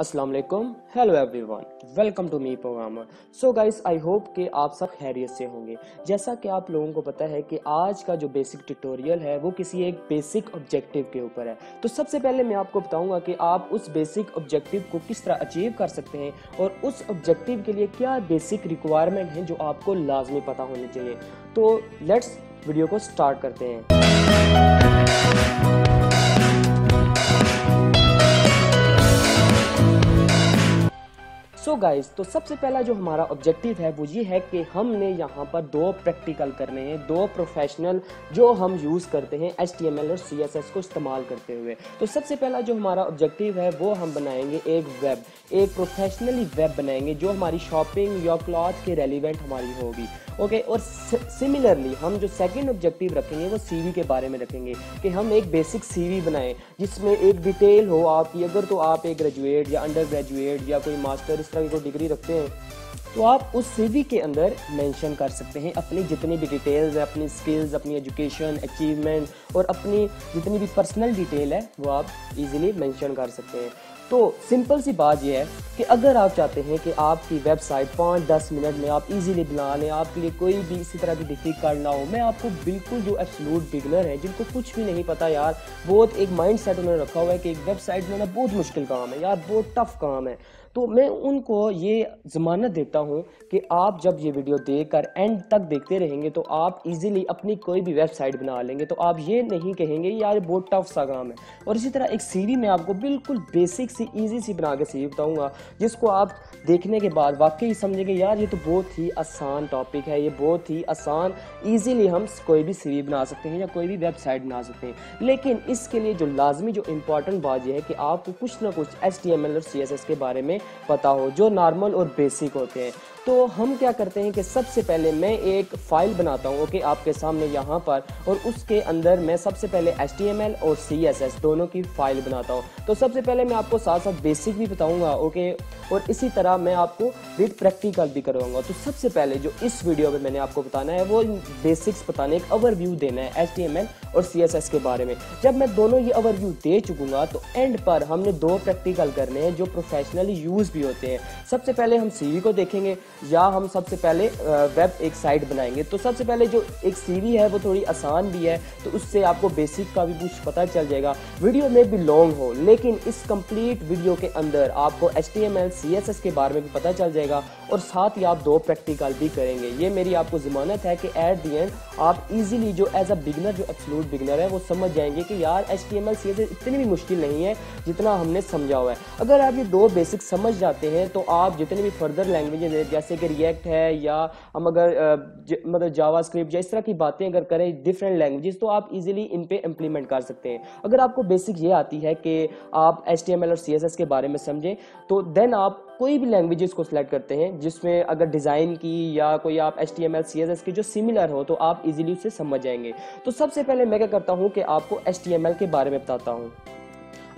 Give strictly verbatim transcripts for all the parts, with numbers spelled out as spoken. अस्सलाम वालेकुम, hello everyone, welcome to me programmer. So guys, I hope कि आप सब खैरियत से होंगे। जैसा कि आप लोगों को पता है कि आज का जो बेसिक ट्यूटोरियल है वो किसी एक बेसिक ऑब्जेक्टिव के ऊपर है। तो सबसे पहले मैं आपको बताऊंगा कि आप उस बेसिक ऑब्जेक्टिव को किस तरह अचीव कर सकते हैं और उस ऑब्जेक्टिव के लिए क्या बेसिक रिक्वायरमेंट हैं जो आपको लाजमी पता होनी चाहिए। तो लेट्स वीडियो को स्टार्ट करते हैं। सो so गाइज, तो सबसे पहला जो हमारा ऑब्जेक्टिव है वो ये है कि हमने यहाँ पर दो प्रैक्टिकल करने हैं, दो प्रोफेशनल जो हम यूज़ करते हैं एच टी एम एल और सी एस एस को इस्तेमाल करते हुए। तो सबसे पहला जो हमारा ऑब्जेक्टिव है वो हम बनाएंगे एक वेब, एक प्रोफेशनली वेब बनाएंगे जो हमारी शॉपिंग या क्लॉथ के रेलिवेंट हमारी होगी। ओके okay, और सिमिलरली हम जो सेकंड ऑब्जेक्टिव रखेंगे वो सीवी के बारे में रखेंगे कि हम एक बेसिक सीवी बनाएं जिसमें एक डिटेल हो आपकी। अगर तो आप एक ग्रेजुएट या अंडर ग्रेजुएट या कोई मास्टर इस तरह की कोई डिग्री रखते हैं तो आप उस सीवी के अंदर मेंशन कर सकते हैं अपनी जितनी भी डिटेल्स है, अपनी स्किल्स, अपनी एजुकेशन, अचीवमेंट और अपनी जितनी भी पर्सनल डिटेल है वो आप इजीली मेंशन कर सकते हैं। तो सिंपल सी बात यह है कि अगर आप चाहते हैं कि आपकी वेबसाइट पाँच दस मिनट में आप इजीली बना लें, आपके लिए कोई भी इसी तरह की डिफिकल्ट ना हो। मैं आपको बिल्कुल जो एब्सोल्यूट बिगनर है, जिनको कुछ भी नहीं पता यार, बहुत एक माइंड सेट उन्होंने रखा हुआ है कि एक वेबसाइट बनाना बहुत मुश्किल काम है यार, बहुत टफ काम है, तो मैं उनको ये ज़मानत देता हूँ कि आप जब ये वीडियो देखकर एंड तक देखते रहेंगे तो आप इजीली अपनी कोई भी वेबसाइट बना लेंगे। तो आप ये नहीं कहेंगे यार बहुत टफ सा काम है। और इसी तरह एक सीवी में आपको बिल्कुल बेसिक सी इजी सी बना के सीवी बताऊँगा जिसको आप देखने के बाद वाकई समझेंगे यार ये तो बहुत ही आसान टॉपिक है, ये बहुत ही आसान, ईजीली हम कोई भी सीवी बना सकते हैं या कोई भी वेबसाइट बना सकते हैं। लेकिन इसके लिए जो लाजमी जो इम्पॉर्टेंट बात यह है कि आपको कुछ ना कुछ एच टी एम एल और सी एस एस के बारे में पता हो जो नॉर्मल और बेसिक होते हैं। तो हम क्या करते हैं कि सबसे पहले मैं एक फ़ाइल बनाता हूँ ओके आपके सामने यहाँ पर, और उसके अंदर मैं सबसे पहले एच टी एम एल और सी एस एस दोनों की फ़ाइल बनाता हूँ। तो सबसे पहले मैं आपको साथ साथ बेसिक भी बताऊँगा ओके, और इसी तरह मैं आपको विद प्रैक्टिकल भी करवाऊँगा। तो सबसे पहले जो इस वीडियो में मैंने आपको बताना है वो बेसिक्स बताने, एक ओवरव्यू देना है एच टी एम एल और सी एस एस के बारे में। जब मैं दोनों ये ओवरव्यू दे चुकूँगा तो एंड पर हमने दो प्रैक्टिकल करने हैं जो प्रोफेशनली यूज़ भी होते हैं। सबसे पहले हम सीवी को देखेंगे या हम सबसे पहले वेब एक साइट बनाएंगे। तो सबसे पहले जो एक सीवी है वो थोड़ी आसान भी है, तो उससे आपको बेसिक का भी कुछ पता चल जाएगा। वीडियो में भी लॉन्ग हो लेकिन इस कंप्लीट वीडियो के अंदर आपको H T M L C S S के बारे में भी पता चल जाएगा और साथ ही आप दो प्रैक्टिकल भी करेंगे। ये मेरी आपको ज़मानत है कि एट दी एंड आप इजीली जो एज अ बिगनर, जो एब्सोल्यूट बिगनर है, वो समझ जाएंगे कि यार H T M L C S S इतनी भी मुश्किल नहीं है जितना हमने समझा हुआ है। अगर आप ये दो बेसिक समझ जाते हैं तो आप जितने भी फर्दर लैंग्वेजेज जैसे कि रिएक्ट है या हम अगर ज, मतलब जावा स्क्रिप्ट या इस तरह की बातें अगर करें डिफरेंट लैंग्वेजेस तो आप इजीली इन पे इम्प्लीमेंट कर सकते हैं। अगर आपको बेसिक ये आती है कि आप एच टी एम एल और सी एस एस के बारे में समझें तो देन आप कोई भी लैंग्वेजेस को सिलेक्ट करते हैं जिसमें अगर डिज़ाइन की या कोई आप H T M L C S S की जो सिमिलर हो तो आप इजीली उसे समझ जाएंगे। तो सबसे पहले मैं क्या करता हूँ कि आपको एच टी एम एल के बारे में बताता हूँ।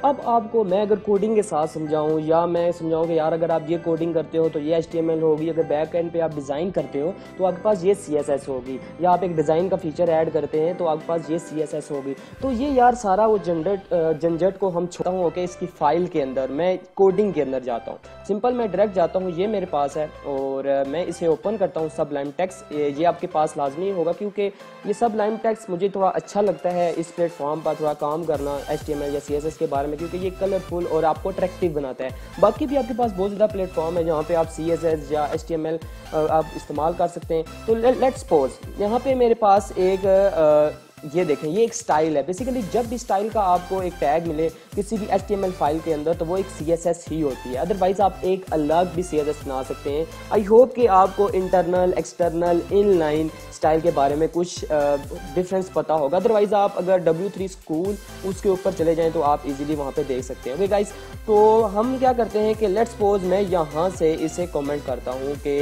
अब आपको मैं अगर कोडिंग के साथ समझाऊं या मैं समझाऊं कि यार अगर आप ये कोडिंग करते हो तो ये एच टी एम एल होगी, अगर बैक एंड पे आप डिज़ाइन करते हो तो आपके पास ये सी एस एस होगी, या आप एक डिज़ाइन का फीचर ऐड करते हैं तो आपके पास ये सी एस एस होगी। तो ये यार सारा वो झंझट झंझट को हम छोड़ता हूँ ओके इसकी फ़ाइल के अंदर। मैं कोडिंग के अंदर जाता हूँ, सिंपल मैं डायरेक्ट जाता हूँ, ये मेरे पास है और मैं इसे ओपन करता हूँ। सबलाइम टेक्स्ट ये आपके पास लाजमी होगा क्योंकि ये सबलाइम टेक्स्ट मुझे थोड़ा अच्छा लगता है इस प्लेटफॉर्म पर थोड़ा काम करना एच टी एम एल या सी एस एस के बारे में, क्योंकि ये कलरफुल और आपको अट्रैक्टिव बनाता है। बाकी भी आपके पास बहुत ज़्यादा प्लेटफॉर्म है जहाँ पे आप सी एस एस या एच टी एम एल आप इस्तेमाल कर सकते हैं। तो लेट्स सपोज यहाँ पे मेरे पास एक आ, ये देखें ये एक स्टाइल है। बेसिकली जब भी स्टाइल का आपको एक टैग मिले किसी भी H T M L file के अंदर तो वो एक सी एस एस ही होती है, अदरवाइज आप एक अलग भी सी एस एस बना सकते हैं। आई होप कि आपको इंटरनल, एक्सटर्नल, इनलाइन स्टाइल के बारे में कुछ डिफरेंस पता होगा, अदरवाइज आप अगर डब्ल्यू थ्री स्कूल उसके ऊपर चले जाएँ तो आप इजीली वहाँ पे देख सकते हैं। ओके गाइज, तो हम क्या करते हैं कि लेट्स सपोज मैं यहाँ से इसे कॉमेंट करता हूँ कि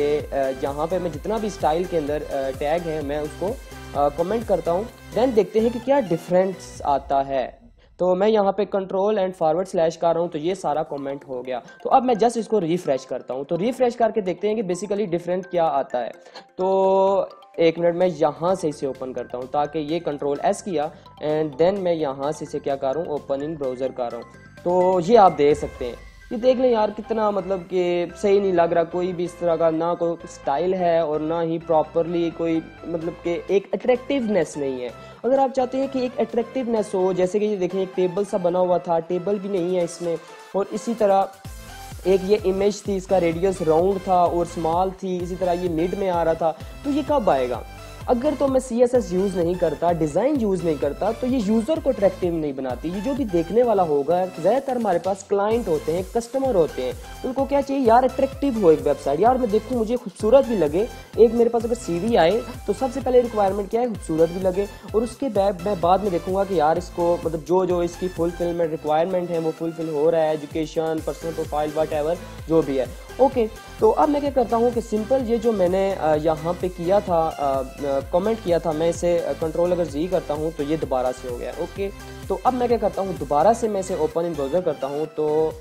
यहाँ पर मैं जितना भी स्टाइल के अंदर टैग है मैं उसको कमेंट करता हूँ, देन देखते हैं कि क्या डिफरेंस आता है। तो मैं यहाँ पे कंट्रोल एंड फॉरवर्ड स्लैश कर रहा हूँ तो ये सारा कमेंट हो गया। तो अब मैं जस्ट इसको रिफ्रेश करता हूँ, तो रिफ्रेश करके देखते हैं कि बेसिकली डिफरेंट क्या आता है। तो एक मिनट मैं यहाँ से इसे ओपन करता हूँ ताकि ये कंट्रोल एस किया एंड देन मैं यहाँ से इसे क्या कर रहा हूँ, ओपन इन ब्राउज़र कर रहा हूँ। तो ये आप देख सकते हैं ये देख लें यार कितना मतलब कि सही नहीं लग रहा, कोई भी इस तरह का ना कोई स्टाइल है और ना ही प्रॉपरली कोई मतलब कि एक अट्रैक्टिवनेस नहीं है। अगर आप चाहते हैं कि एक अट्रैक्टिवनेस हो, जैसे कि ये देखें एक टेबल सा बना हुआ था, टेबल भी नहीं है इसमें, और इसी तरह एक ये इमेज थी, इसका रेडियस राउंड था और स्मॉल थी, इसी तरह ये मिड में आ रहा था। तो ये कब आएगा? अगर तो मैं सी एस एस यूज़ नहीं करता, डिज़ाइन यूज़ नहीं करता, तो ये यूज़र को अट्रैक्टिव नहीं बनाती। ये जो भी देखने वाला होगा, ज़्यादातर हमारे पास क्लाइंट होते हैं, कस्टमर होते हैं, उनको क्या चाहिए यार, अट्रैक्टिव हो एक वेबसाइट, यार मैं देखूँ मुझे खूबसूरत भी लगे। एक मेरे पास अगर सी वी आए तो सबसे पहले रिक्वायरमेंट क्या है, खूबसूरत भी लगे, और उसके बाद मैं बाद में देखूँगा कि यार इसको मतलब जो जो इसकी फुलफिलमेंट रिक्वायरमेंट है वो फुलफिल हो रहा है, education, personal profile, whatever जो भी है। ओके okay, तो अब मैं क्या करता हूँ कि सिंपल ये जो मैंने यहाँ पे किया था, कमेंट किया था, मैं इसे कंट्रोल अगर जी करता हूँ तो ये दोबारा से हो गया। ओके okay, तो अब मैं क्या करता हूँ, दोबारा से मैं इसे ओपन इन ब्राउज़र करता हूँ, तो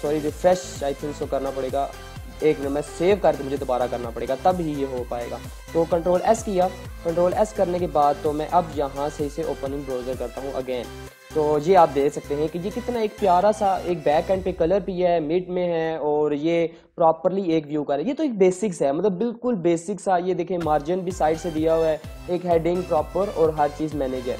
sorry refresh I think so करना पड़ेगा, एक मिनट मैं सेव करके मुझे दोबारा करना पड़ेगा तब ही ये हो पाएगा। तो कंट्रोल एस किया, कंट्रोल एस करने के बाद तो मैं अब यहाँ से इसे ओपन इन ब्राउज़र करता हूँ अगेन। तो ये आप देख सकते हैं कि ये कितना एक प्यारा सा एक बैक एंड पे कलर भी है, मिड में है, और ये प्रॉपरली एक व्यू का है। ये तो एक बेसिक्स है, मतलब बिल्कुल बेसिक सा। ये देखें मार्जिन भी साइड से दिया हुआ है, एक हेडिंग प्रॉपर और हर चीज़ मैनेज है।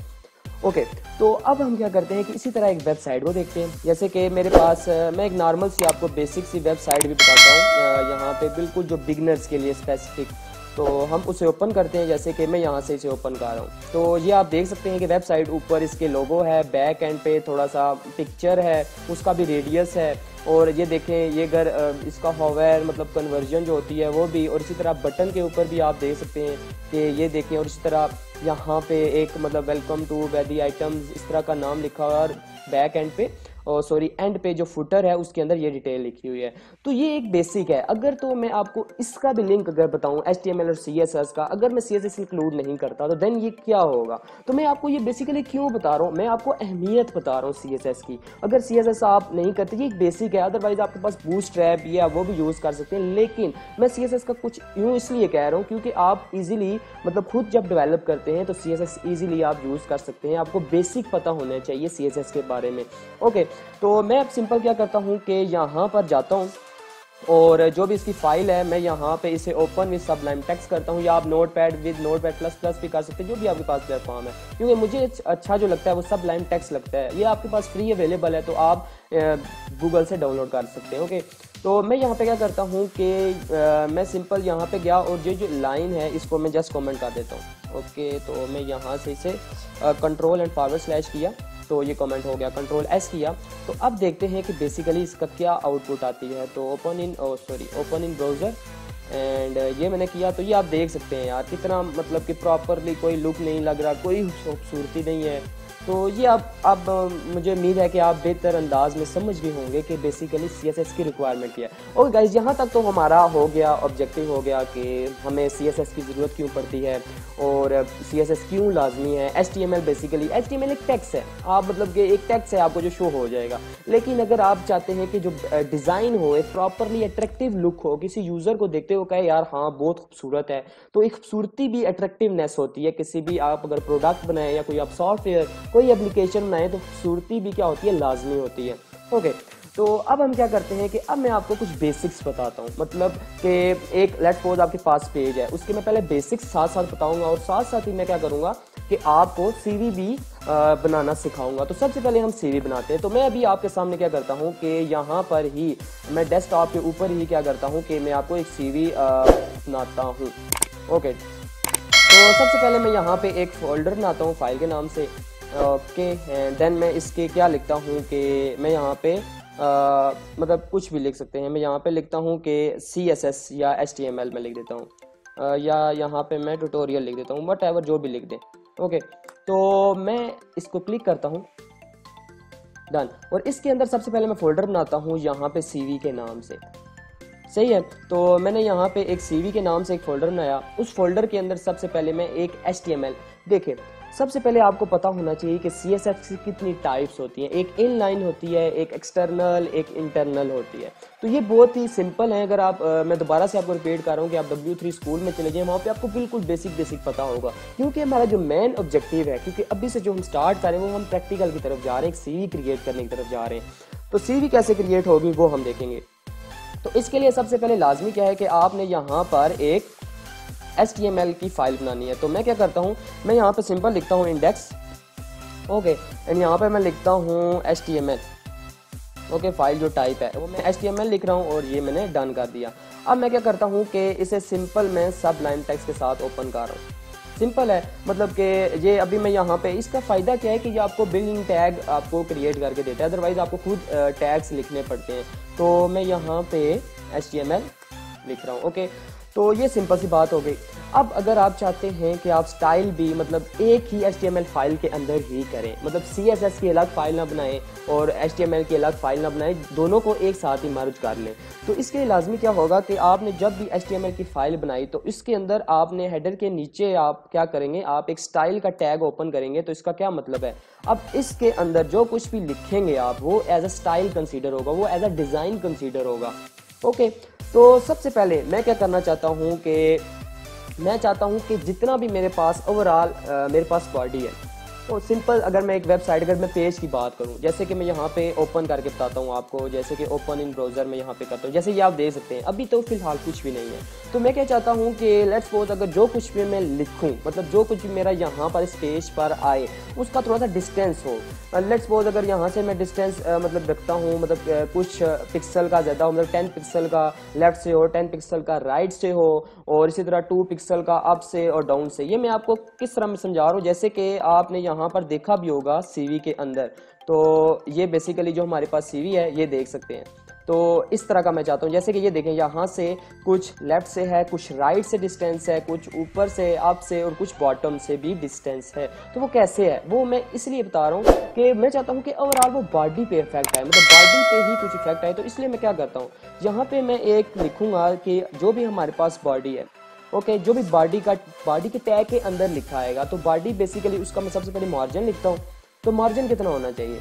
ओके तो अब हम क्या करते हैं कि इसी तरह एक वेबसाइट को देखते हैं। जैसे कि मेरे पास मैं एक नॉर्मल सी आपको बेसिक सी वेबसाइट भी बताता हूँ यहाँ पर, बिल्कुल जो बिगनर्स के लिए स्पेसिफिक। तो हम उसे ओपन करते हैं, जैसे कि मैं यहाँ से इसे ओपन कर रहा हूँ। तो ये आप देख सकते हैं कि वेबसाइट ऊपर इसके लोगो है, बैक एंड पे थोड़ा सा पिक्चर है, उसका भी रेडियस है, और ये देखें ये अगर इसका होवर मतलब कन्वर्जन जो होती है वो भी, और इसी तरह बटन के ऊपर भी आप देख सकते हैं कि ये देखें। और इसी तरह यहाँ पे एक मतलब वेलकम टू वेदी आइटम्स इस तरह का नाम लिखा हुआ, और बैक एंड पे और सॉरी एंड पे जो फुटर है उसके अंदर ये डिटेल लिखी हुई है। तो ये एक बेसिक है। अगर तो मैं आपको इसका भी लिंक अगर बताऊं एच टी एम एल और सी एस एस का, अगर मैं सी एस एस इंक्लूड नहीं करता तो देन ये क्या होगा। तो मैं आपको ये बेसिकली क्यों बता रहा हूँ, मैं आपको अहमियत बता रहा हूँ सी एस एस की। अगर सी एस एस आप नहीं करते, ये एक बेसिक है, अदरवाइज आपके पास बूटस्ट्रैप ये आप वो भी यूज़ कर सकते हैं। लेकिन मैं सी एस एस का कुछ यूँ इसलिए कह रहा हूँ क्योंकि आप ईजिली मतलब खुद जब डिवेलप करते हैं तो सी एस एस ईजिली आप यूज़ कर सकते हैं। आपको बेसिक पता होना चाहिए सी एस एस के बारे में। ओके तो मैं अब सिंपल क्या करता हूँ कि यहाँ पर जाता हूँ और जो भी इसकी फाइल है मैं यहाँ पे इसे ओपन विद सबलाइम टेक्स्ट करता हूँ, या आप notepad with notepad plus plus भी कर सकते हैं, जो भी आपके पास प्लेटफॉर्म है। क्योंकि मुझे अच्छा जो लगता है वो सबलाइम टेक्स्ट लगता है, ये आपके पास फ्री अवेलेबल है तो आप गूगल से डाउनलोड कर सकते हैं। ओके तो मैं यहाँ पे क्या करता हूँ कि मैं सिंपल यहाँ पे गया और जो जो लाइन है इसको मैं जस्ट कॉमेंट कर देता हूँ। ओके तो मैं यहाँ से इसे कंट्रोल एंड फॉरवर्ड स्लैश किया तो ये कमेंट हो गया, कंट्रोल एस किया। तो अब देखते हैं कि बेसिकली इसका क्या आउटपुट आती है। तो open in sorry open in browser and ये मैंने किया तो ये आप देख सकते हैं यार कितना मतलब कि प्रॉपरली कोई लुक नहीं लग रहा, कोई खूबसूरती नहीं है। तो ये आप अब मुझे उम्मीद है कि आप बेहतर अंदाज में समझ भी होंगे कि बेसिकली सी एस एस की रिक्वायरमेंट क्या है। और गाइस यहाँ तक तो हमारा हो गया, ऑब्जेक्टिव हो गया कि हमें सी एस एस की ज़रूरत क्यों पड़ती है और सी एस एस क्यों लाजमी है। H T M L basically H T M L एक टैक्स है, आप मतलब कि एक टैक्स है आपको जो शो हो जाएगा। लेकिन अगर आप चाहते हैं कि जो डिज़ाइन हो एक प्रॉपरली अट्रैक्टिव लुक हो, किसी यूज़र को देखते हुए कहे यार हाँ बहुत खूबसूरत है, तो एक खूबसूरती भी अट्रैक्टिवनेस होती है। किसी भी आप अगर प्रोडक्ट बनाएं या कोई आप सॉफ्टवेयर कोई एप्लीकेशन बनाए तो खूबसूरती भी क्या होती है, लाजमी होती है। ओके तो अब हम क्या करते हैं कि अब मैं आपको कुछ बेसिक्स बताता हूँ, मतलब कि एक लेट्स सपोज आपके पास पेज है, उसके मैं पहले बेसिक्स साथ साथ बताऊँगा और साथ साथ ही मैं क्या करूँगा कि आपको सीवी भी बनाना सिखाऊंगा। तो सबसे पहले हम सीवी बनाते हैं। तो मैं अभी आपके सामने क्या करता हूँ कि यहाँ पर ही मैं डेस्कटॉप के ऊपर ही क्या करता हूँ कि मैं आपको एक सीवी बनाता हूँ। ओके तो सबसे पहले मैं यहाँ पर एक फोल्डर बनाता हूँ फाइल के नाम से। ओके एंड देन मैं इसके क्या लिखता हूँ कि मैं यहाँ पे आ, मतलब कुछ भी लिख सकते हैं। मैं यहाँ पे लिखता हूँ कि सी एस एस या एच टी एम एल में लिख देता हूँ, या यहाँ पे मैं ट्यूटोरियल लिख देता हूँ, वट एवर जो भी लिख दें। ओके तो मैं इसको क्लिक करता हूँ, डन। और इसके अंदर सबसे पहले मैं फ़ोल्डर बनाता हूँ यहाँ पे सीवी के नाम से, सही है। तो मैंने यहाँ पे एक सीवी के नाम से एक फ़ोल्डर बनाया, उस फोल्डर के अंदर सबसे पहले मैं एक एच टी एम एल। देखिए सबसे पहले आपको पता होना चाहिए कि सी एस एस की कितनी टाइप्स होती हैं, एक इनलाइन होती है, एक एक्सटर्नल, एक इंटरनल होती है। तो ये बहुत ही सिंपल है। अगर आप आ, मैं दोबारा से आपको रिपीट कर रहा हूँ कि आप डब्ल्यू थ्री स्कूल में चले जाएं, वहाँ पे आपको बिल्कुल बेसिक बेसिक पता होगा, क्योंकि हमारा जो मेन ऑब्जेक्टिव है, क्योंकि अभी से जो हम स्टार्ट करें वो हम प्रैक्टिकल की तरफ जा रहे हैं, एक सीवी क्रिएट करने की तरफ जा रहे हैं। तो सीवी कैसे क्रिएट होगी वो हम देखेंगे। तो इसके लिए सबसे पहले लाजमी क्या है कि आपने यहाँ पर एक एच टी एम एल की फाइल बनानी है। तो मैं क्या करता हूँ, मैं यहाँ पर सिंपल लिखता हूँ इंडेक्स, ओके, एंड यहाँ पर मैं लिखता हूँ H T M L, okay, file जो टाइप है वो मैं एच टी एम एल लिख रहा हूँ और ये मैंने डन कर दिया। अब मैं क्या करता हूँ कि इसे सिंपल मैं सब लाइन टेक्स्ट के साथ ओपन कर रहा हूँ। सिंपल है, मतलब कि ये अभी मैं यहाँ पे, इसका फ़ायदा क्या है कि ये आपको बिगिनिंग टैग आपको क्रिएट करके देता है, अदरवाइज आपको खुद टैग्स लिखने पड़ते हैं। तो मैं यहाँ पे एच टी एम एल लिख रहा हूँ, ओके, तो ये सिंपल सी बात हो गई। अब अगर आप चाहते हैं कि आप स्टाइल भी मतलब एक ही H T M L file के अंदर ही करें, मतलब सी एस एस की अलग फाइल ना बनाएं और एच टी एम एल की अलग फाइल ना बनाएं, दोनों को एक साथ ही मर्ज कर लें, तो इसके लिए लाजमी क्या होगा कि आपने जब भी एच टी एम एल की फाइल बनाई तो इसके अंदर आपने हेडर के नीचे आप क्या करेंगे, आप एक स्टाइल का टैग ओपन करेंगे। तो इसका क्या मतलब है, अब इसके अंदर जो कुछ भी लिखेंगे आप वो एज अ स्टाइल कंसीडर होगा, वो एज अ डिज़ाइन कंसीडर होगा, ओके। तो सबसे पहले मैं क्या करना चाहता हूँ कि मैं चाहता हूँ कि जितना भी मेरे पास ओवरऑल मेरे पास बॉडी है, तो सिंपल अगर मैं एक वेबसाइट, अगर मैं पेज की बात करूँ, जैसे कि मैं यहाँ पे ओपन करके बताता हूँ आपको, जैसे कि ओपन इन ब्राउज़र में यहाँ पे करता हूँ, जैसे ये आप देख सकते हैं अभी तो फिलहाल कुछ भी नहीं है। तो मैं क्या चाहता हूँ कि लेट्स सपोज अगर जो कुछ भी मैं लिखूँ, मतलब जो कुछ भी मेरा यहाँ पर इस पेज पर आए उसका थोड़ा सा डिस्टेंस हो। लेट्स सपोज अगर यहाँ से मैं डिस्टेंस मतलब रखता हूँ, मतलब कुछ पिक्सल का ज़्यादा हो, मतलब टेन पिक्सल का लेफ़्ट से हो, टेन पिक्सल का राइट से हो, और इसी तरह टू पिक्सल का अप से और डाउन से। ये मैं आपको किस तरह में समझा रहा हूँ, जैसे कि आपने यहाँ पर देखा भी होगा सीवी के अंदर। तो ये बेसिकली जो हमारे पास सीवी है ये देख सकते हैं, तो इस तरह का मैं चाहता हूँ। जैसे कि ये देखें, यहाँ से कुछ लेफ़्ट से है, कुछ राइट से डिस्टेंस है, कुछ ऊपर से, अप से, और कुछ बॉटम से भी डिस्टेंस है। तो वो कैसे है वो मैं इसलिए बता रहा हूँ कि मैं चाहता हूँ कि ओवरऑल वो बॉडी पे इफेक्ट आए, मतलब बॉडी पे ही कुछ इफेक्ट आए। तो इसलिए मैं क्या करता हूँ, यहाँ पर मैं एक लिखूँगा कि जो भी हमारे पास बॉडी है, ओके, okay, जो भी बॉडी का बॉडी के टैग के अंदर लिखा आएगा, तो बॉडी बेसिकली उसका मैं सबसे पहले मार्जिन लिखता हूँ। तो मार्जिन कितना होना चाहिए,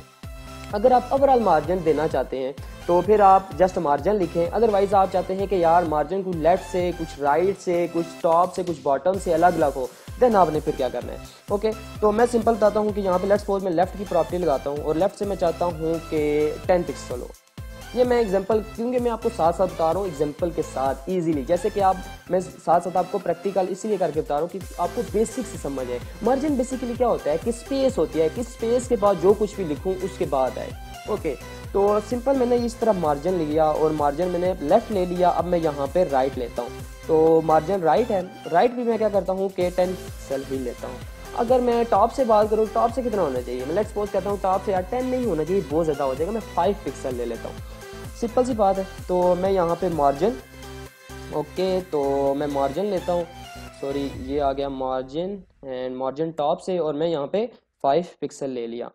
अगर आप ओवरऑल मार्जिन देना चाहते हैं तो फिर आप जस्ट मार्जिन लिखें, अदरवाइज आप चाहते हैं कि यार मार्जिन कुछ लेफ़्ट से, कुछ राइट से, कुछ टॉप से, कुछ बॉटम से अलग अलग हो, देन आपने फिर क्या करना है, ओके। तो मैं सिंपल बताता हूँ कि यहाँ पे लेट्स सपोज मैं लेफ़्ट की प्रॉपर्टी लगाता हूँ और लेफ़्ट से मैं चाहता हूँ कि टेन पिक्सल हो। ये मैं एग्जांपल, क्योंकि मैं आपको साथ साथ बता रहा हूँ एग्जांपल के साथ इजीली, जैसे कि आप मैं साथ साथ आपको प्रैक्टिकल इसीलिए करके बता रहा हूँ कि आपको बेसिक से समझ आए। मार्जिन बेसिकली क्या होता है कि स्पेस होती है, कि स्पेस के बाद जो कुछ भी लिखूँ उसके बाद आए, ओके। तो सिंपल मैंने इस तरह मार्जिन लिया और मार्जिन मैंने लेफ़्ट ले लिया। अब मैं यहाँ पर राइट लेता हूँ, तो मार्जिन राइट है, राइट भी मैं क्या करता हूँ कि टेन पिक्सल भी लेता हूँ। अगर मैं टॉप से बात करूँ, टॉप से कितना होना चाहिए, मैं लेट्स सपोज कहता हूँ टॉप से यार टेन नहीं होना चाहिए, बहुत ज़्यादा हो जाएगा, मैं फाइव पिक्सल ले लेता हूँ, सिंपल सी बात है। तो मैं यहाँ पे मार्जिन, ओके, तो मैं मार्जिन लेता हूँ, सॉरी ये आ गया मार्जिन एंड मार्जिन टॉप से, और मैं यहाँ पे फाइव पिक्सल ले लिया,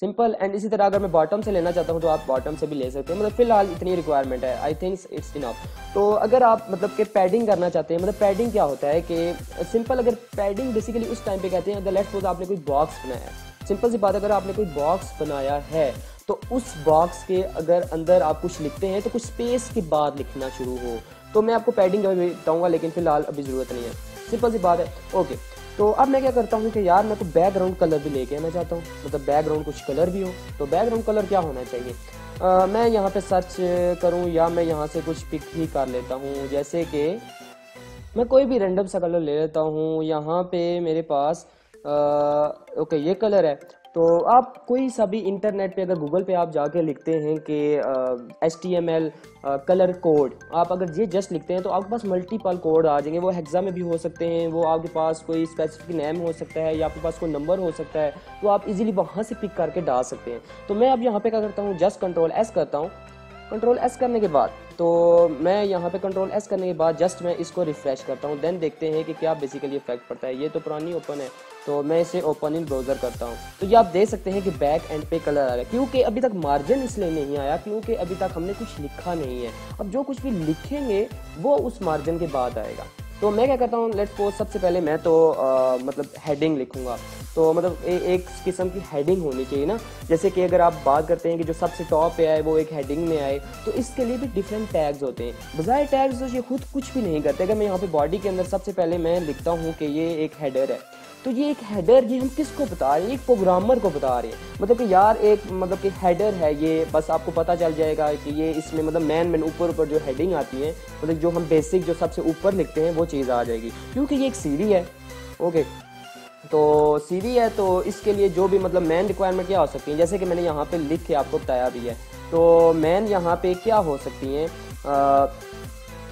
सिंपल। एंड इसी तरह अगर मैं बॉटम से लेना चाहता हूँ तो आप बॉटम से भी ले सकते हैं, मतलब फिलहाल इतनी रिक्वायरमेंट है, आई थिंक इट्स इनफ। तो अगर आप मतलब कि पैडिंग करना चाहते हैं, मतलब पैडिंग क्या होता है कि सिंपल, अगर पैडिंग बेसिकली उस टाइम पर कहते हैं अगर लेट्स सपोज आपने कोई बॉक्स बनाया, सिंपल सी बात, अगर आपने कोई बॉक्स बनाया है तो उस बॉक्स के अगर अंदर आप कुछ लिखते हैं तो कुछ स्पेस के बाद लिखना शुरू हो। तो मैं आपको पैडिंग का भी बताऊँगा, लेकिन फिलहाल अभी ज़रूरत नहीं है, सिंपल सी बात है, ओके। तो अब मैं क्या करता हूँ कि यार मैं तो बैकग्राउंड कलर भी लेके आना चाहता हूँ, मतलब बैकग्राउंड कुछ कलर भी हो। तो बैकग्राउंड कलर क्या होना चाहिए, आ, मैं यहाँ पर सर्च करूँ या मैं यहाँ से कुछ पिक ही कर लेता हूँ, जैसे कि मैं कोई भी रेंडम सा कलर ले लेता हूँ। यहाँ पर मेरे पास आ, ओके ये कलर है। तो आप कोई सा भी इंटरनेट पे, अगर गूगल पे आप जाके लिखते हैं कि H T M L colour code, आप अगर ये जस्ट लिखते हैं तो आपके पास मल्टीपल कोड आ जाएंगे। वो हेक्सा में भी हो सकते हैं, वो आपके पास कोई स्पेसिफिक नेम हो सकता है, या आपके पास कोई नंबर हो सकता है, तो आप इजीली वहाँ से पिक करके डाल सकते हैं। तो मैं अब यहाँ पे क्या करता हूँ, जस्ट कंट्रोल एस करता हूँ। कंट्रोल एस करने के बाद, तो मैं यहाँ पे कंट्रोल एस करने के बाद जस्ट मैं इसको रिफ़्रेश करता हूँ, देन देखते हैं कि क्या बेसिकली इफेक्ट पड़ता है। ये तो पुरानी ओपन है, तो मैं इसे ओपन इन ब्राउज़र करता हूँ। तो ये आप देख सकते हैं कि बैक एंड पे कलर आ रहा है, क्योंकि अभी तक मार्जिन इसलिए नहीं आया क्योंकि अभी तक हमने कुछ लिखा नहीं है। अब जो कुछ भी लिखेंगे वो उस मार्जिन के बाद आएगा। तो मैं क्या करता हूँ, लेट्स सपोज सबसे पहले मैं तो आ, मतलब हेडिंग लिखूँगा। तो मतलब ए, एक किस्म की हेडिंग होनी चाहिए ना, जैसे कि अगर आप बात करते हैं कि जो सबसे टॉप पे आए वो एक हेडिंग में आए, तो इसके लिए भी डिफरेंट टैग्स होते हैं। बजाय टैग्स तो ये खुद कुछ भी नहीं करते। अगर मैं यहाँ पे बॉडी के अंदर सबसे पहले मैं लिखता हूँ कि ये एक हेडर है, तो ये एक हेडर, ये हम किसको बता रहे हैं? एक प्रोग्रामर को बता रहे हैं। मतलब कि यार एक मतलब कि हेडर है ये, बस आपको पता चल जाएगा कि ये इसमें मतलब मैन मैन ऊपर ऊपर जो हेडिंग आती है, मतलब जो हम बेसिक जो सबसे ऊपर लिखते हैं वो चीज़ आ जाएगी, क्योंकि ये एक सीवी है। ओके, तो सीवी है तो इसके लिए जो भी मतलब मेन रिक्वायरमेंट क्या हो सकती है, जैसे कि मैंने यहाँ पे लिख के आपको बताया भी है। तो मेन यहाँ पे क्या हो सकती हैं,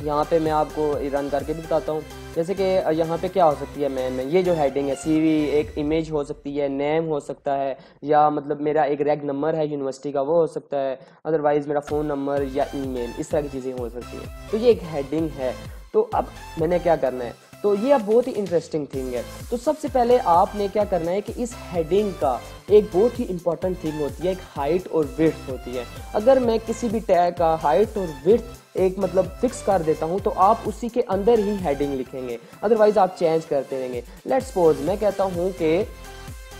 यहाँ पे मैं आपको रन करके भी बताता हूँ। जैसे कि यहाँ पे क्या हो सकती है मेन में, ये जो हेडिंग है सीवी, एक इमेज हो सकती है, नेम हो सकता है, या मतलब मेरा एक रैग नंबर है यूनिवर्सिटी का वो हो सकता है, अदरवाइज मेरा फ़ोन नंबर या ईमेल, इस तरह की चीज़ें हो सकती हैं। तो ये एक हेडिंग है। तो अब मैंने क्या करना है, तो ये अब बहुत ही इंटरेस्टिंग थिंग है। तो सबसे पहले आपने क्या करना है कि इस हेडिंग का एक बहुत ही इंपॉर्टेंट थिंग होती है, एक हाइट और विड्थ होती है। अगर मैं किसी भी टैग का हाइट और विड्थ एक मतलब फिक्स कर देता हूं तो आप उसी के अंदर ही हेडिंग लिखेंगे, अदरवाइज आप चेंज करते रहेंगे। लेट्स सपोज मैं कहता हूं कि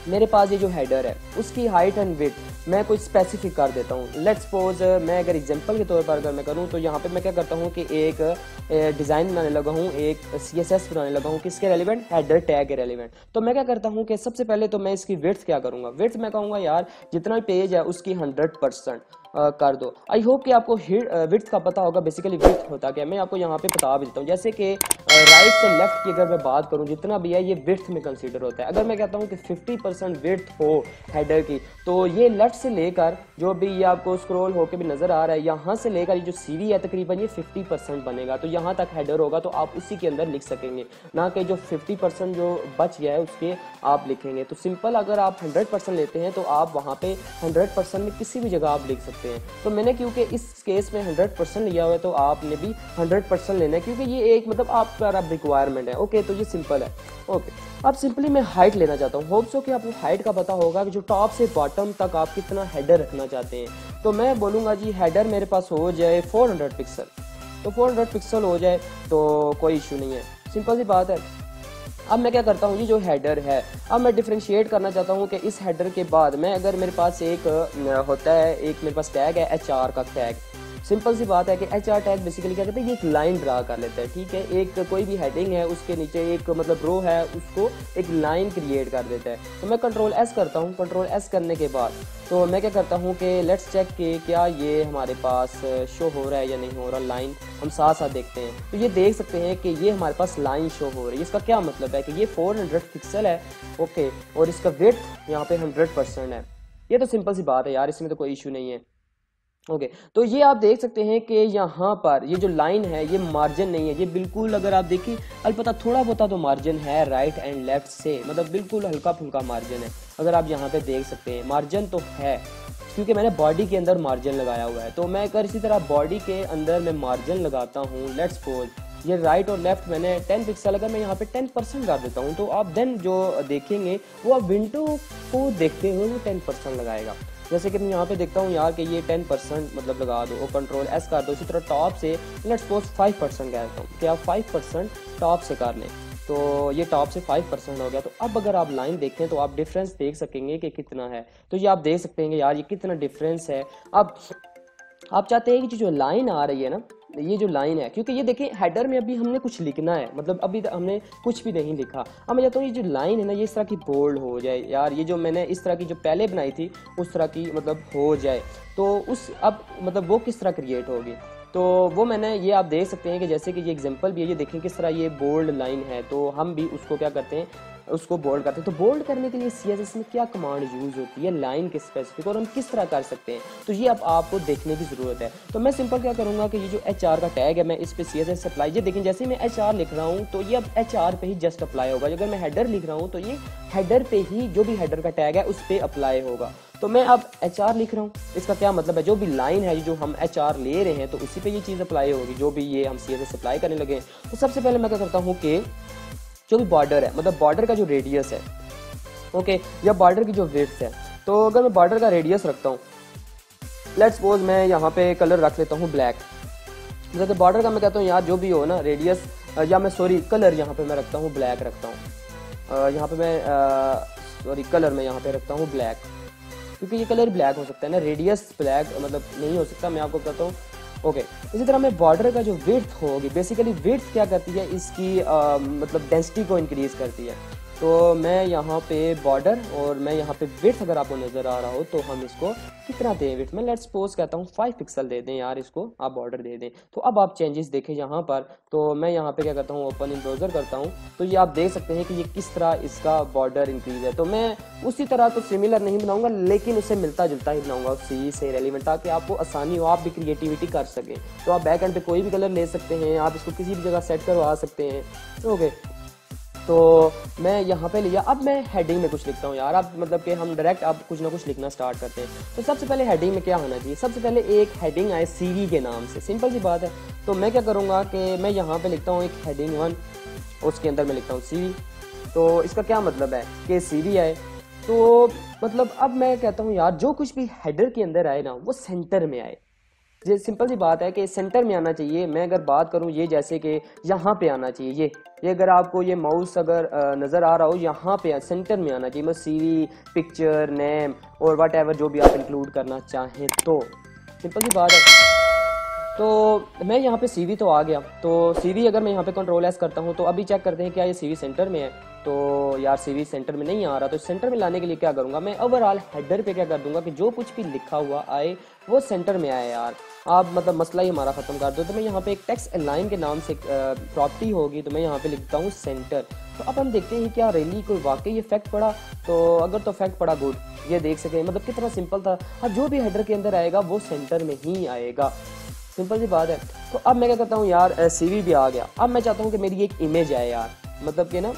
मेरे पास ये जो हेडर है उसकी हाइट एंड विड्थ मैं कोई स्पेसिफिक कर देता हूँ। लेट्स सपोज मैं अगर एग्जांपल के तौर पर अगर मैं करूँ तो यहाँ पे मैं क्या करता हूँ कि एक डिज़ाइन बनाने लगा हूँ, एक सीएसएस बनाने लगा हूँ, किसके रेलिवेंट, हेडर टैग के रेलिवेंट। तो मैं क्या करता हूँ कि सबसे पहले तो मैं इसकी विड्थ क्या करूँगा, विड्थ मैं कहूँगा यार जितना पेज है उसकी हंड्रेड परसेंट कर दो। आई होप कि आपको विड्थ का पता होगा, बेसिकली विड्थ होता क्या, मैं आपको यहाँ पे बता भी देता हूँ। जैसे कि राइट से लेफ्ट की अगर मैं बात करूँ जितना भी है ये विड्थ में कंसीडर होता है। अगर मैं कहता हूँ कि फिफ्टी परसेंट विड्थ हो हेडर की, तो ये लेफ्ट से लेकर जो भी ये आपको स्क्रॉल होकर भी नज़र आ रहा है, यहाँ से लेकर ये जो सीवी है तकरीबन ये फिफ्टी परसेंट बनेगा, तो यहाँ तक हेडर होगा। तो आप उसी के अंदर लिख सकेंगे, ना कि जो फिफ्टी परसेंट जो बच गया है उसके आप लिखेंगे। तो सिंपल अगर आप हंड्रेड परसेंट लेते हैं तो आप वहाँ पे हंड्रेड परसेंट में किसी भी जगह आप लिख सकते हैं। तो मैंने क्योंकि इस केस में हंड्रेड परसेंट लिया हुआ है तो आपने भी हंड्रेड परसेंट लेना है, क्योंकि ये एक मतलब आपका रिक्वायरमेंट है। ओके, तो ये सिंपल है। ओके, अब सिंपली मैं हाइट लेना चाहता हूँ। होप्स हो कि आपको हाइट का पता होगा कि जो टॉप से बॉटम तक आप कितना हेडर रखना चाहते हैं। तो मैं बोलूँगा जी हेडर मेरे पास हो जाए फोर हंड्रेड पिक्सल, तो फोर हंड्रेड पिक्सल हो जाए तो कोई इशू नहीं है, सिंपल सी बात है। अब मैं क्या करता हूँ, ये जो हेडर है अब मैं डिफ्रेंशिएट करना चाहता हूँ कि इस हेडर के बाद मैं अगर मेरे पास एक होता है, एक मेरे पास टैग है एच आर का टैग। सिंपल सी बात है कि एच आर टैग बेसिकली क्या कहते हैं, ये एक लाइन ड्रा कर लेता है, ठीक है। एक कोई भी हेडिंग है उसके नीचे एक मतलब रो है, उसको एक लाइन क्रिएट कर देता है। तो मैं कंट्रोल एस करता हूँ। कंट्रोल एस करने के बाद तो मैं क्या करता हूँ कि लेट्स चेक कि क्या ये हमारे पास शो हो रहा है या नहीं हो रहा लाइन, हम साथ साथ देखते हैं। तो ये देख सकते हैं कि ये हमारे पास लाइन शो हो रही है। इसका क्या मतलब है कि ये फोर हंड्रेड पिक्सल है, ओके, और इसका विड्थ यहाँ पे हंड्रेड परसेंट है। ये तो सिंपल सी बात है यार, इसमें तो कोई इशू नहीं है। ओके okay, तो ये आप देख सकते हैं कि यहाँ पर ये जो लाइन है ये मार्जिन नहीं है, ये बिल्कुल अगर आप देखिए अलबत्ता थोड़ा बहुत तो मार्जिन है राइट एंड लेफ्ट से, मतलब बिल्कुल हल्का फुल्का मार्जिन है। अगर आप यहाँ पे देख सकते हैं मार्जिन तो है, क्योंकि मैंने बॉडी के अंदर मार्जिन लगाया हुआ है। तो मैं अगर इसी तरह बॉडी के अंदर मैं मार्जिन लगाता हूँ, लेट्स सपोज ये राइट और लेफ्ट मैंने टेन पिक्सल, अगर मैं यहाँ पे टेन परसेंट कर देता हूँ तो आप देन जो देखेंगे वो आप विंडो को देखते हुए वो टेन परसेंट लगाएगा। जैसे कि मैं यहाँ पे देखता हूँ यार कि ये टेन परसेंट मतलब लगा दो और कंट्रोल एस कर दो। इसी तरह टॉप से लेट्स सपोज फाइव परसेंट कह देता हूँ कि आप फाइव परसेंट टॉप से कर लें, तो ये टॉप से फाइव परसेंट हो गया। तो अब अगर आप लाइन देखें तो आप डिफरेंस देख सकेंगे कि कितना है। तो ये आप देख सकते हैं यार ये कितना डिफरेंस है। अब आप चाहते हैं कि जो लाइन आ रही है ना, ये जो लाइन है, क्योंकि ये देखिए हेडर में अभी हमने कुछ लिखना है, मतलब अभी हमने कुछ भी नहीं लिखा। अब मैं चाहता हूँ ये जो लाइन है ना ये इस तरह की बोल्ड हो जाए यार, ये जो मैंने इस तरह की जो पहले बनाई थी उस तरह की मतलब हो जाए। तो उस अब मतलब वो किस तरह क्रिएट होगी, तो वो मैंने ये आप देख सकते हैं कि जैसे कि ये एग्जांपल भी है, ये देखें किस तरह ये बोल्ड लाइन है। तो हम भी उसको क्या करते हैं, उसको बोल्ड करते हैं। तो बोल्ड करने के लिए सीएसएस में क्या कमांड यूज़ होती है, लाइन के स्पेसिफिक, और हम किस तरह कर सकते हैं, तो ये अब आपको देखने की ज़रूरत है। तो मैं सिंपल क्या करूँगा कि ये जो एचआर का टैग है मैं इस पर सीएसएस अप्लाई, ये देखें जैसे मैं एचआर लिख रहा हूँ तो ये अब एचआर पे ही जस्ट अप्लाई होगा। अगर मैं हेडर लिख रहा हूँ तो ये हेडर पे ही जो भी हेडर का टैग है उस पर अप्लाई होगा। तो मैं अब एच आर लिख रहा हूँ, इसका क्या मतलब है, जो भी लाइन है जो हम एच आर ले रहे हैं तो उसी पे ये चीज़ अप्लाई होगी, जो भी ये हम सी एस एस अप्लाई करने लगे। तो सबसे पहले मैं क्या करता हूँ कि जो भी बॉर्डर है, मतलब बॉर्डर का जो रेडियस है, ओके, या बॉर्डर की जो विड्थ है, तो अगर मैं बॉर्डर का रेडियस रखता हूँ, लेट्स सपोज मैं यहाँ पे कलर रख लेता हूँ ब्लैक। जैसे बॉर्डर का मैं कहता हूँ यार जो भी हो ना रेडियस, या मैं सॉरी कलर यहाँ पे मैं रखता हूँ ब्लैक रखता हूँ, यहाँ पे मैं सॉरी कलर मैं यहाँ पे रखता हूँ ब्लैक, क्योंकि ये कलर ब्लैक हो सकता है ना, रेडियस ब्लैक मतलब नहीं हो सकता, मैं आपको कहता हूँ। Okay okay. इसी तरह मैं बॉर्डर का जो विड्थ होगी, बेसिकली विड्थ क्या करती है, इसकी आ, मतलब डेंसिटी को इंक्रीज करती है। तो मैं यहाँ पे बॉर्डर और मैं यहाँ पे विड्थ अगर आपको नज़र आ रहा हो तो हम इसको कितना दें विड्थ में, लेट्स सपोज कहता हूँ फाइव पिक्सल दे दें यार, इसको आप बॉर्डर दे दें। तो अब आप चेंजेस देखें यहाँ पर, तो मैं यहाँ पे क्या करता हूँ ओपन इन ब्राउज़र करता हूँ, तो ये आप देख सकते हैं कि ये किस तरह इसका बॉर्डर इंक्रीज है। तो मैं उसी तरह तो सिमिलर नहीं बनाऊँगा लेकिन उसे मिलता जुलता ही बनाऊँगा उसी से रेलिवेंट, ताकि आपको आसानी हो, आप भी क्रिएटिविटी कर सकें। तो आप बैक एंड पे कोई भी कलर ले सकते हैं, आप इसको किसी भी जगह सेट करवा सकते हैं। ओके तो मैं यहाँ पे लिया, अब मैं हेडिंग में कुछ लिखता हूँ यार, अब मतलब कि हम डायरेक्ट अब कुछ ना कुछ लिखना स्टार्ट करते हैं। तो सबसे पहले हेडिंग में क्या होना चाहिए, सबसे पहले एक हेडिंग आए सीरी के नाम से, सिंपल सी बात है। तो मैं क्या करूँगा कि मैं यहाँ पे लिखता हूँ एक हेडिंग वन और उसके अंदर मैं लिखता हूँ सीरी। तो इसका क्या मतलब है कि सीरी आए, तो मतलब अब मैं कहता हूँ यार जो कुछ भी हेडर के अंदर आए ना वो सेंटर में आए। ये सिंपल सी बात है कि सेंटर में आना चाहिए। मैं अगर बात करूं ये जैसे कि यहाँ पे आना चाहिए, ये ये अगर आपको ये माउस अगर नज़र आ रहा हो यहाँ पे सेंटर में आना चाहिए, मतलब सीवी पिक्चर नेम और वट एवर जो भी आप इंक्लूड करना चाहें। तो सिंपल सी बात है, तो मैं यहाँ पे सीवी तो आ गया, तो सीवी अगर मैं यहाँ पे कंट्रोल एस करता हूँ तो अभी चेक करते हैं क्या ये सीवी सेंटर में है। तो यार सीवी सेंटर में नहीं आ रहा, तो सेंटर में लाने के लिए क्या करूँगा मैं ओवरऑल हेडर पे क्या कर दूंगा कि जो कुछ भी लिखा हुआ आए वो सेंटर में आए यार, आप मतलब मसला ही हमारा ख़त्म कर दो। तो मैं यहाँ पे एक टेक्स्ट अलाइन के नाम से प्रॉपर्टी होगी, तो मैं यहाँ पे लिखता हूँ सेंटर। तो अब हम देखते हैं क्या रैली कोई वाकई इफेक्ट पड़ा, तो अगर तो इफेक्ट पड़ा गुड, ये देख सकें मतलब कितना सिंपल था। अब जो भी हेडर के अंदर आएगा वो सेंटर में ही आएगा, सिंपल सी बात है। तो अब मैं क्या करता हूँ यार सीवी भी आ गया, अब मैं चाहता हूँ कि मेरी एक इमेज आए यार, मतलब कि ना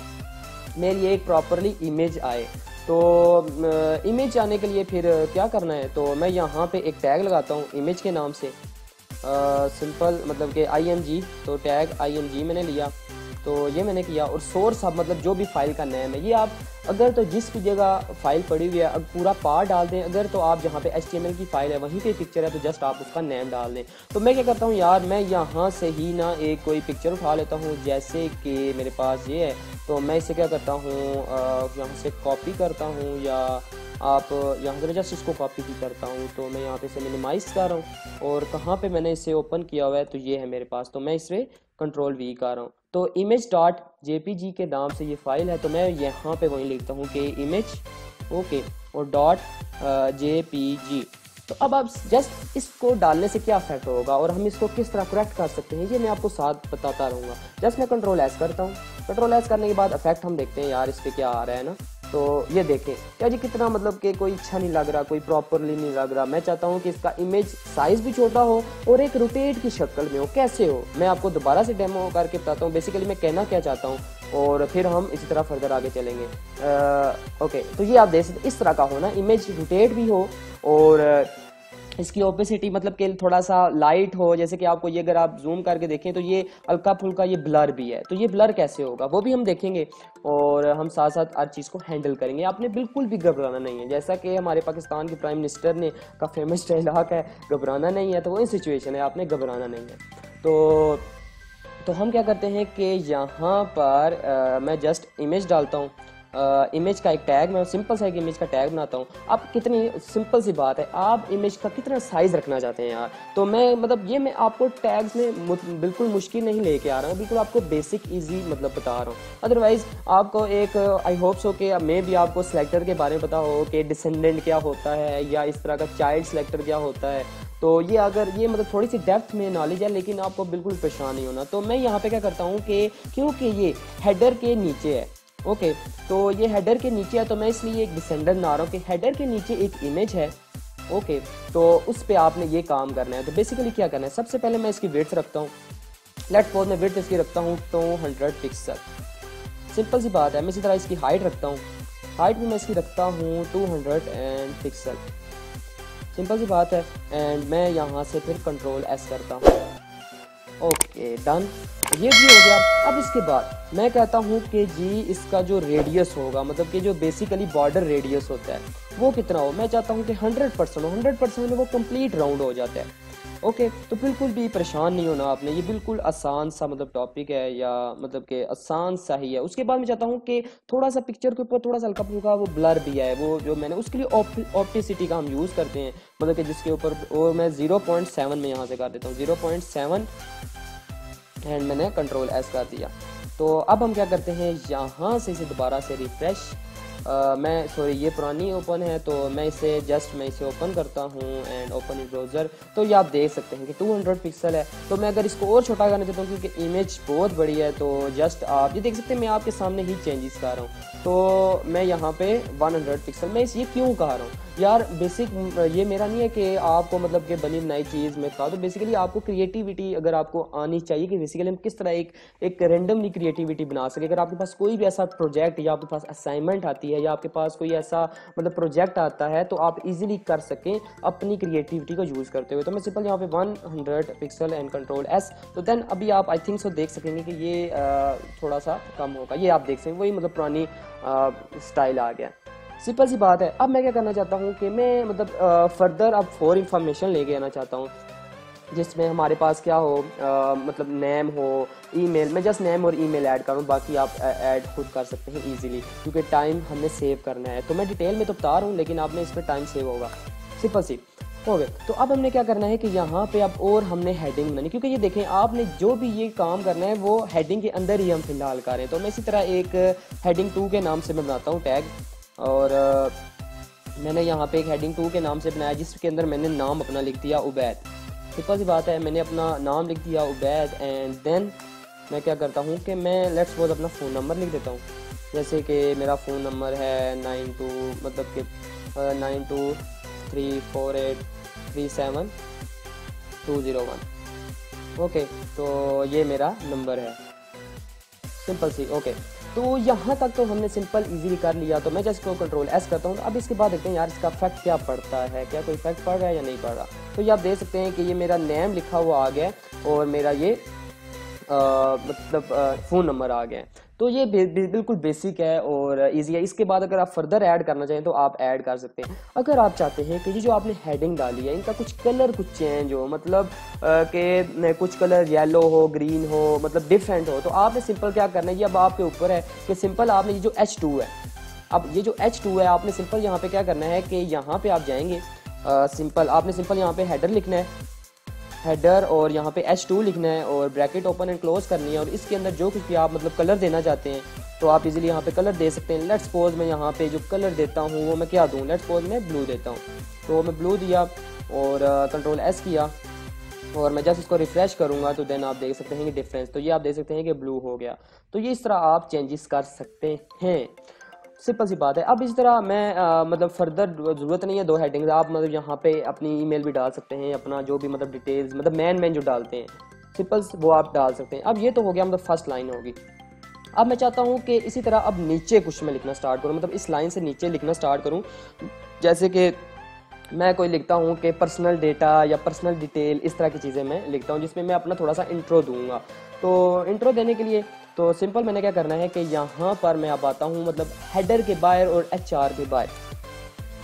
मेरी एक प्रॉपरली इमेज आए। तो इमेज आने के लिए फिर क्या करना है, तो मैं यहाँ पे एक टैग लगाता हूँ इमेज के नाम से, सिंपल मतलब कि आई एम जी, तो टैग आई एम जी मैंने लिया, तो ये मैंने किया। और सोर्स आप मतलब जो भी फाइल का नेम है, ये आप अगर तो जिस भी जगह फाइल पड़ी हुई है अब पूरा पार्ट डाल दें, अगर तो आप जहाँ पे एच टी एम एल की फाइल है वहीं पे पिक्चर है तो जस्ट आप उसका नेम डाल दें। तो मैं क्या करता हूँ यार मैं यहाँ से ही ना एक कोई पिक्चर उठा लेता हूँ, जैसे कि मेरे पास ये है, तो मैं इसे क्या करता हूँ यहाँ से कॉपी करता हूँ, या आप यहाँ से जस्ट इसको कॉपी भी करता हूँ। तो मैं यहाँ पे इसे मिनिमाइज़ कर रहा हूँ, और कहाँ पे मैंने इसे ओपन किया हुआ है तो ये है मेरे पास, तो मैं इसमें कंट्रोल वी कर रहा हूँ। तो image dot J P G के नाम से ये फाइल है, तो मैं यहाँ पे वहीं लिखता हूँ कि इमेज ओके और डॉट जे पी जी। तो अब आप जस्ट इसको डालने से क्या इफेक्ट होगा और हम इसको किस तरह करेक्ट कर सकते हैं ये मैं आपको साथ बताता रहूँगा। जस्ट मैं कंट्रोल एस करता हूँ, कंट्रोल एस करने के बाद इफेक्ट हम देखते हैं यार इस पर क्या आ रहा है ना। तो ये देखें यार जी कितना मतलब कि कोई अच्छा नहीं लग रहा, कोई प्रॉपरली नहीं लग रहा। मैं चाहता हूँ कि इसका इमेज साइज़ भी छोटा हो और एक रोटेट की शक्ल में हो, कैसे हो मैं आपको दोबारा से डेमो करके बताता हूँ बेसिकली मैं कहना क्या चाहता हूँ, और फिर हम इसी तरह फर्दर आगे चलेंगे। आ, ओके तो ये आप देख सकते इस तरह का हो ना, इमेज रोटेट भी हो और इसकी ओपेसिटी मतलब कि थोड़ा सा लाइट हो, जैसे कि आपको ये अगर आप जूम करके देखें तो ये हल्का फुल्का ये ब्लर भी है। तो ये ब्लर कैसे होगा वो भी हम देखेंगे, और हम साथ साथ हर चीज़ को हैंडल करेंगे। आपने बिल्कुल भी घबराना नहीं है, जैसा कि हमारे पाकिस्तान के प्राइम मिनिस्टर ने का फेमस डायलॉग है घबराना नहीं है, तो वही सिचुएशन है, आपने घबराना नहीं है। तो तो हम क्या करते हैं कि यहाँ पर आ, मैं जस्ट इमेज डालता हूँ, इमेज uh, का एक टैग मैं सिंपल सा एक इमेज का टैग बनाता हूँ। आप कितनी सिंपल सी बात है, आप इमेज का कितना साइज़ रखना चाहते हैं यार, तो मैं मतलब ये मैं आपको टैग्स में बिल्कुल मुश्किल नहीं लेके आ रहा हूँ, बिल्कुल आपको बेसिक इजी मतलब बता रहा हूँ। अदरवाइज़ आपको एक आई होप सो कि मे भी आपको सिलेक्टर के बारे में पता हो कि डिसेंडेंट क्या होता है या इस तरह का चाइल्ड सिलेक्टर क्या होता है। तो ये अगर ये मतलब थोड़ी सी डेप्थ में नॉलेज है लेकिन आपको बिल्कुल परेशान नहीं होना। तो मैं यहाँ पर क्या करता हूँ कि क्योंकि ये हेडर के नीचे है ओके okay, तो ये हेडर के नीचे है तो मैं इसलिए एक डिसेंडर ना रहा हूँ कि हेडर के नीचे एक इमेज है ओके okay, तो उस पे आपने ये काम करना है। तो बेसिकली क्या करना है, सबसे पहले मैं इसकी विड्थ रखता हूँ, लेट्स सपोज मैं विड्थ इसकी रखता हूँ तो हंड्रेड पिक्सल, सिंपल सी बात है। मैं इसी तरह इसकी हाइट रखता हूँ, हाइट भी मैं इसकी रखता हूँ टू हंड्रेड पिक्सल, सिंपल सी बात है। एंड मैं यहाँ से फिर कंट्रोल एस करता हूँ, ओके डन, ये भी हो गया। अब इसके बाद मैं कहता हूँ कि जी इसका जो रेडियस होगा मतलब कि जो बेसिकली बॉर्डर रेडियस होता है वो कितना हो, मैं चाहता हूँ कि हंड्रेड परसेंट हो, हंड्रेड परसेंट में वो कंप्लीट राउंड हो जाता है ओके। तो बिल्कुल भी परेशान नहीं होना आपने, ये बिल्कुल आसान सा मतलब टॉपिक है या मतलब कि आसान सा ही है। उसके बाद मैं चाहता हूँ कि थोड़ा सा पिक्चर के ऊपर थोड़ा सा हल्का फुल्का वो ब्लर भी है, वो जो मैंने उसके लिए ऑप्टिसिटी का हम यूज़ करते हैं मतलब कि जिसके ऊपर, और मैं ज़ीरो पॉइंट सेवन में यहाँ से कर देता हूँ ज़ीरो पॉइंट सेवन, एंड मैंने कंट्रोल एस कर दिया। तो अब हम क्या करते हैं, यहाँ से इसे दोबारा से रिफ्रेश, Uh, मैं सॉरी ये पुरानी ओपन है तो मैं इसे जस्ट मैं इसे ओपन करता हूँ एंड ओपन इन ब्राउज़र। तो ये आप देख सकते हैं कि दो सौ पिक्सल है। तो मैं अगर इसको और छोटा करना चाहता हूँ क्योंकि इमेज बहुत बड़ी है, तो जस्ट आप ये देख सकते हैं मैं आपके सामने ही चेंजेस कर रहा हूँ। तो मैं यहाँ पे सौ पिक्सल मैं ये क्यों कह रहा हूँ यार, बेसिक ये मेरा नहीं है कि आपको मतलब कि बनी बनाई चीज़ में कहा। तो बेसिकली आपको क्रिएटिविटी अगर आपको आनी चाहिए कि बेसिकली हम किस तरह एक एक रेंडमली क्रिएटिविटी बना सके। अगर आपके पास कोई भी ऐसा प्रोजेक्ट या आपके पास असाइनमेंट आती है या आपके पास कोई ऐसा मतलब प्रोजेक्ट आता है तो आप इजीली कर सकें अपनी क्रिएटिविटी को यूज करते हुए। तो मैं सिंपल यहाँ पे सौ पिक्सल एंड कंट्रोल एस, तो देन अभी आप आई थिंक सो देख सकेंगे कि ये आ, थोड़ा सा कम होगा। ये आप देख सकते हैं वही मतलब पुरानी स्टाइल आ गया। सिंपल सी बात है। अब मैं क्या करना चाहता हूँ कि मैं मतलब आ, फर्दर अब फॉर इंफॉर्मेशन लेके आना चाहता हूँ जिसमें हमारे पास क्या हो आ, मतलब नेम हो, ईमेल। मैं जस्ट नेम और ईमेल ऐड करूँ, बाकी आप ऐड खुद कर सकते हैं इजीली क्योंकि टाइम हमने सेव करना है। तो मैं डिटेल में तो बता रहा हूँ लेकिन आपने इसमें टाइम सेव होगा। सिंपल सी हो गए। तो अब हमने क्या करना है कि यहाँ पे अब और हमने हेडिंग बनानी, क्योंकि ये देखें आपने जो भी ये काम करना है वो हेडिंग के अंदर ही हम फिलहाल कर रहे हैं। तो मैं इसी तरह एक हेडिंग टू के नाम से मैं बनाता हूँ टैग, और मैंने यहाँ पर एक हेडिंग टू के नाम से बनाया जिसके अंदर मैंने नाम अपना लिख दिया उबैद। सिंपल सी बात है, मैंने अपना नाम लिख दिया उबैद एंड देन मैं क्या करता हूँ कि मैं लेट्स सपोज अपना फ़ोन नंबर लिख देता हूँ। जैसे कि मेरा फ़ोन नंबर है नाइन टू मतलब कि nine two three four eight three seven two zero one. Okay, तो ये मेरा नंबर है। सिंपल सी ओके okay. तो यहाँ तक तो हमने सिंपल इजीली कर लिया। तो मैं जस्ट को कंट्रोल एस करता हूँ। तो अब इसके बाद देखते हैं यार इसका इफेक्ट क्या पड़ता है, क्या कोई इफेक्ट पड़ रहा है या नहीं पड़ रहा। तो ये आप देख सकते हैं कि ये मेरा नेम लिखा हुआ आ गया और मेरा ये आ, मतलब फ़ोन नंबर आ गया। तो ये बिल्कुल बेसिक है और इजी है। इसके बाद अगर आप फर्दर ऐड करना चाहें तो आप ऐड कर सकते हैं। अगर आप चाहते हैं कि ये जो आपने हेडिंग डाली है इनका कुछ कलर कुछ चेंज हो, मतलब कि कुछ कलर येलो हो, ग्रीन हो, मतलब डिफरेंट हो, तो आपने सिंपल क्या करना है, ये अब आपके ऊपर है कि सिंपल आपने ये जो एच टू है, अब ये जो एच टू है आपने सिंपल यहाँ पर क्या करना है कि यहाँ पर आप जाएंगे सिंपल आपने सिंपल यहाँ पर हेडर लिखना है, हेडर, और यहाँ पे एच टू लिखना है और ब्रैकेट ओपन एंड क्लोज करनी है। और इसके अंदर जो कुछ भी आप मतलब कलर देना चाहते हैं तो आप इजीली यहाँ पे कलर दे सकते हैं। लेट्स सपोज मैं यहाँ पे जो कलर देता हूँ वो मैं क्या दूँ, लेट्स सपोज मैं ब्लू देता हूँ। तो मैं ब्लू दिया और कंट्रोल एस किया और मैं जस्ट इसको रिफ्रेश करूँगा तो देन आप देख सकते हैं कि डिफरेंस, तो ये आप देख सकते हैं कि ब्लू हो गया। तो ये इस तरह आप चेंजेस कर सकते हैं। सिंपल सी बात है। अब इस तरह मैं आ, मतलब फर्दर ज़रूरत नहीं है दो हेडिंग्स, आप मतलब यहाँ पे अपनी ईमेल भी डाल सकते हैं, अपना जो भी मतलब डिटेल्स मतलब मैन मैन जो डालते हैं सिंपल्स वो आप डाल सकते हैं। अब ये तो हो गया मतलब फर्स्ट लाइन होगी। अब मैं चाहता हूँ कि इसी तरह अब नीचे कुछ मैं लिखना स्टार्ट करूँ, मतलब इस लाइन से नीचे लिखना स्टार्ट करूँ। जैसे कि मैं कोई लिखता हूँ कि पर्सनल डेटा या पर्सनल डिटेल, इस तरह की चीज़ें मैं लिखता हूँ जिसमें मैं अपना थोड़ा सा इंट्रो दूँगा। तो इंट्रो देने के लिए तो सिंपल मैंने क्या करना है कि यहाँ पर मैं अब आता हूँ मतलब हेडर के बाहर और एच आर के बाहर।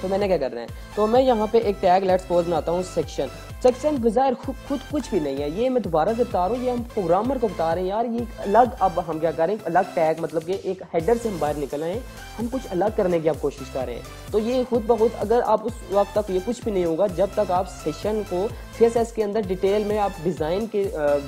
तो मैंने क्या करना है, तो मैं यहाँ पे एक टैग लेट्स सपोज बनाता हूँ सेक्शन। सेक्शन बज़ाहिर खुद खुद कुछ भी नहीं है, ये मैं दोबारा से बता रहा हूँ, ये हम प्रोग्रामर को बता रहे हैं यार। ये अलग अब हम क्या कर रहे हैं, अलग टैग मतलब कि एक हेडर से हम बाहर निकल रहे हैं, हम कुछ अलग करने की आप कोशिश कर रहे हैं। तो ये खुद ब खुद अगर आप उस वक्त तक ये कुछ भी नहीं होगा जब तक आप सेशन को सीएसएस के अंदर डिटेल में आप डिज़ाइन के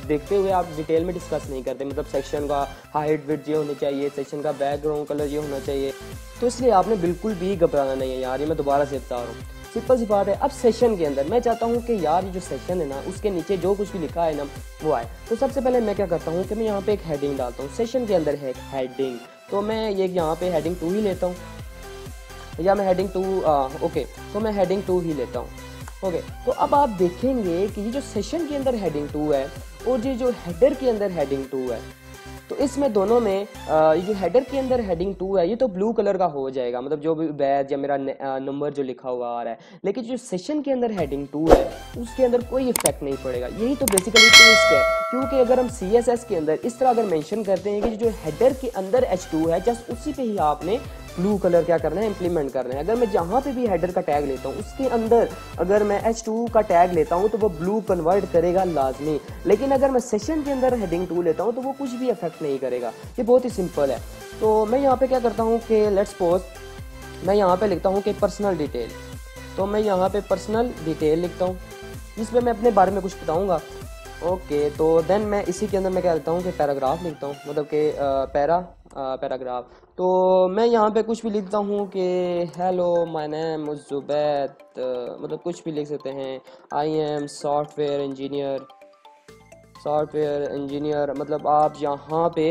देखते हुए आप डिटेल में डिस्कस नहीं करते। मतलब सेक्शन का हाइट विड्थ ये होनी चाहिए, सेक्शन का बैकग्राउंड कलर ये होना चाहिए। तो इसलिए आपने बिल्कुल भी घबराना नहीं है यार, ये मैं दोबारा से बता रहा हूँ। सिंपल सी बात है। अब सेशन के अंदर मैं चाहता हूँ कि यार ये जो सेशन है ना उसके नीचे जो कुछ भी लिखा है ना वो आए। तो सबसे पहले मैं क्या करता हूँ कि मैं यहाँ पे एक हेडिंग डालता हूँ। सेशन के अंदर है एक हेडिंग, तो मैं ये यहाँ पे हेडिंग टू ही लेता हूँ, या मैं हेडिंग टू ओके तो मैं हेडिंग टू ही लेता हूँ। ओके, तो अब आप देखेंगे कि ये जो सेशन के अंदर हेडिंग टू है और ये जो हेडर के अंदर हेडिंग टू है, तो इसमें दोनों में ये जो हेडर के अंदर हेडिंग टू है ये तो ब्लू कलर का हो जाएगा, मतलब जो भी बैज या मेरा नंबर जो लिखा हुआ आ रहा है। लेकिन जो सेशन के अंदर हेडिंग टू है उसके अंदर कोई इफेक्ट नहीं पड़ेगा। यही तो बेसिकली ट्विस्ट है, क्योंकि अगर हम सी एस एस के अंदर इस तरह अगर मेंशन करते हैं कि जो हेडर के अंदर एच टू है जस्ट उसी पे ही आपने ब्लू कलर क्या करना है, इंप्लीमेंट करना है। अगर मैं जहाँ पे भी हेडर का टैग लेता हूँ उसके अंदर अगर मैं एच टू का टैग लेता हूँ तो वो ब्लू कन्वर्ट करेगा लाजमी, लेकिन अगर मैं सेशन के अंदर हेडिंग टू लेता हूँ तो वो कुछ भी इफेक्ट नहीं करेगा। ये बहुत ही सिंपल है। तो मैं यहाँ पे क्या करता हूँ कि लेट्स सपोज मैं यहाँ पर लिखता हूँ कि पर्सनल डिटेल, तो मैं यहाँ पर पर्सनल डिटेल लिखता हूँ जिसमें मैं अपने बारे में कुछ बताऊँगा। ओके, तो देन मैं इसी के अंदर मैं क्या लिखता हूँ कि पैराग्राफ लिखता हूँ, मतलब कि पैरा पैराग्राफ। तो मैं यहाँ पे कुछ भी लिखता हूँ कि hello my name is Zubaid, मतलब कुछ भी लिख सकते हैं। I am software engineer, software engineer मतलब आप यहाँ पे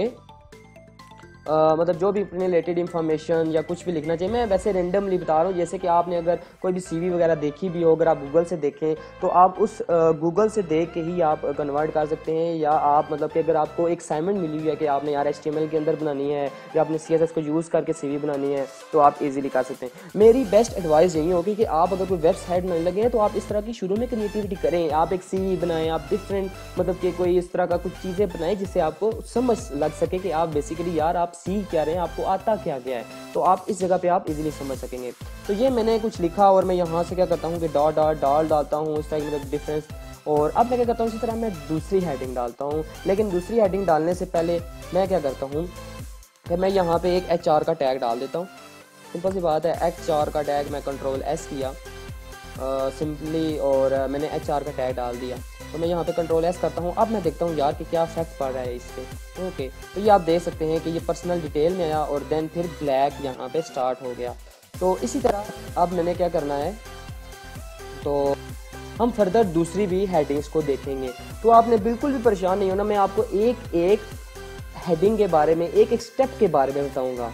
आ, मतलब जो भी अपने रिलेटेड इंफॉर्मेशन या कुछ भी लिखना चाहिए। मैं वैसे रेंडमली बता रहा हूँ, जैसे कि आपने अगर कोई भी सीवी वगैरह देखी भी हो, अगर आप गूगल से देखें तो आप उस गूगल से देख के ही आप कन्वर्ट कर सकते हैं। या आप मतलब कि अगर आपको एक असाइनमेंट मिली हुई है कि आपने यार एच टी एम एल के अंदर बनानी है या आपने सी एस एस को यूज़ करके सी वी बनानी है, तो आप ईजिली कर सकते हैं। मेरी बेस्ट एडवाइस यही होगी कि आप अगर कोई वेबसाइट बनाने लगे हैं तो आप इस तरह की शुरू में क्रिएटिविटी करें, आप एक सी वी बनाएँ, आप डिफरेंट मतलब कि कोई इस तरह का कुछ चीज़ें बनाएं जिससे आपको समझ लग सके कि आप बेसिकली यार आप सीख क्या रहे हैं, आपको आता क्या क्या है, तो आप इस जगह पे आप इजीली समझ सकेंगे। तो ये मैंने कुछ लिखा और मैं यहाँ से क्या करता हूँ कि डॉट डॉट डाल डालता हूँ उस टाइम मतलब डिफरेंस। और अब मैं क्या करता हूँ इसी तरह मैं दूसरी हेडिंग डालता हूँ, लेकिन दूसरी हेडिंग डालने से पहले मैं क्या करता हूँ कि मैं यहाँ पर एक एच आर का टैग डाल देता हूँ। सिंपल सी बात है, एच आर का टैग मैं कंट्रोल एस किया सिंपली और मैंने एच आर का टैग डाल दिया। तो मैं यहाँ पे कंट्रोल एस करता हूँ। अब मैं देखता हूँ यार कि क्या इफेक्ट पड़ रहा है इस पर। ओके, तो ये आप देख सकते हैं कि ये पर्सनल डिटेल में आया और देन फिर ब्लैक यहाँ पे स्टार्ट हो गया। तो इसी तरह अब मैंने क्या करना है, तो हम फर्दर दूसरी भी हेडिंग्स को देखेंगे। तो आपने बिल्कुल भी परेशान नहीं होना, मैं आपको एक एक हेडिंग के बारे में, एक एक स्टेप के बारे में बताऊँगा।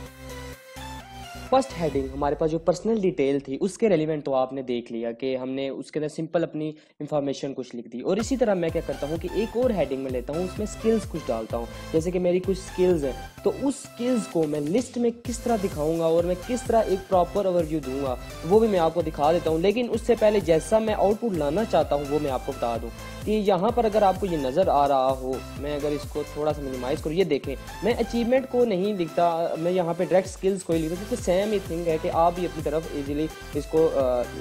फर्स्ट हेडिंग हमारे पास जो पर्सनल डिटेल थी उसके रेलिवेंट तो आपने देख लिया कि हमने उसके अंदर सिंपल अपनी इंफॉर्मेशन कुछ लिख दी। और इसी तरह मैं क्या करता हूँ कि एक और हेडिंग में लेता हूँ, उसमें स्किल्स कुछ डालता हूँ। जैसे कि मेरी कुछ स्किल्स हैं, तो उस स्किल्स को मैं लिस्ट में किस तरह दिखाऊंगा और मैं किस तरह एक प्रॉपर ओवरव्यू दूंगा वो भी मैं आपको दिखा देता हूँ। लेकिन उससे पहले जैसा मैं आउटपुट लाना चाहता हूँ वो मैं आपको बता दूँ कि यहाँ पर अगर आपको ये नज़र आ रहा हो, मैं अगर इसको थोड़ा सा मिनिमाइज़ करूँ, ये देखें मैं अचीवमेंट को नहीं लिखता, मैं यहाँ पे डायरेक्ट स्किल्स को ही लिखता, क्योंकि सेम ही थिंग है कि आप भी अपनी तरफ इजीली इसको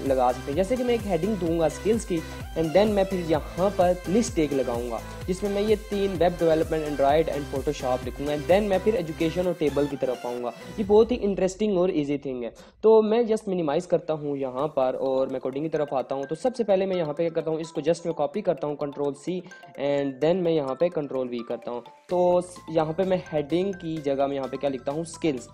लगा सकते हैं। जैसे कि मैं एक हेडिंग दूंगा स्किल्स की एंड देन मैं फिर यहाँ पर लिस्ट एक लगाऊंगा जिसमें मैं ये तीन web development, Android and Photoshop लिखूँगा एंड देन मैं फिर एजुकेशन और टेबल की तरफ आऊँगा। ये बहुत ही इंटरेस्टिंग और ईजी थिंग है। तो मैं जस्ट मिनिमाइज़ करता हूँ यहाँ पर और मैं कोडिंग की तरफ आता हूँ। तो सबसे पहले मैं यहाँ पर क्या करता हूँ, इसको जस्ट मैं कॉपी करता हूँ, कंट्रोल सी एंड देन मैं यहाँ पे कंट्रोल वी करता हूँ। तो यहाँ पे मैं हेडिंग की जगह में यहाँ पे क्या लिखता हूँ, स्किल्स।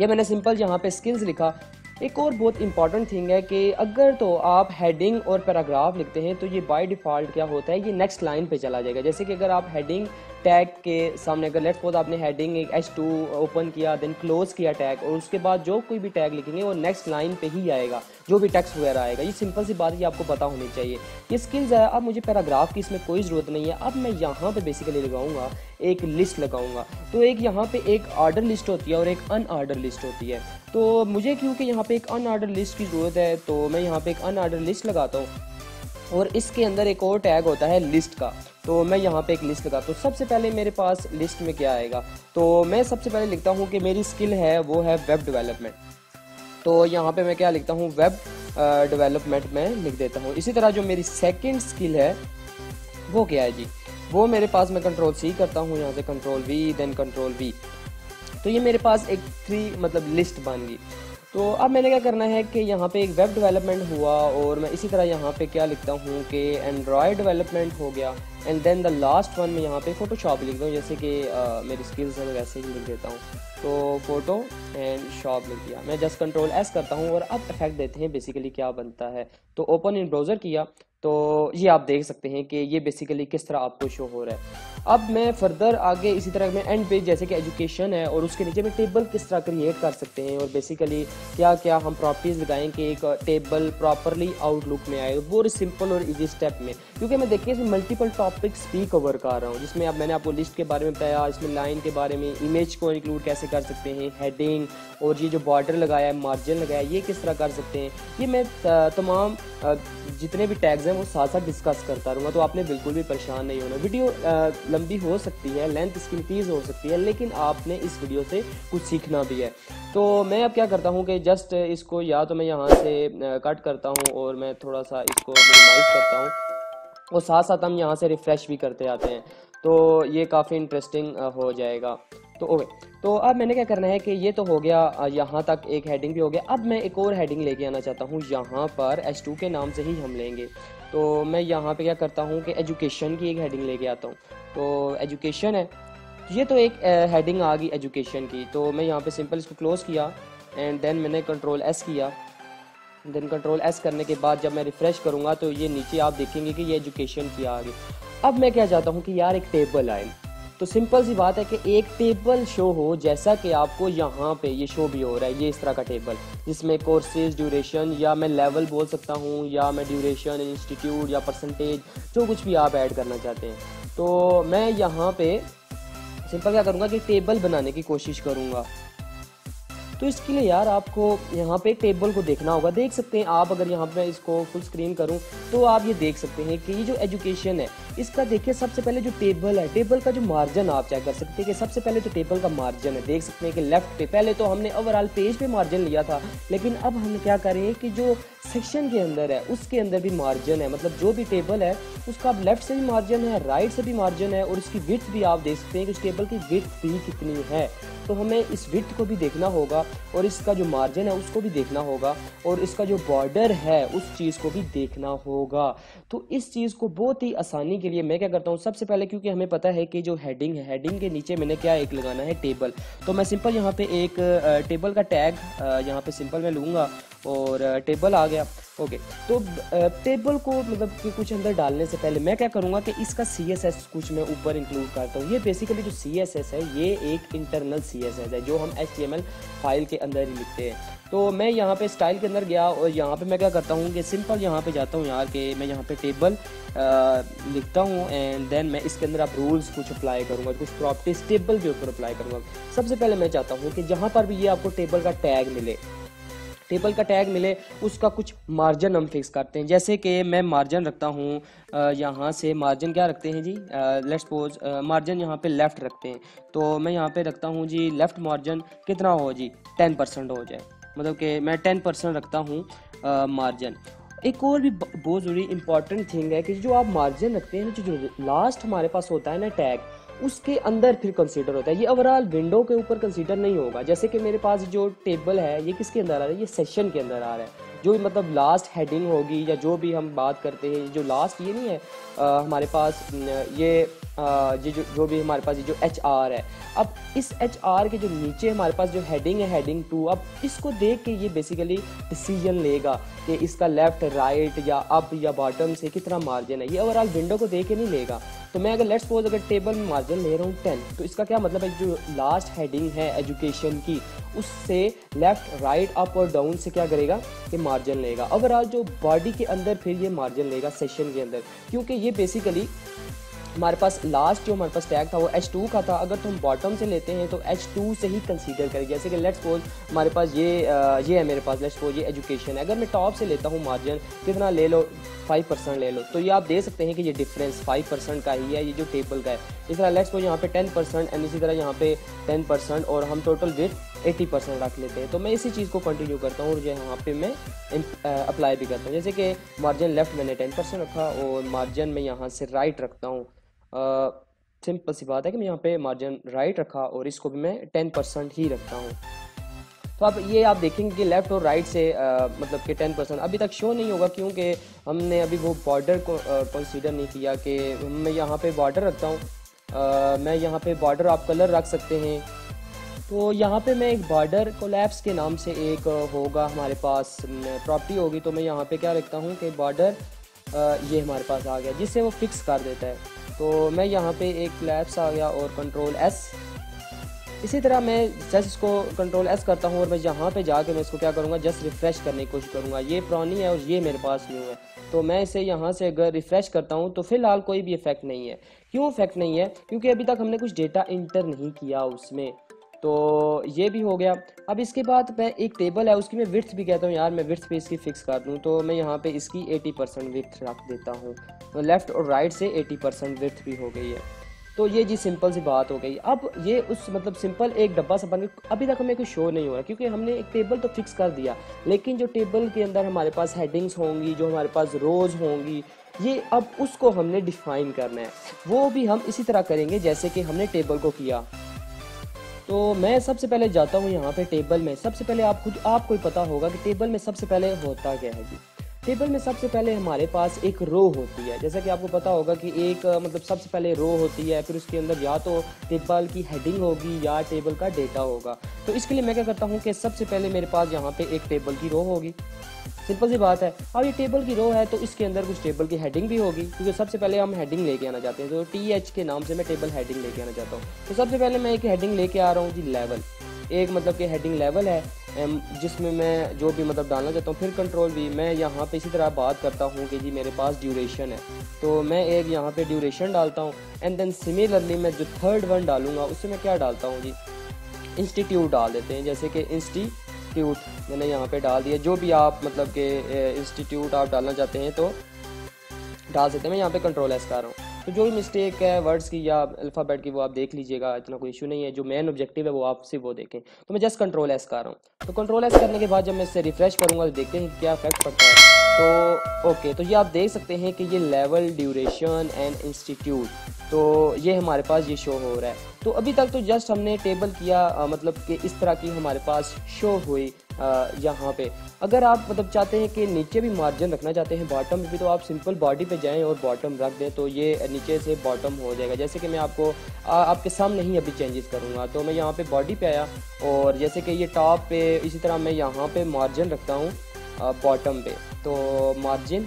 ये मैंने सिंपल यहाँ पे स्किल्स लिखा। एक और बहुत इंपॉर्टेंट थिंग है कि अगर तो आप हेडिंग और पैराग्राफ लिखते हैं तो ये बाय डिफ़ॉल्ट क्या होता है, ये नेक्स्ट लाइन पे चला जाएगा। जैसे कि अगर आप हेडिंग टैग के सामने अगर लेट्स सपोज आपने हेडिंग एक एच टू ओपन किया, देन क्लोज किया टैग, और उसके बाद जो कोई भी टैग लिखेंगे वो नेक्स्ट लाइन पे ही आएगा, जो भी टेक्स्ट वगैरह आएगा। ये सिंपल सी बात है, आपको पता होनी चाहिए। ये स्किल्स है, अब मुझे पैराग्राफ की इसमें कोई ज़रूरत नहीं है। अब मैं यहाँ पर बेसिकली लगाऊँगा एक लिस्ट लगाऊँगा। तो एक यहाँ पर एक आर्डर लिस्ट होती है और एक अनआर्डर लिस्ट होती है। तो मुझे क्योंकि यहाँ पे एक अनआर्डर लिस्ट की ज़रूरत है तो मैं यहाँ पे एक अनआर्डर लिस्ट लगाता हूँ। और इसके अंदर एक और टैग होता है लिस्ट का, तो मैं यहाँ पे एक लिस्ट लगाता हूँ। सबसे पहले मेरे पास लिस्ट में क्या आएगा, तो मैं सबसे पहले लिखता हूँ कि मेरी स्किल है वो है वेब डेवलपमेंट। तो यहाँ पे मैं क्या लिखता हूँ, वेब डेवलपमेंट में लिख देता हूँ। इसी तरह जो मेरी सेकेंड स्किल है वो क्या है जी, वो मेरे पास मैं कंट्रोल सी करता हूँ, यहाँ से control V then control V. तो ये मेरे पास एक थ्री मतलब लिस्ट बन गई। तो अब मैंने क्या करना है कि यहाँ पे एक वेब डेवलपमेंट हुआ और मैं इसी तरह यहाँ पे क्या लिखता हूँ कि एंड्रॉयड डेवलपमेंट हो गया and then the last one में यहाँ पे फोटोशॉप लिख दूँ। जैसे कि uh, मेरी स्किल्स है वैसे ही लिख देता हूँ, तो फोटो एंड शॉप लिख दिया। मैं जस्ट कंट्रोल एस करता हूँ और अब इफेक्ट देते हैं बेसिकली क्या बनता है। तो ओपन इन ब्राउज़र किया, तो ये आप देख सकते हैं कि ये बेसिकली किस तरह आपको शो हो रहा है। अब मैं फर्दर आगे इसी तरह मैं एंड पेज जैसे कि एजुकेशन है और उसके नीचे में टेबल किस तरह क्रिएट कर सकते हैं और बेसिकली क्या क्या हम प्रॉपर्टीज़ लगाएं कि एक टेबल प्रॉपरली आउटलुक में आए, बहुत सिंपल और इजी स्टेप में। क्योंकि मैं देखिए इसमें मल्टीपल टॉपिक्स भी कवर कर रहा हूँ, जिसमें अब मैंने आपको लिस्ट के बारे में बताया, इसमें लाइन के बारे में, इमेज को इंक्लूड कैसे कर सकते हैं, हेडिंग और ये जो बॉर्डर लगाया है, मार्जिन लगाया है, ये किस तरह कर सकते हैं। ये मैं तमाम जितने भी टैग्स हैं वो साथ साथ डिस्कस करता रहूँगा, तो आपने बिल्कुल भी परेशान नहीं होना। वीडियो लंबी हो सकती है, लेंथ इसकी इंक्रीज़ हो सकती है, लेकिन आपने इस वीडियो से कुछ सीखना भी है। तो मैं अब क्या करता हूँ कि जस्ट इसको या तो मैं यहाँ से कट करता हूँ और मैं थोड़ा सा इसको मिनिमाइज करता हूँ और साथ साथ हम यहाँ से रिफ़्रेश भी करते आते हैं, तो ये काफ़ी इंटरेस्टिंग हो जाएगा। तो ओके, तो अब मैंने क्या करना है कि ये तो हो गया, यहाँ तक एक हेडिंग भी हो गया। अब मैं एक और हेडिंग लेके आना चाहता हूँ, यहाँ पर एच टू के नाम से ही हम लेंगे। तो मैं यहाँ पे क्या करता हूँ कि एजुकेशन की एक हेडिंग लेके आता हूँ। तो एजुकेशन है, ये तो एक हेडिंग आ गई एजुकेशन की। तो मैं यहाँ पे सिंपल इसको क्लोज़ किया एंड देन मैंने कंट्रोल एस किया। देन कंट्रोल एस करने के बाद जब मैं रिफ़्रेश करूँगा तो ये नीचे आप देखेंगे कि ये एजुकेशन की आ गई। अब मैं क्या चाहता हूँ कि यार एक टेबल आए, तो सिंपल सी बात है कि एक टेबल शो हो, जैसा कि आपको यहाँ पे ये शो भी हो रहा है, ये इस तरह का टेबल जिसमें कोर्सेज, ड्यूरेशन, या मैं लेवल बोल सकता हूँ, या मैं ड्यूरेशन, इंस्टीट्यूट या परसेंटेज, जो कुछ भी आप ऐड करना चाहते हैं। तो मैं यहाँ पे सिंपल क्या करूँगा कि टेबल बनाने की कोशिश करूँगा। तो इसके लिए यार आपको यहाँ पे टेबल को देखना होगा। देख सकते हैं आप, अगर यहाँ पे इसको फुल स्क्रीन करूँ तो आप ये देख सकते हैं कि ये जो एजुकेशन है इसका, देखिए सबसे पहले जो टेबल है, टेबल का जो मार्जिन आप चेक कर सकते हैं कि सबसे पहले तो टेबल का मार्जिन है, देख सकते हैं कि लेफ्ट पे, पहले तो हमने ओवरऑल पेज पे मार्जिन लिया था, लेकिन अब हम क्या करें कि जो सेक्शन के अंदर है उसके अंदर भी मार्जिन है। मतलब जो भी टेबल है उसका अब लेफ्ट से भी मार्जिन है, राइट से भी मार्जिन है, और इसकी विड्थ भी आप देख सकते हैं कि उस टेबल की विड्थ भी कितनी है। तो हमें इस विड्थ को भी देखना होगा और इसका जो मार्जिन है उसको भी देखना होगा और इसका जो बॉर्डर है उस चीज़ को भी देखना होगा। तो इस चीज़ को बहुत ही आसानी के लिए मैं क्या करता हूँ, सबसे पहले क्योंकि हमें पता है कि जो हेडिंग है, हेडिंग के नीचे मैंने क्या एक लगाना है, टेबल। तो मैं सिंपल यहाँ पे एक टेबल का टैग यहाँ पे सिंपल मैं लूँगा और टेबल आ गया। ओके, तो टेबल को मतलब कि कुछ अंदर डालने से पहले मैं क्या करूँगा कि इसका सीएसएस कुछ मैं ऊपर इंक्लूड करता हूँ। ये बेसिकली जो सीएसएस है ये एक इंटरनल सीएसएस है जो हम एचटीएमएल फाइल के अंदर ही लिखते हैं। तो मैं यहाँ पे स्टाइल के अंदर गया और यहाँ पे मैं क्या करता हूँ कि सिंपल यहाँ पे जाता हूँ यार कि मैं यहाँ पे टेबल लिखता हूँ एंड देन मैं इसके अंदर आप रूल्स कुछ अप्लाई करूँगा, कुछ प्रॉपर्टीज टेबल के ऊपर अप्लाई करूँगा। सबसे पहले मैं चाहता हूँ कि जहाँ पर भी ये आपको टेबल का टैग मिले, टेबल का टैग मिले, उसका कुछ मार्जिन हम फिक्स करते हैं। जैसे कि मैं मार्जिन रखता हूँ यहाँ से, मार्जिन क्या रखते हैं जी, लेट्स सपोज मार्जिन यहाँ पे लेफ़्ट रखते हैं। तो मैं यहाँ पे रखता हूँ जी लेफ़्ट मार्जिन कितना हो जी, टेन परसेंट हो जाए, मतलब कि मैं टेन परसेंट रखता हूँ मार्जिन। एक और भी बहुत ज़रूरी इंपॉर्टेंट थिंग है कि जो आप मार्जिन रखते हैं, जो लास्ट हमारे पास होता है ना टैग, उसके अंदर फिर कंसीडर होता है। ये ओवरऑल विंडो के ऊपर कंसीडर नहीं होगा। जैसे कि मेरे पास जो टेबल है ये किसके अंदर आ रहा है, ये सेशन के अंदर आ रहा है, जो भी मतलब लास्ट हेडिंग होगी या जो भी हम बात करते हैं, जो लास्ट ये नहीं है आ, हमारे पास ये आ, ये जो जो भी हमारे पास ये जो एच आर है, अब इस एच आर के जो नीचे हमारे पास जो हेडिंग है, हेडिंग टू, अब इसको देख के ये बेसिकली डिसीजन लेगा कि इसका लेफ़्ट, राइट या अप या बॉटम से कितना मार्जिन है। ये ओवरऑल विंडो को देख के नहीं लेगा। तो मैं अगर लेट्स सपोज अगर टेबल में मार्जिन ले रहा हूँ टेन, तो इसका क्या मतलब है, जो लास्ट हेडिंग है एजुकेशन की उससे लेफ़्ट, राइट, अप और डाउन से क्या करेगा कि मार्जिन लेगा। ओवरऑल जो बॉडी के अंदर फिर ये मार्जिन लेगा सेशन के अंदर, क्योंकि ये बेसिकली हमारे पास लास्ट जो हमारे पास टैग था वो एच टू का था। अगर तुम तो बॉटम से लेते हैं तो एच टू से ही कंसीडर करें। जैसे कि लेट्स सपोज हमारे पास ये ये है, मेरे पास लेट्स सपोज ये एजुकेशन है। अगर मैं टॉप से लेता हूँ मार्जिन कितना ले लो, फाइव परसेंट ले लो, तो ये आप देख सकते हैं कि ये डिफरेंस फाइव परसेंट का ही है, ये जो टेबल का है। इस तरह लेट्स सपोज यहाँ पे टेन परसेंट एंड इसी तरह यहाँ पे टेन परसेंट और हम टोटल विड्थ एटी परसेंट रख लेते हैं। तो मैं इसी चीज़ को कंटिन्यू करता हूँ और जो यहाँ पे मैं अप्लाई भी करता हूँ। जैसे कि मार्जिन लेफ्ट मैंने टेन परसेंट रखा और मार्जिन मैं यहाँ से राइट रखता हूँ। सिंपल uh, सी बात है कि मैं यहाँ पे मार्जिन राइट रखा और इसको भी मैं टेन परसेंट ही रखता हूँ। तो अब ये आप देखेंगे कि लेफ़्ट और राइट से uh, मतलब कि टेन परसेंट अभी तक शो नहीं होगा, क्योंकि हमने अभी वो बॉर्डर को कंसीडर uh, नहीं किया। कि मैं यहाँ पे बॉर्डर रखता हूँ, uh, मैं यहाँ पे बॉर्डर आप कलर रख सकते हैं। तो यहाँ पे मैं एक बॉर्डर कोलैप्स के नाम से एक होगा हमारे पास प्रॉपर्टी होगी, तो मैं यहाँ पर क्या रखता हूँ कि बॉर्डर uh, ये हमारे पास आ गया जिससे वो फिक्स कर देता है। तो मैं यहाँ पे एक कोलैप्स आ गया और कंट्रोल एस, इसी तरह मैं जस्ट इसको कंट्रोल एस करता हूँ और मैं यहाँ पे जाके मैं इसको क्या करूँगा, जस्ट रिफ़्रेश करने की कोशिश करूँगा। ये पुरानी है और ये मेरे पास न्यू है, तो मैं इसे यहाँ से अगर रिफ़्रेश करता हूँ तो फ़िलहाल कोई भी इफेक्ट नहीं है। क्यों इफेक्ट नहीं है, क्योंकि अभी तक हमने कुछ डेटा इंटर नहीं किया उसमें। तो ये भी हो गया। अब इसके बाद मैं एक टेबल है उसकी मैं विड्थ भी कहता हूँ, यार मैं विड्थ पे इसकी फ़िक्स कर दूँ। तो मैं यहाँ पे इसकी अस्सी परसेंट विड्थ रख देता हूँ। तो लेफ़्ट और राइट से अस्सी परसेंट विड्थ भी हो गई है। तो ये जी सिंपल सी बात हो गई। अब ये उस मतलब सिंपल एक डब्बा सा बन गया। अभी तक हमें कोई शो नहीं हो रहा क्योंकि हमने एक टेबल तो फिक्स कर दिया, लेकिन जो टेबल के अंदर हमारे पास हेडिंग्स होंगी, जो हमारे पास रोज़ होंगी, ये अब उसको हमने डिफ़ाइन करना है। वो भी हम इसी तरह करेंगे जैसे कि हमने टेबल को किया। तो मैं सबसे पहले जाता हूँ यहाँ पे टेबल में। सबसे पहले आप खुद आपको ही पता होगा कि टेबल में सबसे पहले होता क्या है जी। टेबल में सबसे पहले हमारे पास एक रो होती है। जैसा कि आपको पता होगा कि एक मतलब सबसे पहले रो होती है, फिर उसके अंदर या तो टेबल की हेडिंग होगी या टेबल का डेटा होगा। तो इसके लिए मैं क्या करता हूँ कि सबसे पहले मेरे पास यहाँ पे एक टेबल की रो होगी। सिंपल सी बात है। अब ये टेबल की रो है तो इसके अंदर कुछ टेबल की हेडिंग भी होगी, क्योंकि सबसे पहले हम हेडिंग लेके आना चाहते हैं। तो टी एच के नाम से मैं टेबल हेडिंग लेके आना चाहता हूँ। तो सबसे पहले मैं एक हेडिंग लेके आ रहा हूँ जी लेवल, एक मतलब कि हेडिंग लेवल है जिसमें मैं जो भी मतलब डालना चाहता हूँ। फिर कंट्रोल भी मैं यहाँ पे इसी तरह बात करता हूँ कि जी मेरे पास ड्यूरेशन है, तो मैं एक यहाँ पे ड्यूरेशन डालता हूँ। एंड देन सिमिलरली मैं जो थर्ड वन डालूंगा उससे मैं क्या डालता हूँ जी, इंस्टीट्यूट डाल देते हैं। जैसे कि इंस्टीट्यूट मैंने यहाँ पे डाल दिया, जो भी आप मतलब कि इंस्टीट्यूट आप डालना चाहते हैं तो डाल सकते हैं। मैं यहाँ पर कंट्रोल एस कर रहा हूँ। तो जो भी मिस्टेक है वर्ड्स की या अल्फ़ाबेट की वो आप देख लीजिएगा, इतना कोई इशू नहीं है। जो मेन ऑब्जेक्टिव है वो आप सिर्फ वो देखें। तो मैं जस्ट कंट्रोल एस कर रहा हूँ। तो कंट्रोल एस करने के बाद जब मैं इसे रिफ्रेश करूँगा तो देखते हैं क्या इफेक्ट पड़ता है। तो ओके, तो ये आप देख सकते हैं कि ये लेवल, ड्यूरेशन एंड इंस्टीट्यूट, तो ये हमारे पास ये शो हो रहा है। तो अभी तक तो जस्ट हमने टेबल किया, आ, मतलब कि इस तरह की हमारे पास शो हुई यहाँ पे। अगर आप मतलब चाहते हैं कि नीचे भी मार्जिन रखना चाहते हैं, बॉटम भी, तो आप सिंपल बॉडी पे जाएं और बॉटम रख दें, तो ये नीचे से बॉटम हो जाएगा। जैसे कि मैं आपको आ, आपके सामने ही अभी चेंजेस करूँगा। तो मैं यहाँ पर बॉडी पर आया और जैसे कि ये टॉप पे, इसी तरह मैं यहाँ पर मार्जिन रखता हूँ बॉटम पे। तो मार्जिन,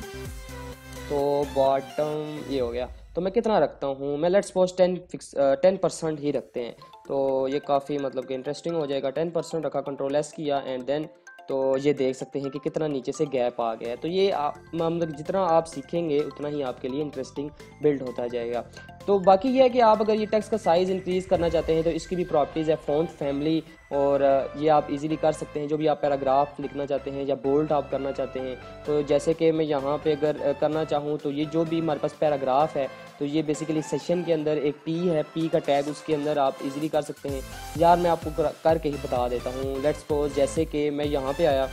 तो बॉटम ये हो गया। तो मैं कितना रखता हूँ, मैं let's suppose ten fix ten percent ही रखते हैं। तो ये काफ़ी मतलब कि इंटरेस्टिंग हो जाएगा। टेन परसेंट रखा, कंट्रोल एस किया एंड देन, तो ये देख सकते हैं कि कितना नीचे से गैप आ गया है। तो ये मतलब जितना आप सीखेंगे उतना ही आपके लिए इंटरेस्टिंग बिल्ड होता जाएगा। तो बाकी ये है कि आप अगर ये टेक्स्ट का साइज़ इंक्रीज़ करना चाहते हैं तो इसकी भी प्रॉपर्टीज़ है, फॉन्ट फैमिली, और ये आप इजीली कर सकते हैं। जो भी आप पैराग्राफ लिखना चाहते हैं या बोल्ड आप करना चाहते हैं, तो जैसे कि मैं यहाँ पे अगर करना चाहूँ तो ये जो भी हमारे पास पैराग्राफ है, तो ये बेसिकली सेशन के अंदर एक पी है, पी का टैग, उसके अंदर आप इजीली कर सकते हैं। यार मैं आपको कर, करके ही बता देता हूँ। लेट्स सपोज जैसे कि मैं यहाँ पे आया,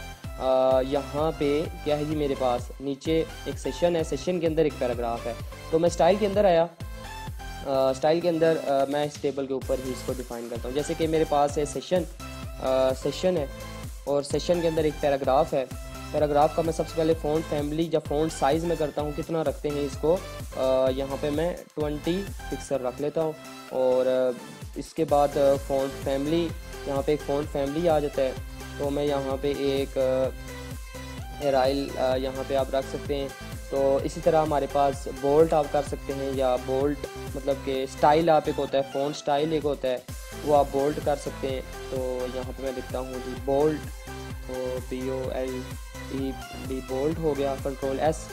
आ, यहाँ पे क्या है जी, मेरे पास नीचे एक सेशन है, सेशन के अंदर एक पैराग्राफ है। तो मैं स्टाइल के अंदर आया, स्टाइल uh, के अंदर uh, मैं इस टेबल के ऊपर ही इसको डिफाइन करता हूँ। जैसे कि मेरे पास है सेशन, सेशन uh, है और सेशन के अंदर एक पैराग्राफ है। पैराग्राफ का मैं सबसे पहले फ़ॉन्ट फैमिली या फ़ॉन्ट साइज़ में करता हूँ, कितना रखते हैं इसको, uh, यहाँ पे मैं बीस पिक्सल रख लेता हूँ। और uh, इसके बाद फ़ॉन्ट uh, फैमिली, यहाँ पे एक फ़ॉन्ट फैमिली आ जाता है। तो मैं यहाँ पे एक एराइल uh, uh, यहाँ पे आप रख सकते हैं। तो इसी तरह हमारे पास बोल्ट आप कर सकते हैं, या बोल्ट मतलब के स्टाइल आप एक होता है, फ़ॉन्ट स्टाइल एक होता है, वो आप बोल्ट कर सकते हैं। तो यहाँ पे मैं लिखता हूँ जी बोल्ट, तो बी ओ एल ई डी बोल्ट हो गया, कंट्रोल एस।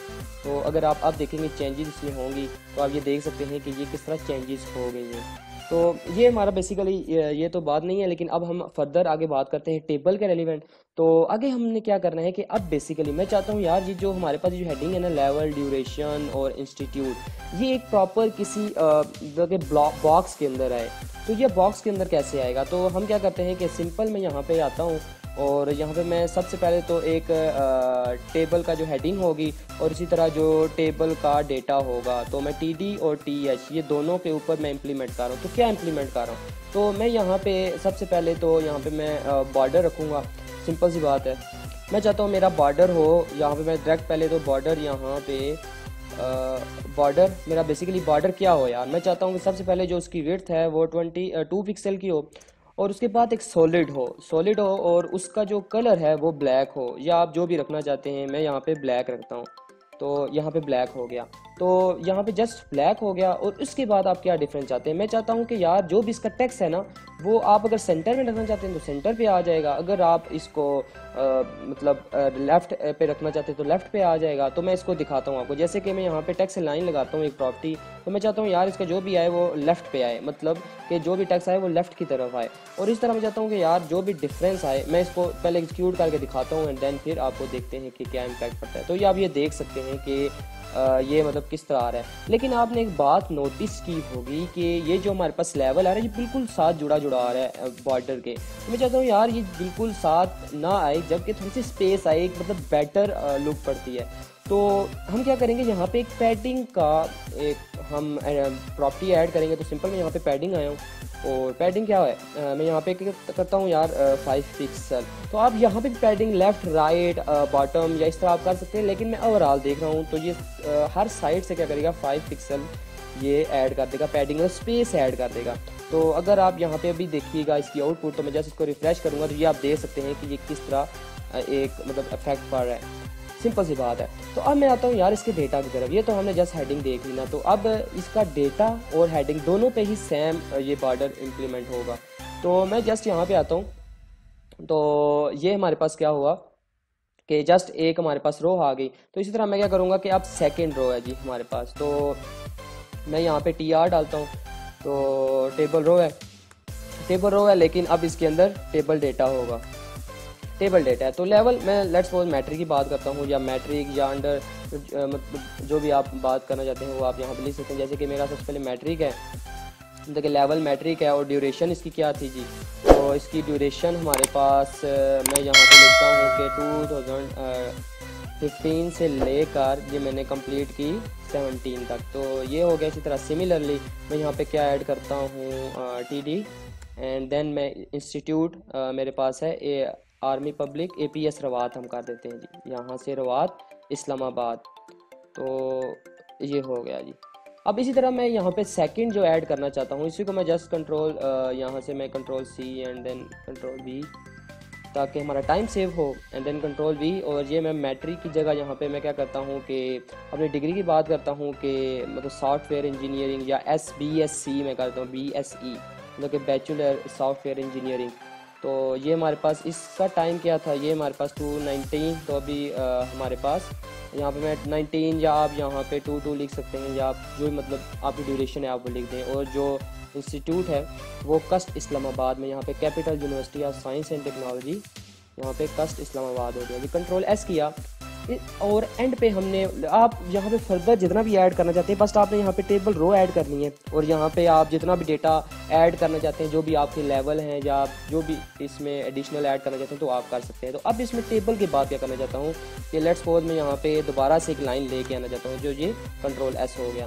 तो अगर आप अब देखेंगे चेंजेस इसमें होंगी, तो आप ये देख सकते हैं कि ये किस तरह चेंजेस हो गई हैं। तो ये हमारा बेसिकली ये तो बात नहीं है, लेकिन अब हम फर्दर आगे बात करते हैं टेबल के रेलिवेंट। तो आगे हमने क्या करना है कि अब बेसिकली मैं चाहता हूँ यार, ये जो हमारे पास जो हेडिंग है ना, लेवल, ड्यूरेशन और इंस्टीट्यूट, ये एक प्रॉपर किसी ब्लॉक बॉक्स के अंदर आए। तो ये बॉक्स के अंदर कैसे आएगा, तो हम क्या करते हैं कि सिंपल मैं यहाँ पर आता हूँ और यहाँ पे मैं सबसे पहले तो एक आ, टेबल का जो हेडिंग होगी और इसी तरह जो टेबल का डेटा होगा, तो मैं टी डी और टी एच ये दोनों के ऊपर मैं इम्प्लीमेंट कर रहा हूँ। तो क्या इम्प्लीमेंट कर रहा हूँ, तो मैं यहाँ पे सबसे पहले तो यहाँ पे मैं बॉर्डर रखूँगा। सिंपल सी बात है, मैं चाहता हूँ मेरा बॉर्डर हो यहाँ पे। मैं डायरेक्ट पहले तो बॉर्डर, यहाँ पे बॉर्डर मेरा बेसिकली बॉर्डर क्या हो यार, मैं चाहता हूँ कि सबसे पहले जो उसकी विड्थ है वो ट्वेंटी टू पिक्सल की हो, और उसके बाद एक सॉलिड हो, सॉलिड हो और उसका जो कलर है वो ब्लैक हो, या आप जो भी रखना चाहते हैं। मैं यहाँ पे ब्लैक रखता हूँ, तो यहाँ पे ब्लैक हो गया, तो यहाँ पे जस्ट ब्लैक हो गया। और उसके बाद आप क्या डिफरेंस चाहते हैं, मैं चाहता हूँ कि यार जो भी इसका टेक्स्ट है ना, वो आप अगर सेंटर में रखना चाहते हैं तो सेंटर पे आ जाएगा, अगर आप इसको आ, मतलब लेफ़्ट पे रखना चाहते हैं तो लेफ़्ट पे आ जाएगा। तो मैं इसको दिखाता हूँ आपको। जैसे कि मैं यहाँ पे टेक्स्ट लाइन लगाता हूँ एक प्रॉपर्टी, तो मैं चाहता हूँ यार इसका जो भी आए वो लेफ़्ट पे आए, मतलब कि जो भी टेक्स्ट आए वो लेफ़्ट की तरफ आए। और इस तरह मैं चाहता हूँ कि यार जो भी डिफरेंस आए, मैं इसको पहले एग्जीक्यूट करके दिखाता हूँ एंड देन फिर आपको देखते हैं कि क्या इम्पैक्ट पड़ता है। तो ये आप ये देख सकते हैं कि आ, ये मतलब किस तरह आ रहा है। लेकिन आपने एक बात नोटिस की होगी कि ये जो हमारे पास लेवल आ रहा है ये बिल्कुल साथ जुड़ा जुड़ा आ रहा है बॉर्डर के। तो मैं चाहता हूँ यार ये बिल्कुल साथ ना आए, जबकि थोड़ी सी स्पेस आए, एक मतलब बेटर लुक पड़ती है। तो हम क्या करेंगे, यहाँ पे एक पैडिंग का एक हम प्रॉपर्टी ऐड करेंगे तो सिंपल मैं यहाँ पे पैडिंग आया हूँ और पैडिंग क्या है आ, मैं यहाँ पे करता हूँ यार फाइव पिक्सल। तो आप यहाँ पे पैडिंग लेफ़्ट राइट बॉटम या इस तरह आप कर सकते हैं, लेकिन मैं ओवरऑल देख रहा हूँ तो ये आ, हर साइड से क्या करेगा फाइव पिक्सल ये ऐड कर देगा, पैडिंग और स्पेस ऐड कर देगा। तो अगर आप यहाँ पे अभी देखिएगा इसकी आउटपुट, तो मैं जैसे इसको रिफ्रेश करूँगा तो ये आप देख सकते हैं कि ये किस तरह एक मतलब इफेक्ट पड़ रहा है। सिंपल सी बात है। तो अब मैं आता हूँ यार इसके डेटा की तरफ। ये तो हमने जस्ट हेडिंग देख ली ना, तो अब इसका डेटा और हेडिंग दोनों पे ही सेम ये बॉर्डर इम्प्लीमेंट होगा। तो मैं जस्ट यहाँ पे आता हूँ तो ये हमारे पास क्या हुआ कि जस्ट एक हमारे पास रो आ गई। तो इसी तरह मैं क्या करूँगा कि अब सेकेंड रो है जी हमारे पास, तो मैं यहाँ पे टी आर डालता हूँ तो टेबल रो है, टेबल रो है लेकिन अब इसके अंदर टेबल डेटा होगा, टेबल डेटा है। तो लेवल मैं लेट्स सपोज मैट्रिक की बात करता हूँ या मैट्रिक या अंडर मतलब जो भी आप बात करना चाहते हैं वो आप यहाँ पे लिख सकते हैं। जैसे कि मेरा सबसे पहले मैट्रिक है, देखिए लेवल मैट्रिक है और ड्यूरेशन इसकी क्या थी जी, तो इसकी ड्यूरेशन हमारे पास मैं यहाँ पे लिखता हूँ कि टू थाउजेंड फिफ्टीन से लेकर ये मैंने कंप्लीट की सेवनटीन तक, तो ये हो गया। इसी तरह सिमिलरली मैं यहाँ पे क्या ऐड करता हूँ टी डी एंड देन मैं इंस्टीट्यूट मेरे पास है a army public A P S Rawat हम कर देते हैं जी, यहाँ से रवात इस्लामाबाद, तो ये हो गया जी। अब इसी तरह मैं यहाँ पे सेकंड जो ऐड करना चाहता हूँ इसी को मैं जस्ट कंट्रोल यहाँ से मैं control C and then control V ताकि हमारा टाइम सेव हो एंड देन कंट्रोल वी। और ये मैं मैट्रिक की जगह यहाँ पे मैं क्या करता हूँ कि अपनी डिग्री की बात करता हूँ कि मतलब सॉफ्टवेयर इंजीनियरिंग या एस बी एस सी मैं करता हूँ बी एस ई मतलब कि बैचलर सॉफ्टवेयर इंजीनियरिंग। तो ये हमारे पास इसका टाइम क्या था, ये हमारे पास टू नाइनटीन, तो अभी आ, हमारे पास यहाँ पे मैं नाइनटीन या आप यहाँ पे टू टू लिख सकते हैं या आप जो मतलब आपकी ड्यूरेशन है आप वो लिख दें। और जो इंस्टीट्यूट है वो कस्ट इस्लामाबाद में यहाँ पे capital university of science and technology यहाँ पे कस्ट इस्लामाबाद हो गया जी, कंट्रोल एस किया। और एंड पे हमने आप यहाँ पे फर्दर जितना भी ऐड करना चाहते हैं बस आपने यहाँ पे टेबल रो ऐड करनी है और यहाँ पे आप जितना भी डेटा ऐड करना चाहते हैं जो भी आपके लेवल हैं या आप जो भी इसमें एडिशनल ऐड करना चाहते हैं तो आप कर सकते हैं। तो अब इसमें टेबल की बात क्या करना चाहता हूँ कि लेट्स सपोज मैं यहाँ पे दोबारा से एक लाइन लेके आना चाहता हूँ जो ये कंट्रोल एस हो गया।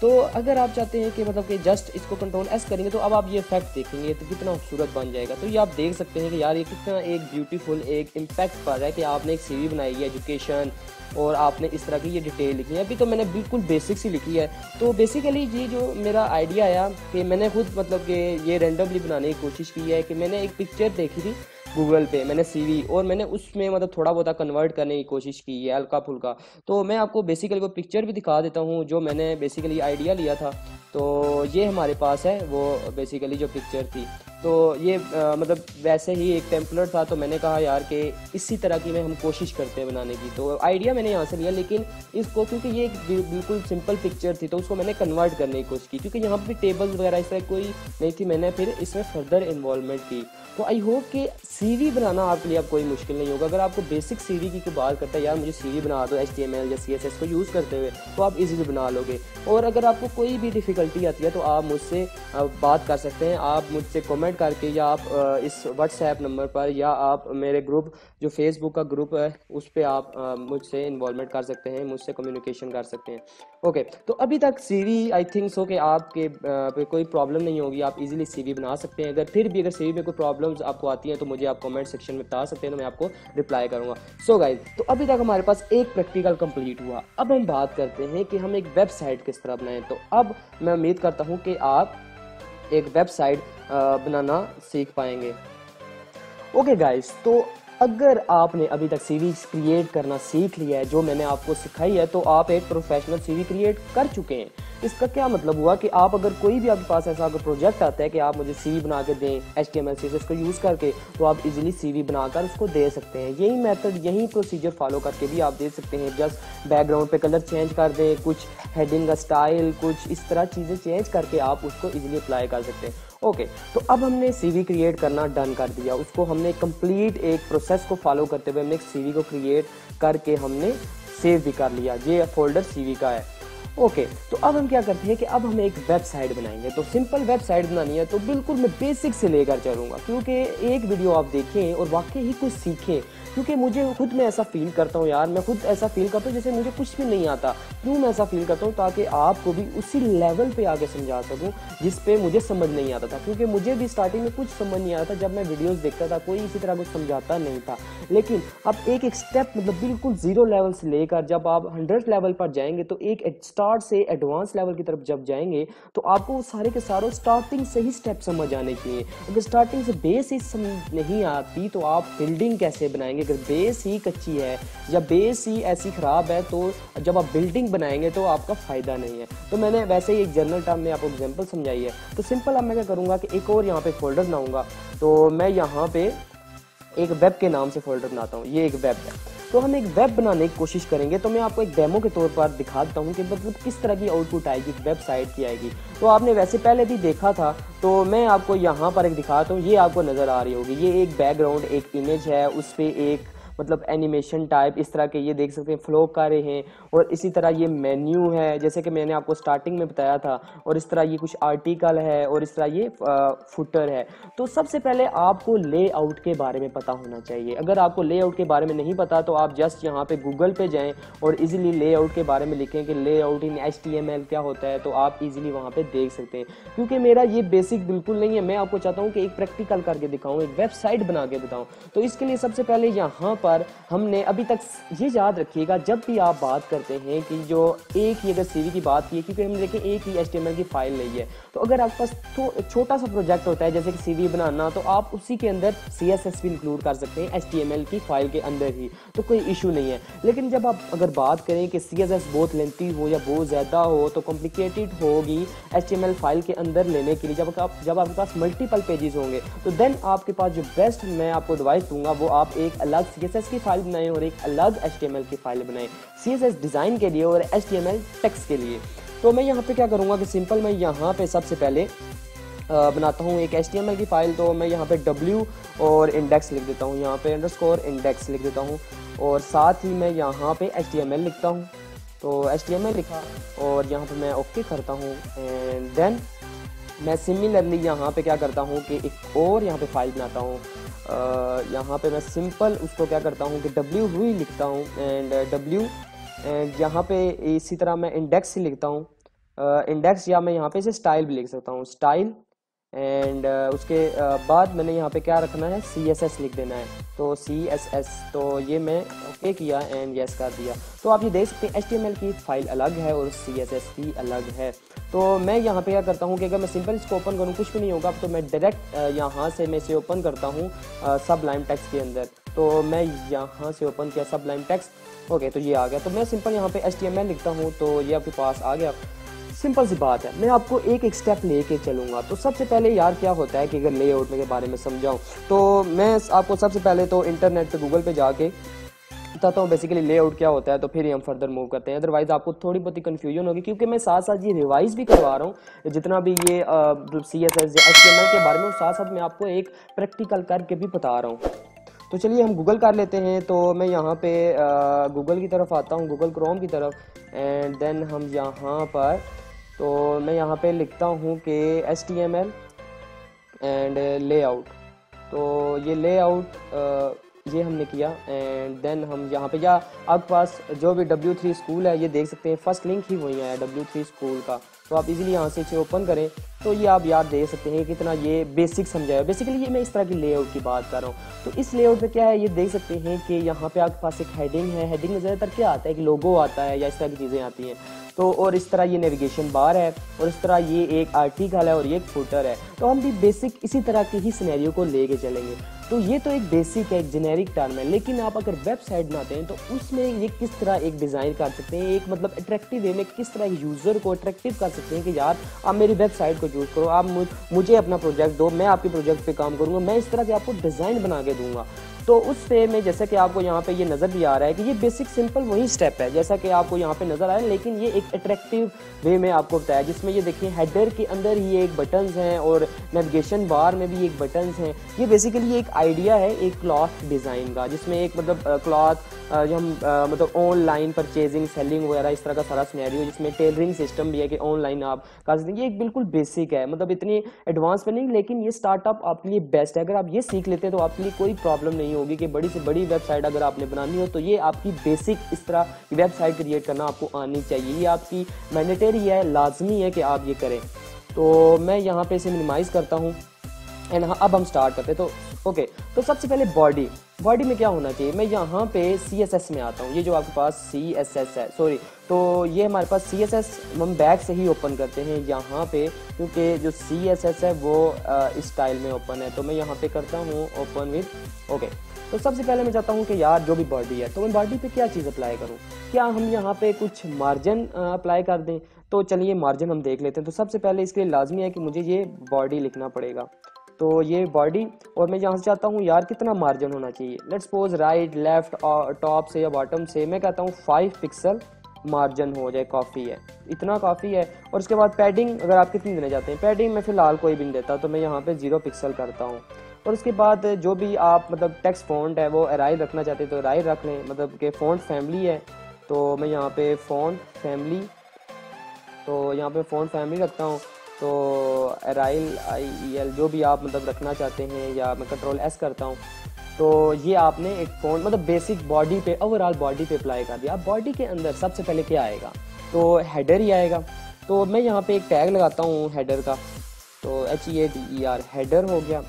तो अगर आप चाहते हैं कि मतलब कि जस्ट इसको कंट्रोल एस करेंगे तो अब आप ये इफेक्ट देखेंगे तो कितना खूबसूरत बन जाएगा। तो ये आप देख सकते हैं कि यार ये कितना एक ब्यूटीफुल एक इम्पैक्ट पड़ रहा है कि आपने एक सीवी बनाई है एजुकेशन और आपने इस तरह की ये डिटेल लिखी है। अभी तो मैंने बिल्कुल बेसिक सी लिखी है। तो बेसिकली ये जो मेरा आइडिया आया कि मैंने खुद मतलब कि ये रेंडमली बनाने की कोशिश की है कि मैंने एक पिक्चर देखी थी गूगल पे, मैंने सीवी और मैंने उसमें मतलब थोड़ा बहुत कन्वर्ट करने की कोशिश की है हल्का फुल्का। तो मैं आपको बेसिकली वो पिक्चर भी दिखा देता हूँ जो मैंने बेसिकली आइडिया लिया था। तो ये हमारे पास है वो बेसिकली जो पिक्चर थी, तो ये आ, मतलब वैसे ही एक टेम्पलेट था। तो मैंने कहा यार कि इसी तरह की मैं हम कोशिश करते हैं बनाने की। तो आइडिया मैंने यहाँ से लिया, लेकिन इसको क्योंकि ये एक बिल्कुल सिंपल पिक्चर थी तो उसको मैंने कन्वर्ट करने की कोशिश की क्योंकि यहाँ पे टेबल्स वगैरह इस तरह कोई नहीं थी, मैंने फिर इसमें फर्दर इन्वॉल्वमेंट की। तो आई होप कि सीवी बनाना आपके लिए अब कोई मुश्किल नहीं होगा। अगर आपको बेसिक सीवी की बात करता है यार मुझे सीवी बना दो एचटीएमएल या सीएसएस को यूज़ करते हुए, तो आप इजीली बना लोगे। और अगर आपको कोई भी डिफ़िकल्टी आती है तो आप मुझसे बात कर सकते हैं, आप मुझसे कमेंट करके या आप इस व्हाट्सएप नंबर पर या आप मेरे ग्रुप जो फेसबुक का ग्रुप है उस पर आप मुझसे इन्वॉल्वमेंट कर सकते हैं, मुझसे कम्युनिकेशन कर सकते हैं। ओके, तो अभी तक सीवी आई थिंक सो कि आपके पे कोई प्रॉब्लम नहीं होगी, आप इजीली सीवी बना सकते हैं। अगर फिर भी अगर सीवी में कोई प्रॉब्लम्स आपको आती हैं तो मुझे आप कमेंट सेक्शन में बता सकते हैं, तो मैं आपको रिप्लाई करूंगा। सो गाइज, तो अभी तक हमारे पास एक प्रैक्टिकल कंप्लीट हुआ। अब हम बात करते हैं कि हम एक वेबसाइट किस तरह बनाएं। तो अब मैं उम्मीद करता हूँ कि आप एक वेबसाइट बनाना सीख पाएंगे। ओके गाइज, तो अगर आपने अभी तक सीवी क्रिएट करना सीख लिया है जो मैंने आपको सिखाई है तो आप एक प्रोफेशनल सीवी क्रिएट कर चुके हैं। इसका क्या मतलब हुआ कि आप अगर कोई भी आपके पास ऐसा अगर प्रोजेक्ट आता है कि आप मुझे सीवी बना के दें एचटीएमएल सीएसएस को यूज़ करके, तो आप इजीली सीवी बनाकर उसको दे सकते हैं। यही मेथड यही प्रोसीजर फॉलो करके भी आप दे सकते हैं। जस्ट बैकग्राउंड पे कलर चेंज कर दें, कुछ हेडिंग का स्टाइल, कुछ इस तरह चीज़ें चेंज करके आप उसको इजीली अप्लाई कर सकते हैं। ओके, तो अब हमने सीवी क्रिएट करना डन कर दिया, उसको हमने कंप्लीट एक प्रोसेस को फॉलो करते हुए हमने एक सीवी को क्रिएट करके हमने सेव भी कर लिया। ये फोल्डर सीवी का है। ओके okay, तो अब हम क्या करते हैं कि अब हम एक वेबसाइट बनाएंगे। तो सिंपल वेबसाइट बनानी है तो बिल्कुल मैं बेसिक से लेकर चलूँगा, क्योंकि एक वीडियो आप देखें और वाकई ही कुछ सीखें, क्योंकि मुझे खुद मैं ऐसा फील करता हूँ यार, मैं खुद ऐसा फील करता हूँ जैसे मुझे कुछ भी नहीं आता। क्यों मैं ऐसा फील करता हूँ? ताकि आपको भी उसी लेवल पे आगे समझा सकूँ जिस पे मुझे समझ नहीं आता था, क्योंकि मुझे भी स्टार्टिंग में कुछ समझ नहीं आता था। जब मैं वीडियोस देखता था कोई इसी तरह कुछ समझाता नहीं था, लेकिन अब एक एक स्टेप मतलब बिल्कुल ज़ीरो लेवल से लेकर जब आप हंड्रेड लेवल पर जाएंगे, तो एक स्टार्ट से एडवांस लेवल की तरफ जब जाएंगे तो आपको सारे के सारे स्टार्टिंग से ही स्टेप समझ आने चाहिए। अगर स्टार्टिंग से बेस ही समझ नहीं आती तो आप बिल्डिंग कैसे बनाएंगे? अगर बेस ही कच्ची है या बेस ही ऐसी ख़राब है तो जब आप बिल्डिंग बनाएंगे तो आपका फ़ायदा नहीं है। तो मैंने वैसे ही एक जनरल टर्म में आपको एग्जांपल समझाई है। तो सिंपल अब मैं क्या करूँगा कि एक और यहाँ पे फोल्डर बनाऊँगा। तो मैं यहाँ पे एक वेब के नाम से फोल्डर बनाता हूँ, ये एक वेब है। तो हम एक वेब बनाने की कोशिश करेंगे। तो मैं आपको एक डेमो के तौर पर दिखाता हूँ कि मतलब किस तरह की आउटपुट आएगी वेबसाइट की आएगी। तो आपने वैसे पहले भी देखा था, तो मैं आपको यहाँ पर एक दिखाता हूँ। ये आपको नज़र आ रही होगी, ये एक बैकग्राउंड एक इमेज है, उस पर एक मतलब एनिमेशन टाइप इस तरह के ये देख सकते हैं फ्लो कर रहे हैं, और इसी तरह ये मेन्यू है जैसे कि मैंने आपको स्टार्टिंग में बताया था, और इस तरह ये कुछ आर्टिकल है, और इस तरह ये फुटर है। तो सबसे पहले आपको लेआउट के बारे में पता होना चाहिए। अगर आपको लेआउट के बारे में नहीं पता तो आप जस्ट यहाँ पे गूगल पे जाएं और इजीली लेआउट के बारे में लिखें कि layout in H T M L क्या होता है, तो आप इजीली वहाँ पे देख सकते हैं। क्योंकि मेरा ये बेसिक बिल्कुल नहीं है, मैं आपको चाहता हूँ कि एक प्रैक्टिकल करके दिखाऊँ, एक वेबसाइट बना के दिखाऊँ। तो इसके लिए सबसे पहले यहाँ पर हमने अभी तक ये याद रखिएगा, जब भी आप बात करते हैं कि जो एक ही अगर सीवी की बात की, क्योंकि हमने देखिए एक ही एचटीएमएल की फाइल ली है, तो अगर आपके पास छोटा सा प्रोजेक्ट होता है जैसे कि सीवी बनाना, तो आप उसी के अंदर सीएसएस भी इंक्लूड कर सकते हैं एचटीएमएल की फाइल के अंदर ही, तो कोई इशू नहीं है। लेकिन जब आप अगर बात करें कि सीएसएस बहुत लेंथी हो या बहुत ज़्यादा हो तो कॉम्प्लिकेटेड होगी एचटीएमएल फाइल के अंदर लेने के लिए, जब आप जब आपके पास मल्टीपल पेजेस होंगे तो देन आपके पास जो बेस्ट मैं आपको एडवाइस दूंगा वो आप एक अलग सीएसएस की फाइल बनाएं और एक अलग एचटीएमएल की फाइल बनाएं, सीएसएस डिज़ाइन के लिए और एचटीएमएल टेक्स्ट के लिए। तो मैं यहाँ पे क्या करूँगा कि सिंपल मैं यहाँ पे सबसे पहले बनाता हूँ एक एचटीएमएल की फ़ाइल। तो मैं यहाँ पे डब्ल्यू और इंडेक्स लिख देता हूँ, यहाँ पे अंडरस्कोर इंडेक्स लिख देता हूँ, और साथ ही मैं यहाँ पे एचटीएमएल लिखता हूँ। तो एचटीएमएल लिखा और यहाँ पर मैं ओके करता हूँ, एंड देन मैं सिमिलरली यहाँ पर क्या करता हूँ कि एक और यहाँ पर फाइल बनाता हूँ। Uh, यहाँ पे मैं सिंपल उसको क्या करता हूँ कि W हुई लिखता हूँ, एंड W एंड यहाँ पे इसी तरह मैं इंडेक्स ही लिखता हूँ, इंडेक्स uh, या मैं यहाँ पे इसे स्टाइल भी लिख सकता हूँ स्टाइल, एंड uh, उसके uh, बाद मैंने यहाँ पे क्या रखना है C S S लिख देना है। तो C S S तो ये मैं ओके किया एंड येस कर दिया। तो आप ये देख सकते हैं H T M L की फ़ाइल अलग है और C S S की अलग है। तो मैं यहाँ पे क्या करता हूँ कि अगर मैं सिंपल इसको ओपन करूँ कुछ भी नहीं होगा, तो मैं डायरेक्ट यहाँ से मैं इसे ओपन करता हूँ सबलाइम टेक्स्ट के अंदर। तो मैं यहाँ से ओपन किया सबलाइम टेक्स्ट, ओके तो ये आ गया। तो मैं सिंपल यहाँ पे एचटीएमएल लिखता हूँ, तो ये आपके पास आ गया। सिंपल सी बात है, मैं आपको एक एक स्टेप लेके चलूँगा। तो सबसे पहले यार क्या होता है कि अगर लेआउट के बारे में समझाऊँ, तो मैं आपको सबसे पहले तो इंटरनेट पर गूगल पर जाके बताता हूँ बेसिकली लेआउट क्या होता है, तो फिर हम फर्दर मूव करते हैं। अदरवाइज आपको थोड़ी बहुत ही कन्फ्यूजन होगी, क्योंकि मैं साथ साथ ये रिवाइज भी करवा रहा हूँ जितना भी ये सी एस एस या एच टी एम एल के बारे में, साथ साथ मैं आपको एक प्रैक्टिकल करके भी बता रहा हूँ। तो चलिए हम गूगल कर लेते हैं। तो मैं यहाँ पे गूगल की तरफ आता हूँ, गूगल क्रोम की तरफ, एंड देन हम यहाँ पर तो मैं यहाँ पर लिखता हूँ कि H T M L and layout. तो ये लेआउट ये हमने किया, एंड देन हम यहाँ पे या आपके पास जो भी W थ्री स्कूल है ये देख सकते हैं, फर्स्ट लिंक ही वही आया W थ्री स्कूल का। तो आप इजीली यहाँ से इसे ओपन करें, तो ये आप याद दे सकते हैं कितना ये बेसिक समझाया। बेसिकली ये मैं इस तरह की लेआउट की बात कर रहा हूँ। तो इस लेआउट पे क्या है ये देख सकते हैं कि यहाँ पे आपके पास एक हेडिंग है, हेडिंग में ज़्यादातर क्या आता है कि लोगो आता है या इस तरह की चीज़ें आती हैं। तो और इस तरह ये नेविगेशन बार है, और इस तरह ये एक आर्टिकल है, और ये एक फुटर है। तो हम भी बेसिक इसी तरह के ही सिनेरियो को लेके चलेंगे। तो ये तो एक बेसिक है, एक जेनेरिक टर्म है, लेकिन आप अगर वेबसाइट बनाते हैं तो उसमें ये किस तरह एक डिज़ाइन कर सकते हैं, एक मतलब अट्रैक्टिव वे में किस तरह यूज़र को अट्रैक्टिव कर सकते हैं कि यार आप मेरी वेबसाइट को यूज़ करो, आप मुझे अपना प्रोजेक्ट दो, मैं आपके प्रोजेक्ट पे काम करूँगा, मैं इस तरह से आपको डिज़ाइन बना के दूँगा। तो उससे में जैसा कि आपको यहाँ पे ये नज़र भी आ रहा है कि ये बेसिक सिंपल वही स्टेप है जैसा कि आपको यहाँ पे नज़र आया, लेकिन ये एक अट्रैक्टिव वे में आपको बताया, जिसमें ये देखिए हेडर के अंदर ही एक बटन्स हैं और नेविगेशन बार में भी एक बटन्स हैं। ये बेसिकली एक आइडिया है एक क्लॉथ डिज़ाइन का, जिसमें एक मतलब क्लॉथ जो हम मतलब ऑनलाइन परचेजिंग सेलिंग वगैरह इस तरह का सारा सिनेरियो, जिसमें टेलरिंग सिस्टम भी है कि ऑनलाइन आप कर सकते हैं। ये एक बिल्कुल बेसिक है, मतलब इतनी एडवांस में नहीं, लेकिन ये स्टार्टअप आपके लिए बेस्ट है। अगर आप ये सीख लेते हैं तो आपके लिए कोई प्रॉब्लम नहीं होगी कि बड़ी से बड़ी वेबसाइट अगर आपने बनानी हो तो ये आपकी बेसिक इस तरह वेबसाइट क्रिएट करना आपको आनी चाहिए। ये आपकी मैंडेटरी है, लाजमी है कि आप ये करें। तो मैं यहाँ पे इसे मिनिमाइज़ करता हूँ एंड अब हम स्टार्ट करते हैं। तो ओके okay, तो सबसे पहले बॉडी बॉडी में क्या होना चाहिए, मैं यहाँ पे सी एस एस में आता हूँ। ये जो आपके पास सी एस एस है, सॉरी, तो ये हमारे पास सी एस एस हम बैक से ही ओपन करते हैं यहाँ पे, क्योंकि जो सी एस एस है वो स्टाइल में ओपन है। तो मैं यहाँ पे करता हूँ ओपन विथ ओके। तो सबसे पहले मैं चाहता हूँ कि यार जो भी बॉडी है, तो मैं बॉडी पे क्या चीज़ अप्लाई करूँ, क्या हम यहाँ पे कुछ मार्जिन अप्लाई कर दें। तो चलिए मार्जिन हम देख लेते हैं। तो सबसे पहले इसके लिए लाजमी है कि मुझे ये बॉडी लिखना पड़ेगा। तो ये बॉडी, और मैं यहाँ से चाहता हूँ यार कितना मार्जिन होना चाहिए, लेट्स सपोज राइट लेफ्ट और टॉप से या बॉटम से मैं कहता हूँ फाइव पिक्सल मार्जिन हो जाए, काफ़ी है, इतना काफ़ी है। और उसके बाद पैडिंग अगर आप कितनी देना चाहते हैं, पैडिंग मैं फ़िलहाल कोई भी नहीं देता, तो मैं यहाँ पे जीरो पिक्सल करता हूँ। और उसके बाद जो भी आप मतलब टेक्स्ट फ़ॉन्ट है वो अराइल रखना चाहते हैं तो अराइल रख लें, मतलब कि फ़ॉन्ट फैमिली है, तो मैं यहाँ पे फ़ॉन्ट फैमिली तो यहाँ पे फ़ॉन्ट फैमिली रखता हूँ। तो अराइल आई ई एल जो भी आप मतलब रखना चाहते हैं, या मैं कंट्रोल एस करता हूँ। तो ये आपने एक फ़ोन मतलब बेसिक बॉडी पे, ओवरऑल बॉडी पे अप्लाई कर दिया। बॉडी के अंदर सबसे पहले क्या आएगा, तो हेडर ही आएगा। तो मैं यहाँ पे एक टैग लगाता हूँ हेडर का, तो H E A D E R header हो गया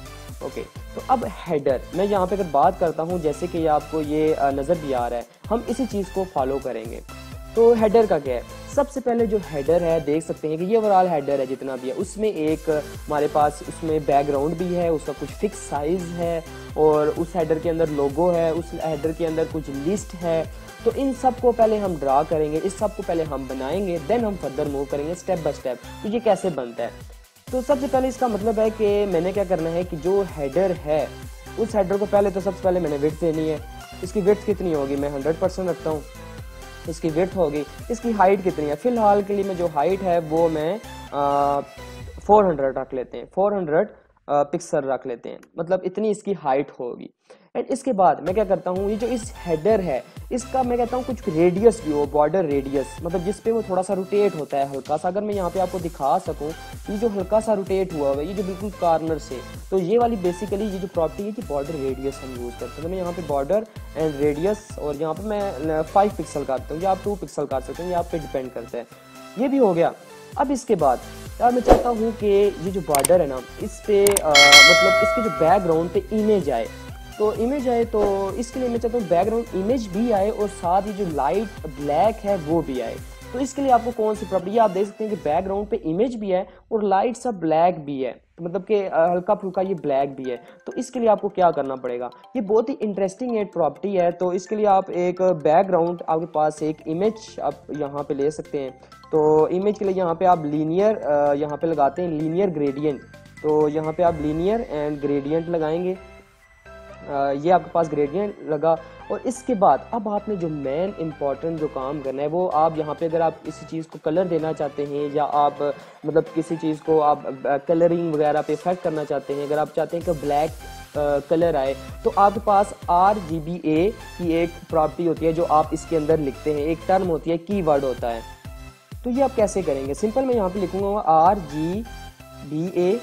ओके। तो अब हेडर मैं यहाँ पे अगर बात करता हूँ, जैसे कि आपको ये नज़र भी आ रहा है, हम इसी चीज़ को फॉलो करेंगे। तो हेडर का क्या है, सबसे पहले जो हेडर है देख सकते हैं कि ये ओवरऑल हेडर है जितना भी है, उसमें एक हमारे पास उसमें बैकग्राउंड भी है, उसका कुछ फिक्स साइज़ है, और उस हेडर के अंदर लोगो है, उस हेडर के अंदर कुछ लिस्ट है। तो इन सब को पहले हम ड्रा करेंगे, इस सब को पहले हम बनाएंगे, देन हम फर्दर मूव करेंगे स्टेप बाय स्टेप। तो ये कैसे बनता है, तो सबसे पहले इसका मतलब है कि मैंने क्या करना है कि जो हेडर है उस हेडर को पहले तो सबसे पहले मैंने विड्थ देनी है। इसकी विड्थ कितनी होगी, मैं हंड्रेड परसेंट रखता हूँ, इसकी विड्थ होगी। इसकी हाइट कितनी है, फ़िलहाल के लिए मैं जो हाइट है वो मैं आ, चार सौ रख लेते हैं, चार सौ आ, पिक्सल रख लेते हैं, मतलब इतनी इसकी हाइट होगी। एंड इसके बाद मैं क्या करता हूँ, ये जो इस हेडर है इसका मैं कहता हूँ कुछ रेडियस भी हो, बॉर्डर रेडियस, मतलब जिस पे वो थोड़ा सा रोटेट होता है हल्का सा। अगर मैं यहाँ पे आपको दिखा सकूँ, ये जो हल्का सा रोटेट हुआ हुआ है, ये जो बिल्कुल कॉर्नर से, तो ये वाली बेसिकली ये जो प्रॉपर्टी है कि बॉर्डर रेडियस हम यूज़ करते हैं। तो मैं यहाँ पर बॉर्डर एंड रेडियस, और यहाँ पर मैं फाइव पिक्सल करता हूँ, या आप टू पिक्सल कर सकते हैं, ये आप पे डिपेंड करता है। ये भी हो गया। अब इसके बाद यार मैं चाहता हूँ कि ये जो बॉर्डर है ना, इस पर मतलब इसके जो बैकग्राउंड पे इमेज आए, तो इमेज आए, तो इसके लिए मैं चाहता हूँ बैकग्राउंड इमेज भी आए और साथ ही जो लाइट ब्लैक है वो भी आए। तो इसके लिए आपको कौन सी प्रॉपर्टी, आप देख सकते हैं कि बैकग्राउंड पे इमेज भी है और लाइट सा ब्लैक भी है, तो मतलब कि हल्का फुल्का ये ब्लैक भी है। तो इसके लिए आपको क्या करना पड़ेगा, ये बहुत ही इंटरेस्टिंग एक प्रॉपर्टी है। तो इसके लिए आप एक बैकग्राउंड, आपके पास एक इमेज आप यहाँ पे ले सकते हैं। तो इमेज के लिए यहाँ पे आप लीनियर यहाँ पे लगाते हैं, लीनियर ग्रेडियंट। तो यहाँ पे आप लीनियर एंड ग्रेडियंट लगाएंगे, ये आपके पास ग्रेडियंट लगा। और इसके बाद अब आपने जो मेन इम्पॉर्टेंट जो काम करना है वो आप यहाँ पे, अगर आप इसी चीज़ को कलर देना चाहते हैं, या आप मतलब किसी चीज़ को आप कलरिंग वगैरह पे इफेक्ट करना चाहते हैं, अगर आप चाहते हैं कि ब्लैक कलर आए, तो आपके पास आर जी बी ए की एक प्रॉपर्टी होती है जो आप इसके अंदर लिखते हैं, एक टर्म होती है, की वर्ड होता है। तो ये आप कैसे करेंगे, सिंपल मैं यहाँ पर लिखूँगा आर जी बी ए,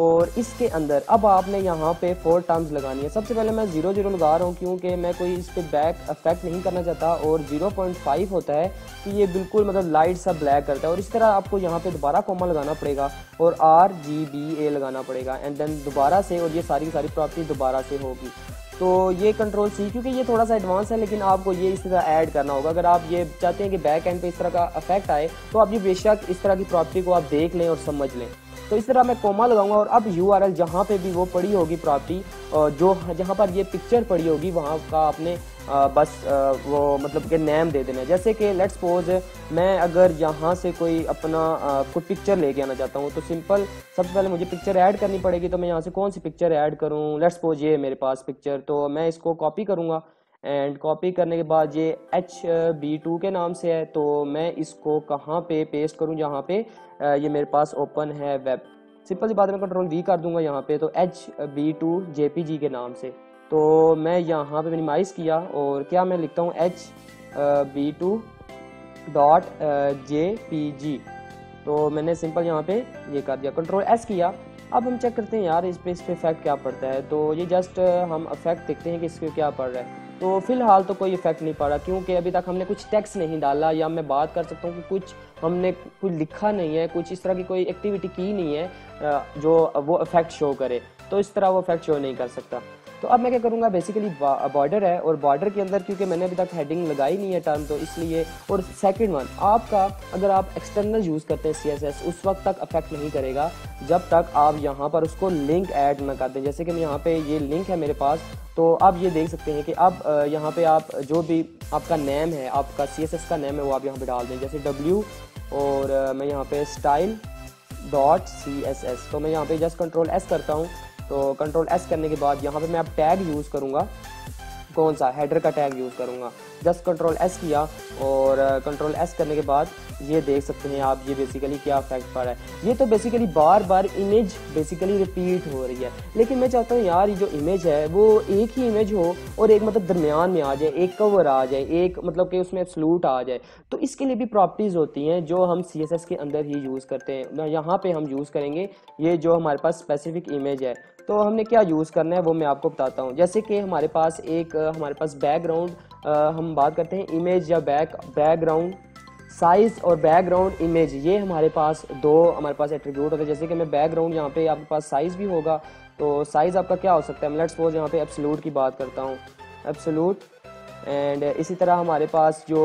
और इसके अंदर अब आपने यहाँ पे फोर टर्म्स लगानी है। सबसे पहले मैं जीरो जीरो लगा रहा हूँ क्योंकि मैं कोई इस पर बैक इफेक्ट नहीं करना चाहता, और जीरो पॉइंट फाइव होता है कि ये बिल्कुल मतलब लाइट सा ब्लैक करता है। और इस तरह आपको यहाँ पे दोबारा कोमा लगाना पड़ेगा और आर जी बी ए लगाना पड़ेगा, एंड देन दोबारा से, और ये सारी की सारी प्रॉपर्टी दोबारा से होगी। तो ये कंट्रोल सी, क्योंकि ये थोड़ा सा एडवांस है, लेकिन आपको ये इस तरह ऐड करना होगा। अगर आप ये चाहते हैं कि बैक एंड पे इस तरह का इफेक्ट आए, तो आप ये बेशक इस तरह की प्रॉपर्टी को आप देख लें और समझ लें। तो इस तरह मैं कोमा लगाऊंगा, और अब यू आर एल जहाँ पर भी वो पड़ी होगी प्रॉपर्टी, जो जहाँ पर ये पिक्चर पड़ी होगी, वहाँ का आपने आ, बस आ, वो मतलब कि नेम दे देना है। जैसे कि लेट्स सपोज मैं अगर यहाँ से कोई अपना आ, कोई पिक्चर लेके आना चाहता हूँ, तो सिंपल सबसे पहले मुझे पिक्चर ऐड करनी पड़ेगी। तो मैं यहाँ से कौन सी पिक्चर ऐड करूँ, लेट्स सपोज ये मेरे पास पिक्चर, तो मैं इसको कॉपी करूँगा एंड कॉपी करने के बाद ये एच बी टू के नाम से है, तो मैं इसको कहाँ पे पेस्ट करूँ, जहाँ पे आ, ये मेरे पास ओपन है वेब। सिंपल सी बात है, मैं कंट्रोल वी कर दूंगा यहाँ पे, तो H B two J P G के नाम से। तो मैं यहाँ पे मिनिमाइज़ किया और क्या मैं लिखता हूँ H B two dot J P G, तो मैंने सिंपल यहाँ पे ये कर दिया, कंट्रोल एस किया। अब हम चेक करते हैं यार इस पे इस पे इफेक्ट क्या पड़ता है, तो ये जस्ट हम इफेक्ट देखते हैं कि इसको क्या पड़ रहा है। तो फिलहाल तो कोई इफेक्ट नहीं पड़ रहा, क्योंकि अभी तक हमने कुछ टेक्स्ट नहीं डाला, या मैं बात कर सकता हूँ कि कुछ हमने कुछ लिखा नहीं है, कुछ इस तरह की कोई एक्टिविटी की नहीं है जो वो इफेक्ट शो करे, तो इस तरह वो इफेक्ट शो नहीं कर सकता। तो अब मैं क्या करूँगा, बेसिकली बॉर्डर है, और बॉर्डर के अंदर क्योंकि मैंने अभी तक हेडिंग लगाई नहीं है टर्म, तो इसलिए। और सेकंड वन आपका, अगर आप एक्सटर्नल यूज़ करते हैं सीएसएस, उस वक्त तक अफेक्ट नहीं करेगा जब तक आप यहाँ पर उसको लिंक ऐड ना कर दें। जैसे कि मैं यहाँ पे ये लिंक है मेरे पास, तो आप ये देख सकते हैं कि अब यहाँ पर आप जो भी आपका नेम है, आपका सीएसएस का नेम है, वो आप यहाँ पर डाल दें। जैसे डब्ल्यू और मैं यहाँ पर style dot C S S, तो मैं यहाँ पर जस्ट कंट्रोल एस करता हूँ। तो कंट्रोल एस करने के बाद यहाँ पे मैं अब टैग यूज़ करूँगा, कौन सा हेडर का टैग यूज़ करूँगा, जस्ट कंट्रोल एस किया और कंट्रोल एस करने के बाद ये देख सकते हैं आप ये बेसिकली क्या इफेक्ट पड़ रहा है। ये तो बेसिकली बार बार इमेज बेसिकली रिपीट हो रही है, लेकिन मैं चाहता हूँ यार ये जो इमेज है वो एक ही इमेज हो, और एक मतलब दरमियान में आ जाए, एक कवर आ जाए, एक मतलब कि उसमें एब्सोल्यूट आ जाए। तो इसके लिए भी प्रॉपर्टीज़ होती हैं जो हम सी एस एस के अंदर ही यूज़ करते हैं। यहाँ पर हम यूज़ करेंगे ये जो हमारे पास स्पेसिफिक इमेज है, तो हमने क्या यूज़ करना है वो मैं आपको बताता हूँ। जैसे कि हमारे पास एक हमारे पास बैकग्राउंड, हम बात करते हैं इमेज या बैक बैकग्राउंड साइज़ और बैकग्राउंड इमेज, ये हमारे पास दो हमारे पास एट्रीब्यूट होते हैं। जैसे कि मैं बैकग्राउंड, यहाँ पे आपके पास साइज़ भी होगा, तो साइज़ आपका क्या हो सकता है, लेट्स सपोज यहाँ पे एब्सोल्यूट की बात करता हूँ, एब्सोल्यूट। एंड इसी तरह हमारे पास जो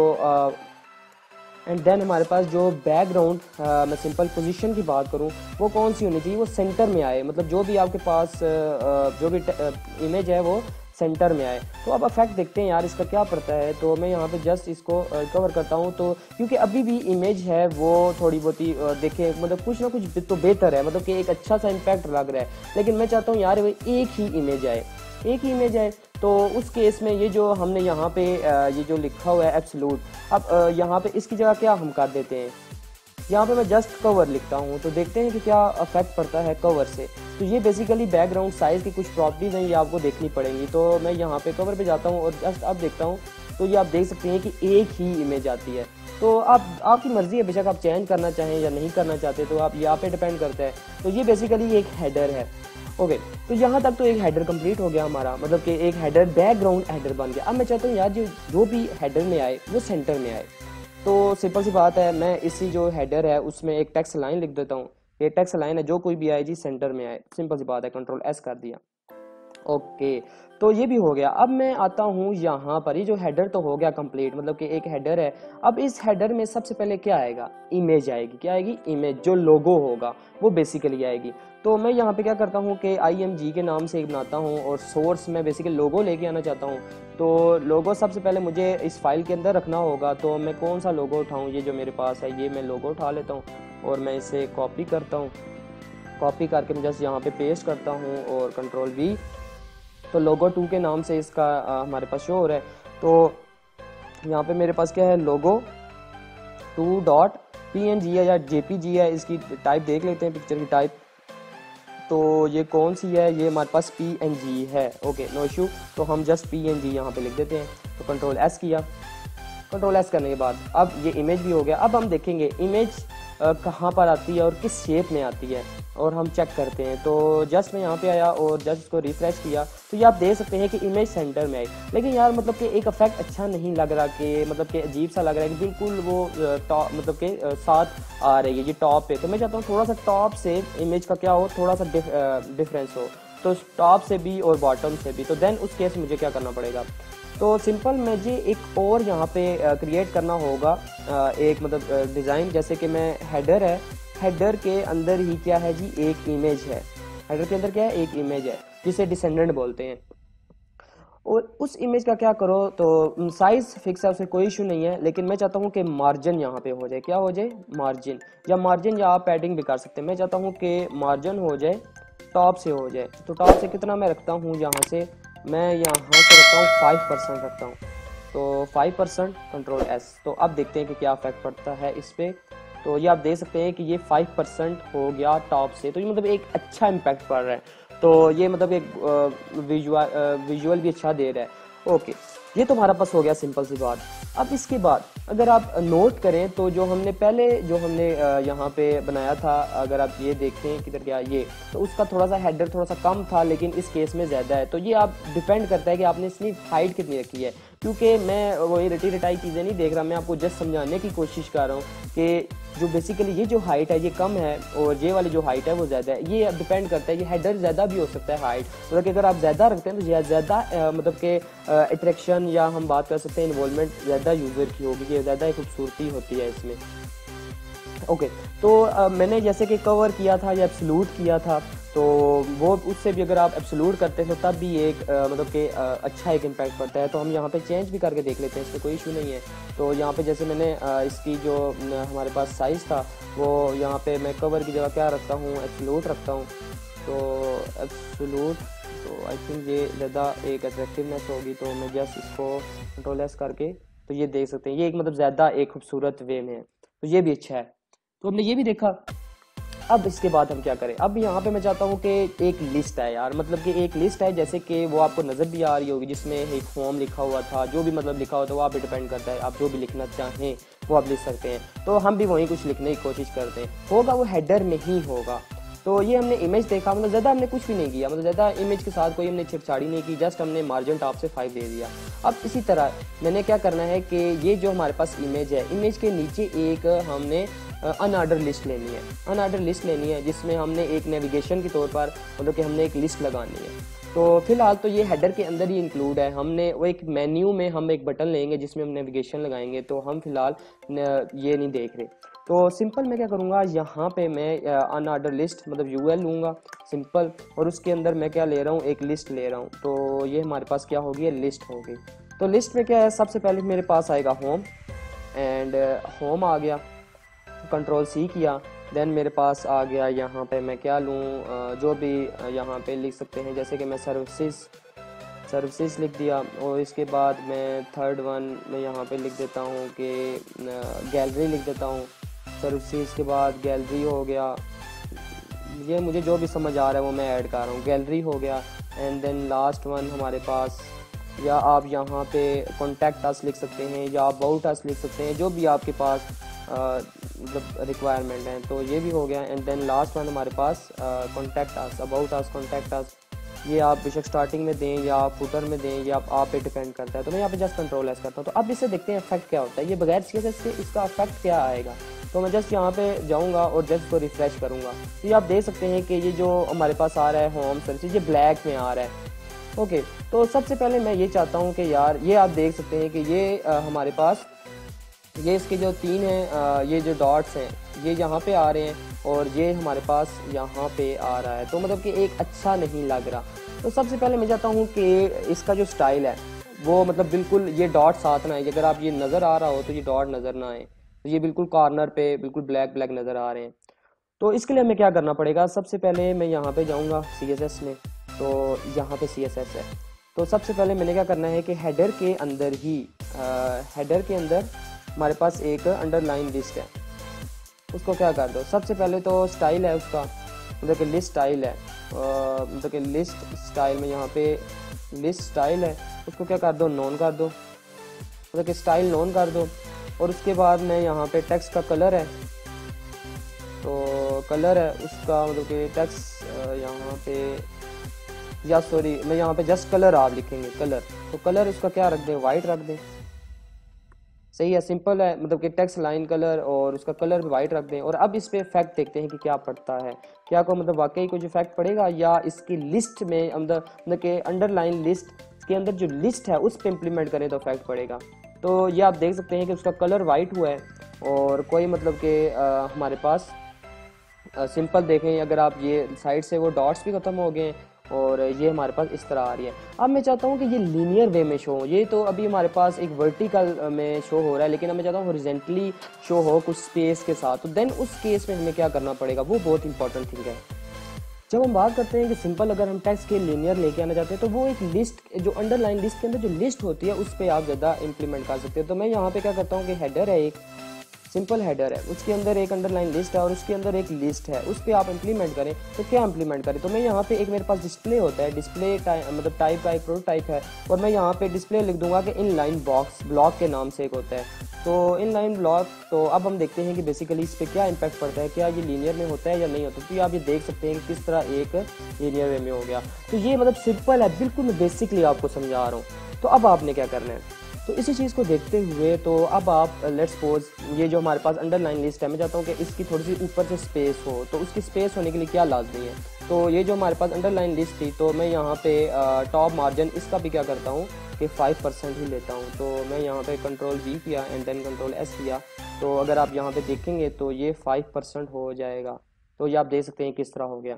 एंड देन हमारे पास जो बैकग्राउंड, मैं सिंपल पोजीशन की बात करूं, वो कौन सी होनी चाहिए, वो सेंटर में आए, मतलब जो भी आपके पास आ, जो भी त, आ, इमेज है वो सेंटर में आए। तो अब इफेक्ट देखते हैं यार इसका क्या पड़ता है। तो मैं यहाँ पे जस्ट इसको कवर करता हूँ, तो क्योंकि अभी भी इमेज है वो थोड़ी बहुत ही देखें, मतलब कुछ ना कुछ तो बेहतर है, मतलब कि एक अच्छा सा इम्पैक्ट लग रहा है, लेकिन मैं चाहता हूँ यार वो एक ही इमेज आए, एक ही इमेज है। तो उस केस में ये जो हमने यहाँ पे ये जो लिखा हुआ है एब्सोल्यूट, अब यहाँ पे इसकी जगह क्या हम कर देते हैं, यहाँ पे मैं जस्ट कवर लिखता हूँ, तो देखते हैं कि क्या इफेक्ट पड़ता है कवर से। तो ये बेसिकली बैकग्राउंड साइज़ की कुछ प्रॉपर्टीज़ हैं, ये आपको देखनी पड़ेंगी। तो मैं यहाँ पे कवर पे जाता हूँ और जस्ट अब देखता हूँ, तो ये आप देख सकते हैं कि एक ही इमेज आती है। तो आप आपकी मर्ज़ी है, बेशक आप चेंज करना चाहें या नहीं करना चाहते, तो आप यहाँ पे डिपेंड करता है। तो ये बेसिकली एक हेडर है। ओके okay, तो यहाँ तक तो एक हेडर कंप्लीट हो गया हमारा, मतलब कि एक हेडर बैकग्राउंड हेडर बन गया। अब मैं चाहता हूँ यार जो जो भी हेडर में आए वो सेंटर में आए। तो सिंपल सी बात है, मैं इसी जो हेडर है उसमें एक टेक्स्ट लाइन लिख देता हूँ। ये टेक्स्ट लाइन है जो कोई भी आए जी सेंटर में आए, सिंपल सी बात है, कंट्रोल एस कर दिया। ओके okay, तो ये भी हो गया। अब मैं आता हूँ यहाँ पर, ये जो हेडर तो हो गया कंप्लीट, मतलब कि एक हेडर है। अब इस हेडर में सबसे पहले क्या आएगा, इमेज आएगी। क्या आएगी, इमेज, जो लोगो होगा वो बेसिकली आएगी। तो मैं यहाँ पे क्या करता हूँ कि आई एम जी के नाम से एक बनाता हूँ, और सोर्स में बेसिकली लोगो लेके आना चाहता हूँ। तो लोगो सबसे पहले मुझे इस फाइल के अंदर रखना होगा। तो मैं कौन सा लोगो उठाऊँ, ये जो मेरे पास है ये मैं लोगो उठा लेता हूँ, और मैं इसे कॉपी करता हूँ। कॉपी करके मैं जस्ट यहाँ पे पेस्ट करता हूँ और कंट्रोल वी। तो लोगो टू के नाम से इसका आ, हमारे पास शो हो रहा है। तो यहाँ पे मेरे पास क्या है, logo two dot P N G है या जे पी जी है, इसकी टाइप देख लेते हैं, पिक्चर की टाइप। तो ये कौन सी है, ये हमारे पास पी एन जी है। ओके नो इशू, तो हम जस्ट पी एन जी यहाँ पर लिख देते हैं। तो कंट्रोल एस किया, कंट्रोल एस करने के बाद अब ये इमेज भी हो गया। अब हम देखेंगे इमेज कहाँ पर आती है और किस शेप में आती है, और हम चेक करते हैं। तो जस्ट मैं यहाँ पे आया और जस्ट इसको रिफ्रेश किया, तो ये आप देख सकते हैं कि इमेज सेंटर में आई। लेकिन यार मतलब कि एक इफेक्ट अच्छा नहीं लग रहा, कि मतलब कि अजीब सा लग रहा है, कि बिल्कुल वो टॉप मतलब के साथ आ रही है, ये टॉप पे। तो मैं चाहता हूँ थोड़ा सा टॉप से इमेज का क्या हो, थोड़ा सा डिफरेंस हो, तो टॉप से भी और बॉटम से भी। तो देन उस केस मुझे क्या करना पड़ेगा, तो सिंपल मुझे एक और यहाँ पे क्रिएट करना होगा एक मतलब डिज़ाइन। जैसे कि मैं हेडर है, हेडर के अंदर ही क्या है जी, एक इमेज है। हेडर के अंदर क्या है, एक इमेज है, जिसे डिसेंडेंट बोलते हैं। और उस इमेज का क्या करो, तो साइज़ फिक्स है, उसमें कोई इशू नहीं है, लेकिन मैं चाहता हूँ कि मार्जिन यहाँ पे हो जाए। क्या हो जाए? मार्जिन। या मार्जिन या आप पैडिंग भी कर सकते हैं। मैं चाहता हूँ कि मार्जिन हो जाए, टॉप से हो जाए। तो टॉप से कितना मैं रखता हूँ? यहाँ से मैं यहाँ से रखता हूँ फाइव परसेंट रखता हूँ, तो फाइव परसेंट कंट्रोल एस। तो अब देखते हैं कि क्या इफेक्ट पड़ता है इस पर। तो ये आप देख सकते हैं कि ये फाइव परसेंट हो गया टॉप से। तो ये मतलब एक अच्छा इम्पैक्ट पड़ रहा है। तो ये मतलब एक विजुअल विजुअल भी अच्छा दे रहा है। ओके, ये तो हमारा पास हो गया सिंपल सी बात। अब इसके बाद अगर आप नोट करें तो जो हमने पहले जो हमने यहाँ पे बनाया था, अगर आप ये देखें किधर गया ये, तो उसका थोड़ा सा हेडर थोड़ा सा कम था, लेकिन इस केस में ज़्यादा है। तो ये आप डिपेंड करता है कि आपने इसकी हाइट कितनी रखी है, क्योंकि मैं वही रटी रटाई चीज़ें नहीं देख रहा, मैं आपको जस्ट समझाने की कोशिश कर रहा हूँ कि जो बेसिकली ये जो हाइट है ये कम है और ये वाली जो हाइट है वो ज़्यादा है। ये डिपेंड करता है, ये हेडर ज़्यादा भी हो सकता है हाइट, मतलब कि अगर आप ज़्यादा रखते हैं तो ज़्यादा मतलब कि अट्रैक्शन या हम बात कर सकते हैं इन्वॉल्वमेंट ज़्यादा यूज़र की होगी, कि ज़्यादा खूबसूरती होती है इसमें। ओके, तो आ, मैंने जैसे कि कवर किया था या एब्सोल्यूट किया था, तो वो उससे भी अगर आप एब्सोल्यूट करते हैं तो तब भी एक आ, मतलब कि अच्छा एक इम्पैक्ट पड़ता है। तो हम यहाँ पे चेंज भी करके देख लेते हैं, इसमें कोई इशू नहीं है। तो यहाँ पे जैसे मैंने आ, इसकी जो हमारे पास साइज़ था वो यहाँ पे मैं कवर की जगह क्या रखता हूँ? एब्सोल्यूट रखता हूँ। तो एब्सोल्यूट, तो आई थिंक ये ज़्यादा एक अट्रैक्टिवनेस होगी। तो मैं जस्ट इसको कंट्रोल एस करके, तो ये देख सकते हैं ये एक मतलब ज़्यादा एक खूबसूरत वे में है, तो ये भी अच्छा है। तो हमने ये भी देखा। अब इसके बाद हम क्या करें? अब यहाँ पे मैं चाहता हूँ कि एक लिस्ट है यार, मतलब कि एक लिस्ट है जैसे कि वो आपको नज़र भी आ रही होगी, जिसमें एक फॉर्म लिखा हुआ था, जो भी मतलब लिखा हुआ था वो आप पे डिपेंड करता है, आप जो भी लिखना चाहें वो आप लिख सकते हैं। तो हम भी वहीं कुछ लिखने की कोशिश करते हैं, होगा वो हेडर में ही होगा। तो ये हमने इमेज देखा, मतलब ज़्यादा हमने कुछ भी नहीं किया, मतलब ज़्यादा इमेज के साथ कोई हमने छेड़छाड़ी नहीं की, जस्ट हमने मार्जिन टॉप से फाइव दे दिया। अब इसी तरह मैंने क्या करना है कि ये जो हमारे पास इमेज है, इमेज के नीचे एक हमने अनऑर्डर लिस्ट लेनी है, अनऑर्डर लिस्ट लेनी है जिसमें हमने एक नेविगेशन के तौर पर मतलब कि हमने एक लिस्ट लगानी है। तो फिलहाल तो ये हेडर के अंदर ही इंक्लूड है, हमने वो एक मेन्यू में हम एक बटन लेंगे जिसमें हम नेविगेशन लगाएंगे, तो हम फिलहाल ये नहीं देख रहे। तो सिंपल मैं क्या करूँगा, यहाँ पे मैं अनऑर्डर लिस्ट मतलब यू एल लूँगा सिंपल, और उसके अंदर मैं क्या ले रहा हूँ? एक लिस्ट ले रहा हूँ। तो ये हमारे पास क्या होगी? लिस्ट होगी। तो लिस्ट में क्या है? सबसे पहले मेरे पास आएगा होम, एंड होम आ गया, कंट्रोल सी किया, देन मेरे पास आ गया यहाँ पे मैं क्या लूँ, जो भी यहाँ पे लिख सकते हैं, जैसे कि मैं सर्विसेज सर्विसेज लिख दिया, और इसके बाद मैं थर्ड वन मैं यहाँ पे लिख देता हूँ कि गैलरी लिख देता हूँ, सर्विसेज के बाद गैलरी हो गया। ये मुझे जो भी समझ आ रहा है वो मैं ऐड कर रहा हूँ, गैलरी हो गया, एंड देन लास्ट वन हमारे पास, या आप यहाँ पे कॉन्टैक्ट अस लिख सकते हैं, या आप अबाउट अस लिख सकते हैं, जो भी आपके पास मतलब रिक्वायरमेंट है, तो ये भी हो गया। एंड देन लास्ट वन हमारे पास contact us, about us, contact us, ये आप बेशक स्टार्टिंग में दें या आप फुटर में दें, या आप आप पे डिपेंड करता है। तो मैं यहाँ पे जस्ट कंट्रोल एस करता हूँ। तो अब इससे देखते हैं इफेक्ट क्या होता है, ये बगैर सी एस एस के इसका इफेक्ट क्या आएगा। तो मैं जस्ट यहाँ पे जाऊँगा और जस्ट को रिफ्रेश करूँगा, तो ये आप देख सकते हैं कि ये जो हमारे पास आ रहा है होम सर्विस, ये ब्लैक में आ रहा है। ओके, तो सबसे पहले मैं ये चाहता हूँ कि यार ये आप देख सकते हैं कि ये आ, हमारे पास ये इसके जो तीन हैं, आ, ये जो डॉट्स हैं ये यहाँ पे आ रहे हैं, और ये हमारे पास यहाँ पे आ रहा है, तो मतलब कि एक अच्छा नहीं लग रहा। तो सबसे पहले मैं चाहता हूँ कि इसका जो स्टाइल है वो मतलब बिल्कुल ये डॉट साथ ना आए, अगर आप ये नज़र आ रहा हो तो ये डॉट नज़र ना आए, तो ये बिल्कुल कॉर्नर पे बिल्कुल ब्लैक ब्लैक नज़र आ रहे हैं। तो इसके लिए हमें क्या करना पड़ेगा? सबसे पहले मैं यहाँ पे जाऊँगा सी एस एस में, तो यहाँ पे सी एस एस है, तो सबसे पहले मैंने क्या करना है कि हेडर के अंदर ही आ, हेडर के अंदर हमारे पास एक अंडरलाइन लिस्ट है, उसको क्या कर दो। सबसे पहले तो स्टाइल है उसका, मतलब कि लिस्ट स्टाइल है, मतलब कि लिस्ट स्टाइल में यहाँ पे लिस्ट स्टाइल है, उसको क्या कर दो? नॉन कर दो, मतलब कि स्टाइल नॉन कर दो। और उसके बाद मैं यहाँ पे टेक्स्ट का कलर है, तो कलर है उसका मतलब कि टेक्स्ट यहाँ पे, या सॉरी मैं यहाँ पे जस्ट कलर आप लिखेंगे कलर, तो कलर उसका क्या रख दें? वाइट रख दें, सही है, सिंपल है, मतलब कि टेक्स्ट लाइन कलर और उसका कलर भी वाइट रख दें। और अब इस पर इफेक्ट देखते हैं कि क्या पड़ता है, क्या को मतलब वाकई कुछ इफेक्ट पड़ेगा, या इसकी लिस्ट में अंदर मतलब कि अंडरलाइन लिस्ट के अंदर जो लिस्ट है उस पर इम्प्लीमेंट करें तो इफेक्ट पड़ेगा। तो ये आप देख सकते हैं कि उसका कलर वाइट हुआ है, और कोई मतलब कि हमारे पास सिंपल देखें, अगर आप ये साइड से वो डॉट्स भी ख़त्म हो गए हैं, और ये हमारे पास इस तरह आ रही है। अब मैं चाहता हूँ कि ये लीनियर वे में शो हो। ये तो अभी हमारे पास एक वर्टिकल में शो हो रहा है, लेकिन अब मैं चाहता हूँ हॉरिजॉन्टली शो हो कुछ स्पेस के साथ, तो देन उस केस में हमें क्या करना पड़ेगा, वो बहुत इंपॉर्टेंट थिंग है। जब हम बात करते हैं कि सिंपल अगर हम टेक्स्ट के लीनियर लेके आना चाहते हैं, तो वो एक लिस्ट, जो अंडरलाइन लिस्ट के अंदर जो लिस्ट होती है, उस पर आप ज़्यादा इंप्लीमेंट कर सकते हैं। तो मैं यहाँ पे क्या करता हूँ कि हेडर है, एक सिंपल हेडर है, उसके अंदर एक अंडरलाइन लिस्ट है और उसके अंदर एक लिस्ट है, उस पर आप इंप्लीमेंट करें। तो क्या इंप्लीमेंट करें, तो मैं यहाँ पे एक मेरे पास डिस्प्ले होता है, डिस्प्ले टाइप मतलब टाइप का एक प्रोटोटाइप है, और मैं यहाँ पे डिस्प्ले लिख दूंगा कि इन लाइन बॉक्स ब्लॉक के नाम से एक होता है, तो इन लाइन ब्लॉक। तो अब हम देखते हैं कि बेसिकली इस पर क्या इम्पैक्ट पड़ता है, क्या ये लीनियर में होता है या नहीं होता, क्योंकि आप ये देख सकते हैं कि किस तरह एक लीनियर वे में हो गया। तो ये मतलब सिंपल है, बिल्कुल मैं बेसिकली आपको समझा रहा हूँ। तो अब आपने क्या करना है, तो इसी चीज़ को देखते हुए, तो अब आप लेट्स सपोज ये जो हमारे पास अंडरलाइन लिस्ट है, मैं चाहता हूँ कि इसकी थोड़ी सी ऊपर से स्पेस हो, तो उसकी स्पेस होने के लिए क्या लाजमी है, तो ये जो हमारे पास अंडरलाइन लिस्ट थी, तो मैं यहाँ पे टॉप मार्जिन इसका भी क्या करता हूँ कि फाइव परसेंट ही लेता हूँ। तो मैं यहाँ पे कंट्रोल वी किया एंड देन कंट्रोल एस किया, तो अगर आप यहाँ पे देखेंगे तो ये फाइव परसेंट हो जाएगा। तो ये आप देख सकते हैं किस तरह हो गया,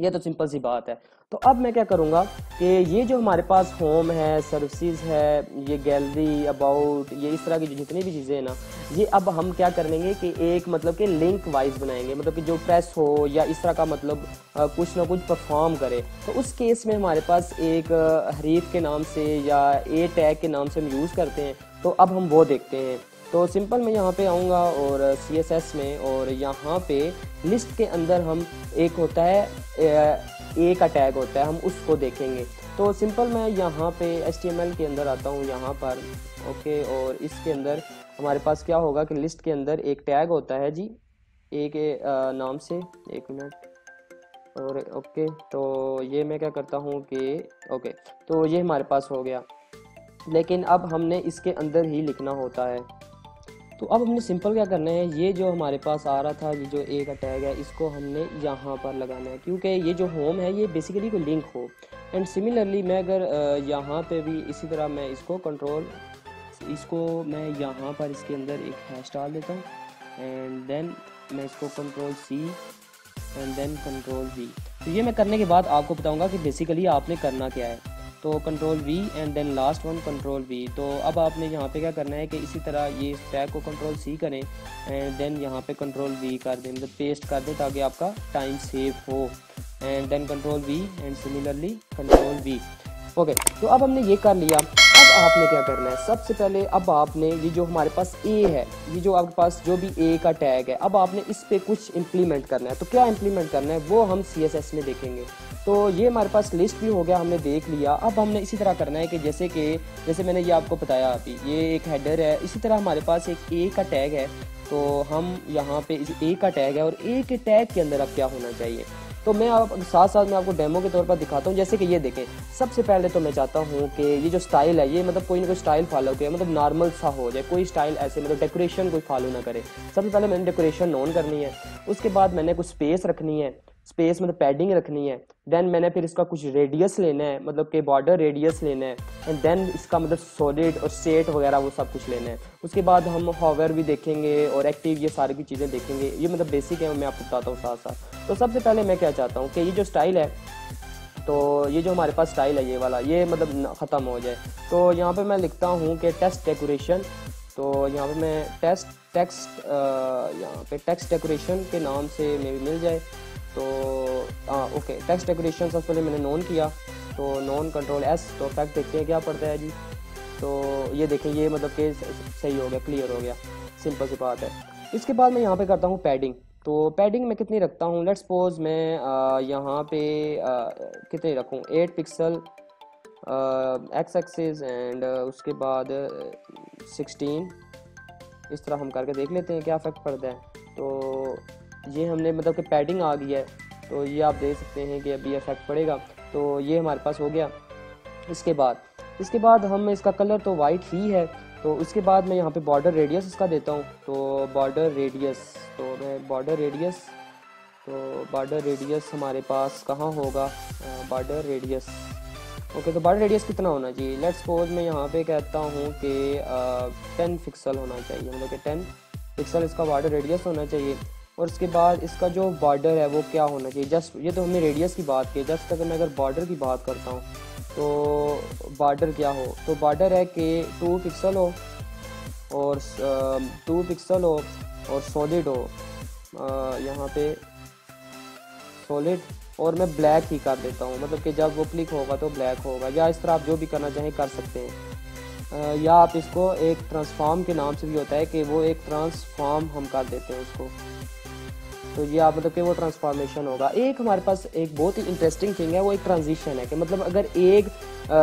ये तो सिंपल सी बात है। तो अब मैं क्या करूँगा कि ये जो हमारे पास होम है, सर्विसेज है, ये गैलरी, अबाउट, ये इस तरह की जो जितनी भी चीज़ें हैं ना, ये अब हम क्या करेंगे कि एक मतलब कि लिंक वाइज बनाएंगे, मतलब कि जो प्रेस हो या इस तरह का मतलब आ, कुछ ना कुछ परफॉर्म करे, तो उस केस में हमारे पास एक हरीफ के नाम से या ए टैग के नाम से हम यूज़ करते हैं। तो अब हम वो देखते हैं, तो सिंपल मैं यहाँ पे आऊँगा और सी एस एस में, और यहाँ पे लिस्ट के अंदर हम एक होता है ए का टैग होता है, हम उसको देखेंगे। तो सिंपल मैं यहाँ पे एच टी एम एल के अंदर आता हूँ, यहाँ पर ओके, और इसके अंदर हमारे पास क्या होगा कि लिस्ट के अंदर एक टैग होता है जी ए के नाम से, एक मिनट, और ओके। तो ये मैं क्या करता हूँ कि ओके, तो ये हमारे पास हो गया, लेकिन अब हमने इसके अंदर ही लिखना होता है। तो अब हमने सिंपल क्या करना है, ये जो हमारे पास आ रहा था, ये जो ए का टैग है, इसको हमने यहाँ पर लगाना है, क्योंकि ये जो होम है ये बेसिकली कोई लिंक हो। एंड सिमिलरली मैं अगर यहाँ पे भी इसी तरह मैं इसको कंट्रोल, इसको मैं यहाँ पर इसके अंदर एक हैश डाल देता हूँ, एंड देन मैं इसको control C and then control V. तो ये मैं करने के बाद आपको बताऊँगा कि बेसिकली आपने करना क्या है। तो control V and then last one control V. तो अब आपने यहाँ पे क्या करना है कि इसी तरह ये टैग को कंट्रोल सी करें एंड देन यहाँ पे कंट्रोल वी कर दें, मतलब पेस्ट कर दें ताकि आपका टाइम सेव हो, and then control V and similarly control V. Okay, तो अब हमने ये कर लिया। अब आपने क्या करना है, सबसे पहले अब आपने ये जो हमारे पास ए है, ये जो आपके पास जो भी ए का टैग है, अब आपने इस पर कुछ इम्प्लीमेंट करना है। तो क्या इम्प्लीमेंट करना है वो हम सी एस एस में देखेंगे। तो ये हमारे पास लिस्ट भी हो गया, हमने देख लिया। अब हमने इसी तरह करना है कि जैसे कि जैसे मैंने ये आपको बताया अभी, ये एक हेडर है, इसी तरह हमारे पास एक ए का टैग है। तो हम यहाँ पे इस ए का टैग है और ए के टैग के अंदर अब क्या होना चाहिए, तो मैं आप साथ साथ में आपको डेमो के तौर पर दिखाता हूँ। जैसे कि ये देखें, सबसे पहले तो मैं चाहता हूँ कि ये जो स्टाइल है, ये मतलब कोई ना कोई स्टाइल फॉलो करे, मतलब नॉर्मल सा हो जाए, कोई स्टाइल ऐसे मतलब डेकोरेशन कोई फॉलो ना करे। सबसे पहले मैंने डेकोरेशन ऑन करनी है, उसके बाद मैंने कुछ स्पेस रखनी है, स्पेस मतलब पैडिंग रखनी है, देन मैंने फिर इसका कुछ रेडियस लेना है, मतलब के बॉर्डर रेडियस लेना है, एंड देन इसका मतलब सॉलिड और सेट वगैरह वो सब कुछ लेना है। उसके बाद हम हॉवर भी देखेंगे और एक्टिव, ये सारी की चीज़ें देखेंगे। ये मतलब बेसिक है, मैं आपको बताता हूँ साथ साथ। तो सबसे पहले मैं क्या चाहता हूँ कि ये जो स्टाइल है, तो ये जो हमारे पास स्टाइल है ये वाला, ये मतलब ख़त्म हो जाए। तो यहाँ पर मैं लिखता हूँ कि टेक्स्ट डेकोरेशन, तो यहाँ पे मैं टेक्स्ट टेक्स्ट यहाँ पे टेक्स्ट डेकोरेशन के नाम से मे भी मिल जाए। तो हाँ ओके, टेक्स्ट डेकोरेशन सबसे पहले मैंने नॉन किया, तो नॉन कंट्रोल एस। तो फैक्ट देखते हैं क्या पड़ता है जी। तो ये देखें, ये मतलब कि सही हो गया, क्लियर हो गया, सिंपल सी बात है। इसके बाद मैं यहाँ पे करता हूँ पैडिंग। तो पैडिंग मैं कितनी रखता हूँ, लेट्स सपोज मैं आ, यहाँ पे आ, कितनी रखूँ, eight pixel X axis and उसके बाद सिक्सटीन, इस तरह हम करके देख लेते हैं क्या इफेक्ट पड़ता है। तो ये हमने मतलब कि पैडिंग आ गई है, तो ये आप देख सकते हैं कि अभी इफेक्ट पड़ेगा। तो ये हमारे पास हो गया। इसके बाद इसके बाद हम इसका कलर तो वाइट ही है। तो उसके बाद मैं यहाँ पे बॉर्डर रेडियस इसका देता हूँ, तो बॉर्डर रेडियस तो मैं बॉर्डर रेडियस तो बॉर्डर रेडियस हमारे पास कहाँ होगा, बॉर्डर रेडियस ओके okay, तो बॉर्डर रेडियस कितना होना चाहिए, लेट्स सपोज मैं यहाँ पे कहता हूँ कि टेन पिक्सल होना चाहिए, मतलब कि टेन पिक्सल इसका बॉर्डर रेडियस होना चाहिए। और उसके बाद इसका जो बॉर्डर है वो क्या होना चाहिए। जस्ट ये तो हमने रेडियस की बात की, जस्ट अगर मैं अगर बॉर्डर की बात करता हूँ तो बॉर्डर क्या हो, तो बॉर्डर है कि टू पिक्सल हो और टू पिक्सल हो और सॉलिड हो, यहाँ पे सॉलिड, और मैं ब्लैक ही कर देता हूँ, मतलब कि जब वो क्लिक होगा तो ब्लैक होगा। या इस तरह आप जो भी करना चाहें कर सकते हैं, या आप इसको एक ट्रांसफॉर्म के नाम से भी होता है कि वो एक ट्रांसफॉर्म हम कर देते हैं उसको, तो ये आप मतलब कि वो ट्रांसफॉर्मेशन होगा। एक हमारे पास एक बहुत ही इंटरेस्टिंग थिंग है, वो एक ट्रांजिशन है कि मतलब अगर एक आ,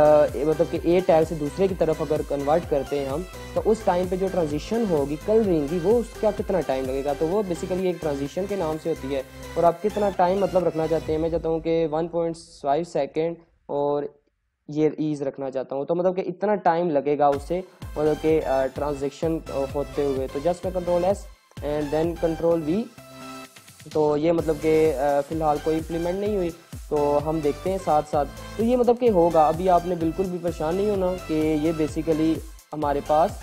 मतलब कि ए टैग से दूसरे की तरफ अगर कन्वर्ट करते हैं हम, तो उस टाइम पे जो ट्रांजिशन होगी कलरिंग की, वो उसका कितना टाइम लगेगा, तो वो बेसिकली एक ट्रांजिशन के नाम से होती है। और आप कितना टाइम मतलब रखना चाहते हैं, मैं चाहता हूँ कि वन पॉइंट फाइव सेकेंड और ये ईज़ रखना चाहता हूँ, तो मतलब कि इतना टाइम लगेगा उससे मतलब कि ट्रांजेक्शन होते हुए। तो जस्ट मैं control S and then control V, तो ये मतलब कि फ़िलहाल कोई इम्प्लीमेंट नहीं हुई, तो हम देखते हैं साथ साथ। तो ये मतलब कि होगा, अभी आपने बिल्कुल भी परेशान नहीं होना कि ये बेसिकली हमारे पास,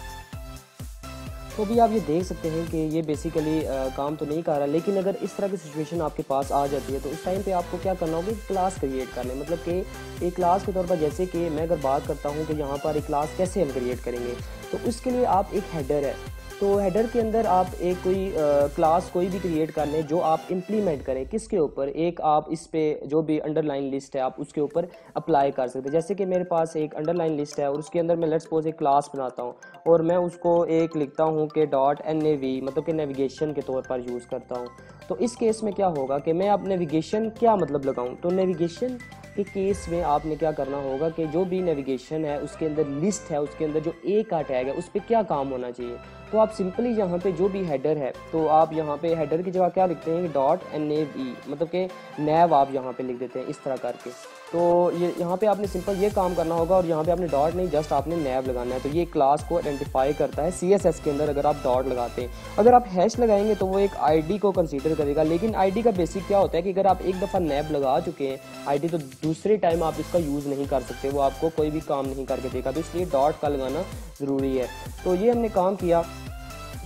तो भी आप ये देख सकते हैं कि ये बेसिकली आ, काम तो नहीं कर रहा, लेकिन अगर इस तरह की सिचुएशन आपके पास आ जाती है तो उस टाइम पे आपको क्या करना होगा, क्लास क्रिएट कर लें। मतलब कि एक क्लास के तौर पर, जैसे कि मैं अगर बात करता हूँ कि यहाँ पर एक क्लास कैसे हम क्रिएट करेंगे, तो उसके लिए आप एक हेडर है, तो हेडर के अंदर आप एक कोई क्लास कोई भी क्रिएट कर लें जो आप इम्प्लीमेंट करें, किसके ऊपर, एक आप इस पे जो भी अंडरलाइन लिस्ट है आप उसके ऊपर अप्लाई कर सकते हैं। जैसे कि मेरे पास एक अंडरलाइन लिस्ट है और उसके अंदर मैं लेट्स सपोज एक क्लास बनाता हूँ और मैं उसको एक लिखता हूँ कि डॉट एन ए वी, मतलब कि नेविगेशन के तौर पर यूज़ करता हूँ। तो इस केस में क्या होगा कि मैं आप नेविगेशन क्या मतलब लगाऊँ, तो नेविगेशन के केस में आपने क्या करना होगा कि जो भी नेविगेशन है उसके अंदर लिस्ट है, उसके अंदर जो ए का टैग है उस पर क्या काम होना चाहिए। तो आप सिंपली यहाँ पे जो भी हेडर है, तो आप यहाँ पे हेडर की जगह क्या लिखते हैं, डॉट एन ए वी, मतलब कि नैव आप यहाँ पे लिख देते हैं इस तरह करके। तो ये यहाँ पे आपने सिंपल ये काम करना होगा और यहाँ पे आपने डॉट नहीं, जस्ट आपने नैव लगाना है। तो ये क्लास को आइडेंटिफाई करता है। सी एस एस के अंदर अगर आप डॉट लगाते हैं, अगर आप हैश लगाएंगे तो वो एक आई डी को कंसिडर करेगा, लेकिन आई डी का बेसिक क्या होता है कि अगर आप एक दफ़ा नैव लगा चुके हैं आई डी, तो दूसरे टाइम आप इसका यूज़ नहीं कर सकते, वो आपको कोई भी काम नहीं करके देगा, तो इसलिए डॉट का लगाना ज़रूरी है। तो ये हमने काम किया,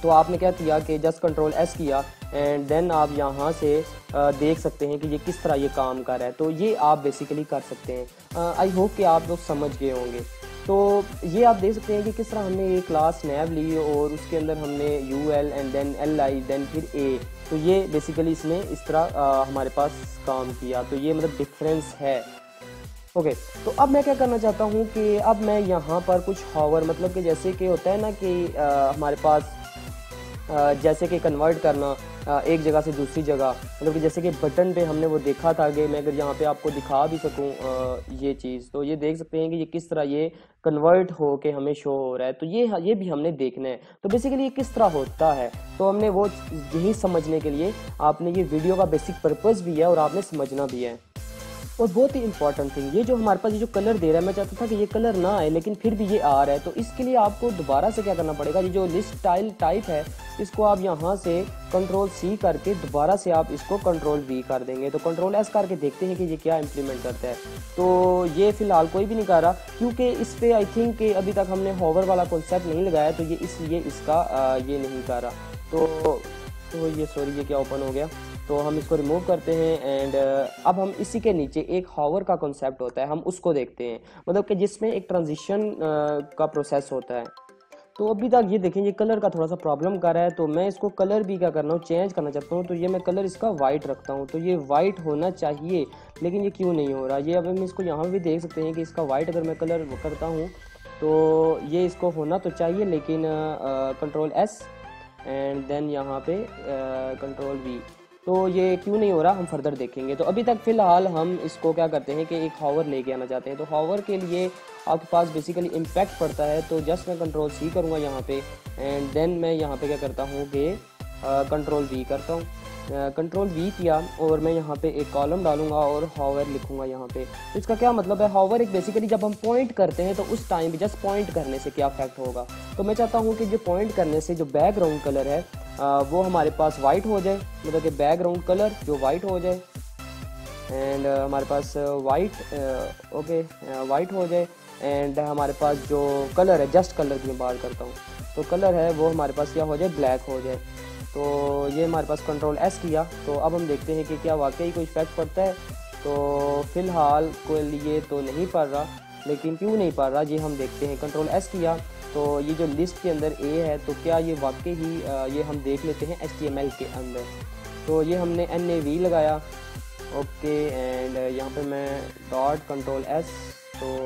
तो आपने क्या किया कि जस्ट कंट्रोल एस किया एंड देन आप यहाँ से देख सकते हैं कि ये किस तरह ये काम कर रहा है। तो ये आप बेसिकली कर सकते हैं। आई होप कि आप लोग समझ गए होंगे। तो ये आप देख सकते हैं कि किस तरह हमने ये क्लास नैव ली और उसके अंदर हमने U L and then L I then फिर ए, तो ये बेसिकली इसमें इस तरह आ, हमारे पास काम किया। तो ये मतलब डिफरेंस है। ओके okay, तो अब मैं क्या करना चाहता हूँ कि अब मैं यहाँ पर कुछ हॉवर, मतलब कि जैसे कि होता है ना कि आ, हमारे पास आ, जैसे कि कन्वर्ट करना आ, एक जगह से दूसरी जगह, मतलब कि जैसे कि बटन पे हमने वो देखा था कि मैं अगर यहाँ पे आपको दिखा भी सकूँ ये चीज़, तो ये देख सकते हैं कि ये किस तरह ये कन्वर्ट हो के हमें शो हो रहा है। तो ये ये भी हमने देखना है, तो बेसिकली ये किस तरह होता है। तो हमने वो यही समझने के लिए आपने ये वीडियो का बेसिक पर्पज़ भी है और आपने समझना भी है। और बहुत ही इंपॉर्टेंट थिंग, ये जो हमारे पास ये जो कलर दे रहा है, मैं चाहता था कि ये कलर ना आए लेकिन फिर भी ये आ रहा है, तो इसके लिए आपको दोबारा से क्या करना पड़ेगा, ये जो लिस्ट टाइल टाइप है इसको आप यहाँ से कंट्रोल सी करके दोबारा से आप इसको कंट्रोल वी कर देंगे। तो कंट्रोल एस करके देखते हैं कि ये क्या इम्प्लीमेंट करता है। तो ये फ़िलहाल कोई भी नहीं कर रहा क्योंकि इस पर आई थिंक कि अभी तक हमने होवर वाला कॉन्सेप्ट नहीं लगाया, तो ये इसलिए इसका आ, ये नहीं कर रहा। तो, तो ये सॉरी ये क्या ओपन हो गया, तो हम इसको रिमूव करते हैं एंड अब हम इसी के नीचे एक हॉवर का कॉन्सेप्ट होता है, हम उसको देखते हैं, मतलब कि जिसमें एक ट्रांजिशन का प्रोसेस होता है। तो अभी तक ये देखें ये कलर का थोड़ा सा प्रॉब्लम कर रहा है, तो मैं इसको कलर भी क्या करना हूँ चेंज करना चाहता हूँ। तो ये मैं कलर इसका वाइट रखता हूँ, तो ये वाइट होना चाहिए लेकिन ये क्यों नहीं हो रहा ये, अब हम इसको यहाँ भी देख सकते हैं कि इसका वाइट अगर मैं कलर करता हूँ तो ये इसको होना तो चाहिए, लेकिन कंट्रोल एस एंड देन यहाँ पे कंट्रोल वी, तो ये क्यों नहीं हो रहा हम फर्दर देखेंगे। तो अभी तक फ़िलहाल हम इसको क्या करते हैं कि एक हॉवर लेके आना चाहते हैं। तो हॉवर के लिए आपके पास बेसिकली इम्पैक्ट पड़ता है, तो जस्ट मैं कंट्रोल सी करूँगा यहाँ पे एंड देन मैं यहाँ पे क्या करता हूँ कि कंट्रोल वी करता हूँ। कंट्रोल वी किया और मैं यहाँ पे एक कॉलम डालूंगा और हॉवर लिखूँगा यहाँ पे। तो इसका क्या मतलब है, हॉवर एक बेसिकली जब हम पॉइंट करते हैं तो उस टाइम भी जस्ट पॉइंट करने से क्या इफेक्ट होगा। तो मैं चाहता हूँ कि जो पॉइंट करने से जो बैकग्राउंड कलर है आ, वो हमारे पास वाइट हो जाए, मतलब कि बैकग्राउंड कलर जो वाइट हो जाए एंड uh, हमारे पास वाइट ओके वाइट हो जाए एंड हमारे पास जो कलर है, जस्ट कलर की मैं बात करता हूँ, तो कलर है वो हमारे पास क्या हो जाए, ब्लैक हो जाए। तो ये हमारे पास कंट्रोल एस किया। तो अब हम देखते हैं कि क्या वाकई कोई इफेक्ट पड़ता है। तो फ़िलहाल के लिए तो नहीं पड़ रहा, लेकिन क्यों नहीं पड़ रहा ये हम देखते हैं। कंट्रोल एस किया तो ये जो लिस्ट के अंदर ए है, तो क्या ये वाकई ही ये हम देख लेते हैं एच टी एम एल के अंदर। तो ये हमने एन ए वी लगाया, ओके, एंड यहाँ पे मैं डॉट कंट्रोल एस। तो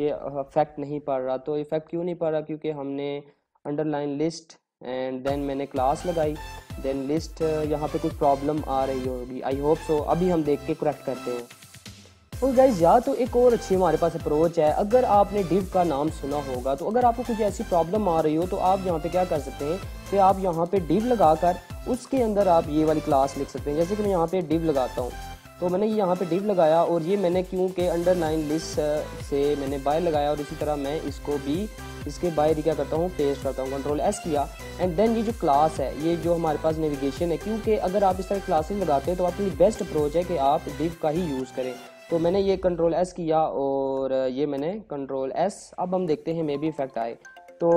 ये इफेक्ट नहीं पड़ रहा। तो इफेक्ट क्यों नहीं पड़ रहा? क्योंकि हमने अंडरलाइन लिस्ट एंड देन मैंने क्लास लगाई, देन लिस्ट। यहाँ पे कुछ प्रॉब्लम आ रही होगी, आई होप सो। अभी हम देख के करेक्ट करते हैं। और गाइज, या तो एक और अच्छी हमारे पास अप्रोच है। अगर आपने डिव का नाम सुना होगा, तो अगर आपको कुछ ऐसी प्रॉब्लम आ रही हो तो आप यहाँ पे क्या कर सकते हैं कि आप यहाँ पे डिव लगाकर उसके अंदर आप ये वाली क्लास लिख सकते हैं। जैसे कि मैं यहाँ पे डिव लगाता हूँ, तो मैंने ये यहाँ पे डिव लगाया और ये मैंने क्योंकि अंडरलाइन लिस्ट से मैंने बाय लगाया, और इसी तरह मैं इसको भी इसके बाहर क्या करता हूँ, पेस्ट करता हूँ। कंट्रोल एस किया एंड देन ये जो क्लास है, ये जो हमारे पास नेविगेशन है, क्योंकि अगर आप इस तरह क्लासेस लगाते हैं तो आपकी बेस्ट अप्रोच है कि आप डिव का ही यूज़ करें। तो मैंने ये कंट्रोल एस किया और ये मैंने कंट्रोल एस। अब हम देखते हैं मे बी इफेक्ट आए। तो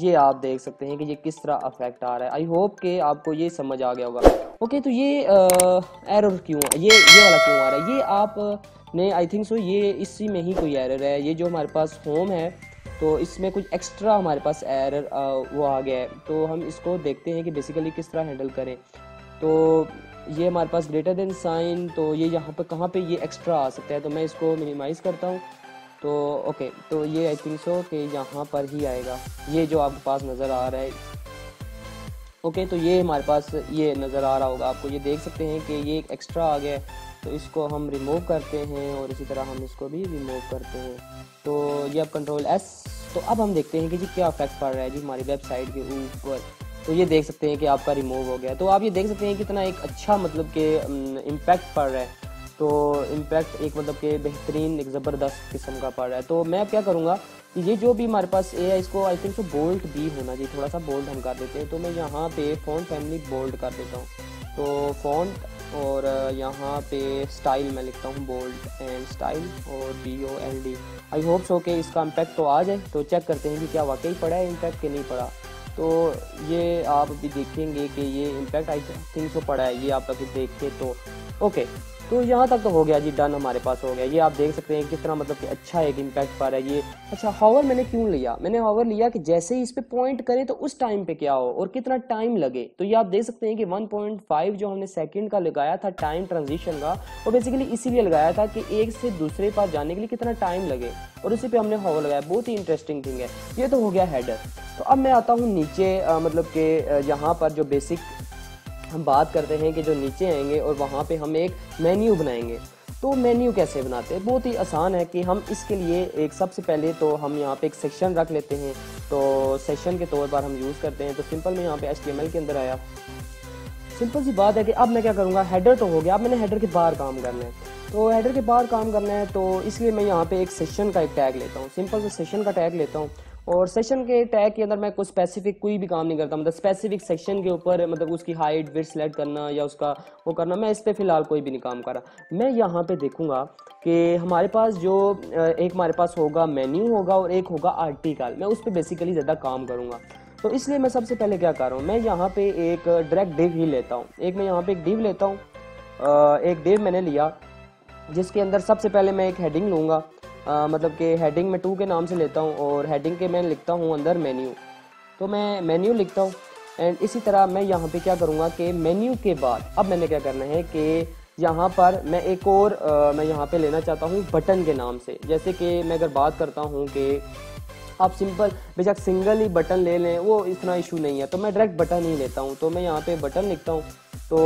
ये आप देख सकते हैं कि ये किस तरह अफेक्ट आ रहा है। आई होप कि आपको ये समझ आ गया होगा। ओके, तो ये एरर क्यों, ये ये वाला क्यों आ रहा है? ये आपने आई थिंक सो ये इसी में ही कोई एरर है। ये जो हमारे पास होम है, तो इसमें कुछ एक्स्ट्रा हमारे पास एरर वो आ गया है। तो हम इसको देखते हैं कि बेसिकली किस तरह हैंडल करें। तो ये हमारे पास ग्रेटर देन साइन, तो ये यहाँ पर कहाँ पे ये एक्स्ट्रा आ सकता है? तो मैं इसको मिनिमाइज़ करता हूँ। तो ओके, तो ये आई थिंक सो कि यहाँ पर ही आएगा, ये जो आपके पास नज़र आ रहा है। ओके, तो ये हमारे पास ये नज़र आ रहा होगा आपको। ये देख सकते हैं कि ये एक्स्ट्रा आ गया है, तो इसको हम रिमूव करते हैं और इसी तरह हम इसको भी रिमूव करते हैं। तो ये अब कंट्रोल एस। तो अब हम देखते हैं कि जी क्या इफेक्ट पड़ रहा है जी हमारी वेबसाइट के ऊपर। तो ये देख सकते हैं कि आपका रिमूव हो गया। तो आप ये देख सकते हैं कितना एक अच्छा मतलब कि इम्पैक्ट पड़ रहा है। तो इम्पैक्ट एक मतलब कि बेहतरीन, एक ज़बरदस्त किस्म का पड़ रहा है। तो मैं अब क्या करूँगा कि ये जो भी हमारे पास ए है, इसको आई थिंक सो बोल्ड भी होना चाहिए, थोड़ा सा बोल्ड हम कर देते हैं। तो मैं यहाँ पे फ़ॉन्ट फैमिली बोल्ड कर देता हूँ। तो फ़ॉन्ट और यहाँ पे स्टाइल मैं लिखता हूँ बोल्ड एंड स्टाइल और B O L D. I hope so कि इसका इम्पैक्ट तो आ जाए। तो चेक करते हैं कि क्या वाकई पड़ा है इम्पैक्ट कि नहीं पड़ा। तो ये आप भी देखेंगे कि ये इम्पैक्ट आई थिंक सो पड़ा है, ये आप अभी देखते। तो ओके, तो यहाँ तक तो हो गया जी, डन हमारे पास हो गया। ये आप देख सकते हैं किस तरह मतलब कि अच्छा एक इम्पैक्ट पड़ा है। ये अच्छा हॉवर मैंने क्यों लिया? मैंने हॉवर लिया कि जैसे ही इस पर पॉइंट करें तो उस टाइम पे क्या हो और कितना टाइम लगे। तो ये आप देख सकते हैं कि वन पॉइंट फाइव जो हमने सेकंड का लगाया था टाइम ट्रांजिशन का, और बेसिकली इसीलिए लगाया था कि एक से दूसरे पास जाने के लिए कितना टाइम लगे, और उसी पर हमने हॉवर लगाया। बहुत ही इंटरेस्टिंग थिंग है। ये तो हो गया हेडर। तो अब मैं आता हूँ नीचे, आ, मतलब कि यहाँ पर जो बेसिक हम बात करते हैं कि जो नीचे आएंगे और वहाँ पे हम एक मेन्यू बनाएंगे। तो मेन्यू कैसे बनाते हैं? बहुत ही आसान है कि हम इसके लिए एक सबसे पहले तो हम यहाँ पे एक सेक्शन रख लेते हैं। तो सेक्शन के तौर पर हम यूज़ करते हैं। तो सिंपल में यहाँ पे एच टी एम एल के अंदर आया। सिंपल सी बात है कि अब मैं क्या करूँगा, हेडर तो हो गया, अब मैंने हेडर के बाहर काम करना है। तो हेडर के बाहर काम करना है, तो इसलिए मैं यहाँ पर एक सेक्शन का एक टैग लेता हूँ। सिंपल से सेक्शन का टैग लेता हूँ, और सेशन के टैग के अंदर मैं कुछ स्पेसिफिक कोई भी काम नहीं करता। मतलब स्पेसिफिक सेक्शन के ऊपर मतलब उसकी हाइट विड्थ सेलेक्ट करना या उसका वो करना, मैं इस पर फ़िलहाल कोई भी नहीं काम कर रहा। मैं यहाँ पे देखूँगा कि हमारे पास जो एक हमारे पास होगा मेन्यू होगा और एक होगा आर्टिकल, मैं उस पर बेसिकली ज़्यादा काम करूँगा। तो इसलिए मैं सबसे पहले क्या कर रहा हूँ, मैं यहाँ पर एक डायरेक्ट डिव ही लेता हूँ। एक मैं यहाँ पर एक डिव लेता हूँ, एक डिव मैंने लिया जिसके अंदर सबसे पहले मैं एक हेडिंग लूँगा। आ, मतलब कि हेडिंग में टू के नाम से लेता हूँ, और हेडिंग के मैं लिखता हूँ अंदर मेन्यू। तो मैं मेन्यू लिखता हूँ, एंड इसी तरह मैं यहाँ पे क्या करूँगा कि मेन्यू के बाद अब मैंने क्या करना है कि यहाँ पर मैं एक और आ, मैं यहाँ पे लेना चाहता हूँ बटन के नाम से। जैसे कि मैं अगर बात करता हूँ कि आप सिंपल बेशक सिंगल ही बटन ले लें, वो इतना इशू नहीं है। तो मैं डायरेक्ट बटन ही लेता हूँ। तो मैं यहाँ पर बटन लिखता हूँ। तो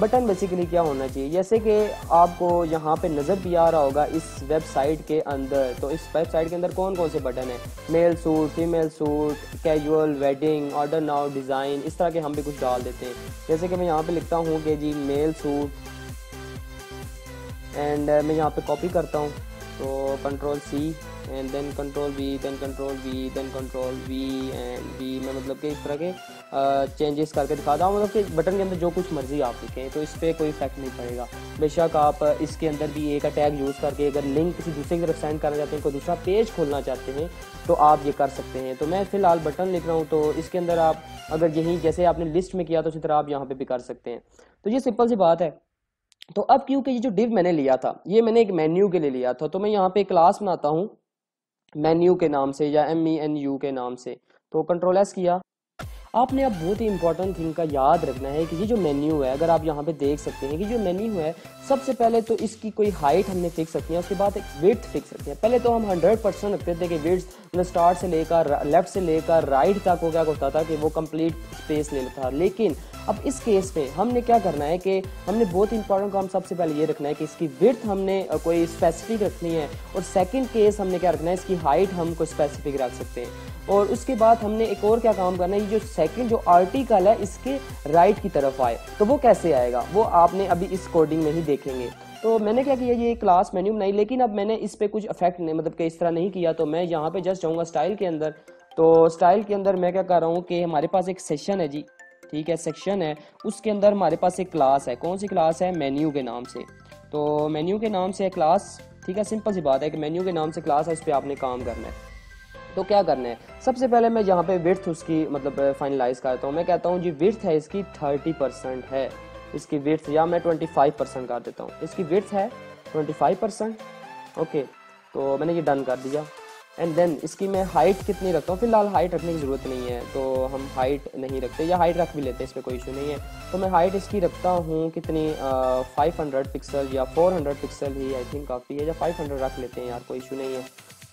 बटन बेसिकली क्या होना चाहिए, जैसे कि आपको यहाँ पे नज़र भी आ रहा होगा इस वेबसाइट के अंदर। तो इस वेबसाइट के अंदर कौन कौन से बटन हैं, male suit, female suit, casual, wedding, order now, design, इस तरह के हम भी कुछ डाल देते हैं। जैसे कि मैं यहाँ पे लिखता हूँ कि जी मेल सूट, एंड मैं यहाँ पे कॉपी करता हूँ। तो control C and then control V then control V then control V and V, मैं मतलब कि इस तरह के चेंजेस करके दिखा रहा हूँ, मतलब कि बटन के अंदर जो कुछ मर्जी आप लिखें तो इस पर कोई इफेक्ट नहीं पड़ेगा। बेशक आप इसके अंदर भी एक टैग यूज़ करके अगर लिंक किसी दूसरे की तरफ सेंड करना चाहते हैं, कोई दूसरा पेज खोलना चाहते हैं तो आप ये कर सकते हैं। तो मैं फ़िलहाल बटन लिख रहा हूँ, तो इसके अंदर आप अगर यही जैसे आपने लिस्ट में किया तो उसी तरह आप यहाँ पर भी कर सकते हैं। तो ये सिंपल सी बात है। तो अब क्योंकि ये जो डिव मैंने लिया था ये मैंने एक मेन्यू के लिए लिया था, तो मैं यहाँ पर क्लास बनाता हूँ मेन्यू के नाम से या एम ई एन यू के नाम से। तो कंट्रोल एस किया आपने। अब बहुत ही इंपॉर्टेंट थिंग का याद रखना है कि ये जो मेन्यू है, अगर आप यहाँ पे देख सकते हैं कि जो मेन्यू है सबसे पहले तो इसकी कोई हाइट हमने फिक्स रखनी है, उसके बाद एक विड्थ फिक्स रखनी है। पहले तो हम हंड्रेड परसेंट रखते थे कि विड्थ मतलब स्टार्ट से लेकर लेफ्ट से लेकर राइट तक हो क्या होता था कि वो कंप्लीट स्पेस ले लेता था। लेकिन अब इस केस में हमने क्या करना है कि हमने बहुत इंपॉर्टेंट काम सबसे पहले ये रखना है कि इसकी विड्थ हमने कोई स्पेसिफिक रखनी है, और सेकेंड केस हमने क्या रखना है इसकी हाइट हम कोई स्पेसिफिक रख सकते हैं। और उसके बाद हमने एक और क्या काम करना है, ये जो सेकंड जो आर्टिकल है इसके राइट की तरफ आए, तो वो कैसे आएगा वो आपने अभी इस कोडिंग में ही देखेंगे। तो मैंने क्या किया ये क्लास मेन्यू बनाई, लेकिन अब मैंने इस पे कुछ इफेक्ट नहीं मतलब कि इस तरह नहीं किया। तो मैं यहाँ पे जस्ट जाऊँगा स्टाइल के अंदर। तो स्टाइल के अंदर मैं क्या कर रहा हूँ कि हमारे पास एक सेक्शन है जी, ठीक है सेक्शन है, उसके अंदर हमारे पास एक क्लास है। कौन सी क्लास है? मेन्यू के नाम से। तो मेन्यू के नाम से क्लास, ठीक है सिंपल सी बात है कि मेन्यू के नाम से क्लास है, उस पर आपने काम करना है। तो क्या करना है सबसे पहले मैं यहाँ पे विड्थ उसकी मतलब फाइनलाइज़ करता हूँ। मैं कहता हूँ जी विड्थ है इसकी थर्टी परसेंट है इसकी विड्थ, या मैं ट्वेंटी फाइव परसेंट कर देता हूँ। इसकी विड्थ है ट्वेंटी फाइव परसेंट। ओके तो मैंने ये डन कर दिया। एंड देन इसकी मैं हाइट कितनी रखता हूँ? फिलहाल हाइट रखने की ज़रूरत नहीं है, तो हम हाइट नहीं रखते, या हाइट रख भी लेते हैं इसमें कोई इशू नहीं है। तो मैं हाइट इसकी रखता हूँ कितनी, फाइव हंड्रेड पिक्सल या फोर हंड्रेड पिक्सल ही आई थिंक काफ़ी है, या फाइव हंड्रेड रख लेते हैं यार कोई इशू नहीं है।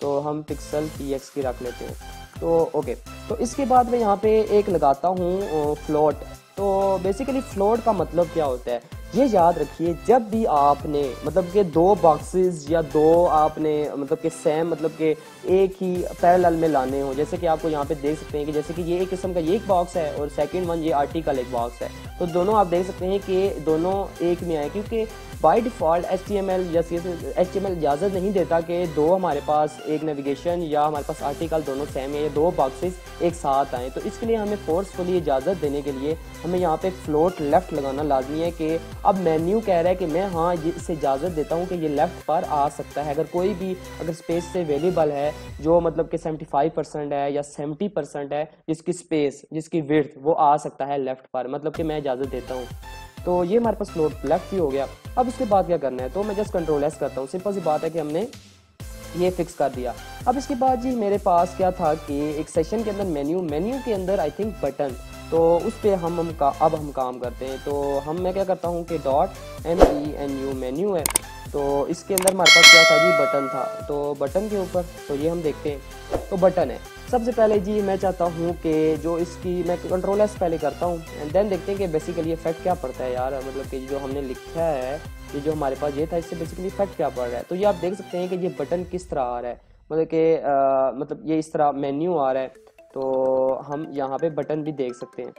तो हम पिक्सल पी एक्स की रख लेते हैं। तो ओके तो इसके बाद मैं यहाँ पे एक लगाता हूँ फ्लोट। तो बेसिकली फ्लोट का मतलब क्या होता है ये याद रखिए, जब भी आपने मतलब कि दो बॉक्सेस या दो आपने मतलब कि सेम मतलब कि एक ही पैरेलल में लाने हो, जैसे कि आपको यहाँ पे देख सकते हैं कि जैसे कि ये एक किस्म का ये एक बॉक्स है और सेकंड वन ये आर्टिकल एक बॉक्स है, तो दोनों आप देख सकते हैं कि दोनों एक में आए, क्योंकि by default H T M L या C S S H T M L इजाज़त नहीं देता कि दो हमारे पास एक नेविगेशन या हमारे पास आर्टिकल दोनों सेम है या दो बॉक्सेस एक साथ आएँ। तो इसके लिए हमें फोर्सफुली इजाज़त देने के लिए हमें यहाँ पे फ्लोट लेफ़्ट लगाना लाजमी है कि अब मेन्यू कह रहा है कि मैं हाँ ये इसे इजाज़त देता हूँ कि ये लेफ़्ट पर आ सकता है। अगर कोई भी अगर स्पेस से अवेलेबल है जो मतलब कि सेवेंटी फाइव परसेंट है या सेवेंटी परसेंट है जिसकी स्पेस जिसकी विड्थ वो आ सकता है लेफ़्ट पर, मतलब कि मैं इजाज़त देता हूँ। तो ये हमारे पास फ्लोट लेफ़्ट भी हो गया। अब उसके बाद क्या करना है, तो मैं जस्ट कंट्रोल एस करता हूँ। सिंपल सी बात है कि हमने ये फिक्स कर दिया। अब इसके बाद जी मेरे पास क्या था कि एक सेशन के अंदर मेन्यू मेन्यू के अंदर आई थिंक बटन, तो उस पर हम हम का अब हम काम करते हैं। तो हम मैं क्या करता हूँ कि dot M E N U menu है, तो इसके अंदर हमारे पास क्या था जी बटन था। तो बटन के ऊपर तो ये हम देखते हैं, तो बटन है सबसे पहले जी मैं चाहता हूँ कि जो इसकी मैं कंट्रोल एस पहले करता हूँ एंड देन देखते हैं कि बेसिकली इफेक्ट क्या पड़ता है यार, मतलब कि जो हमने लिखा है ये जो हमारे पास ये था इससे बेसिकली इफेक्ट क्या पड़ रहा है। तो ये आप देख सकते हैं कि ये बटन किस तरह आ रहा है, मतलब कि मतलब ये इस तरह मेन्यू आ रहा है, तो हम यहाँ पे बटन भी देख सकते हैं।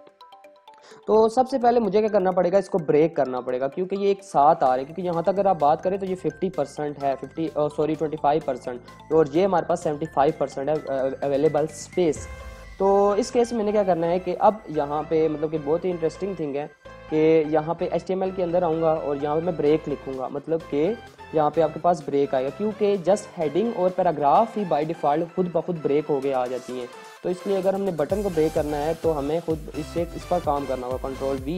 तो सबसे पहले मुझे क्या करना पड़ेगा, इसको ब्रेक करना पड़ेगा क्योंकि ये एक साथ आ रहे हैं, क्योंकि यहाँ तक अगर आप बात करें तो ये फिफ्टी परसेंट है fifty sorry twenty five percent और ये हमारे पास सेवेंटी फाइव परसेंट है अवेलेबल स्पेस। तो इस केस में मैंने क्या करना है कि अब यहाँ पे मतलब कि बहुत ही इंटरेस्टिंग थिंग है कि यहाँ पे एच टी एम एल के अंदर आऊँगा और यहाँ पे मैं ब्रेक लिखूँगा, मतलब कि यहाँ पे आपके पास ब्रेक आएगा क्योंकि जस्ट हेडिंग और पैराग्राफ ही बाय डिफ़ॉल्ट खुद ब खुद ब्रेक हो गए आ जाती हैं। तो इसलिए अगर हमने बटन को ब्रेक करना है तो हमें खुद इससे इस पर काम करना होगा। Control V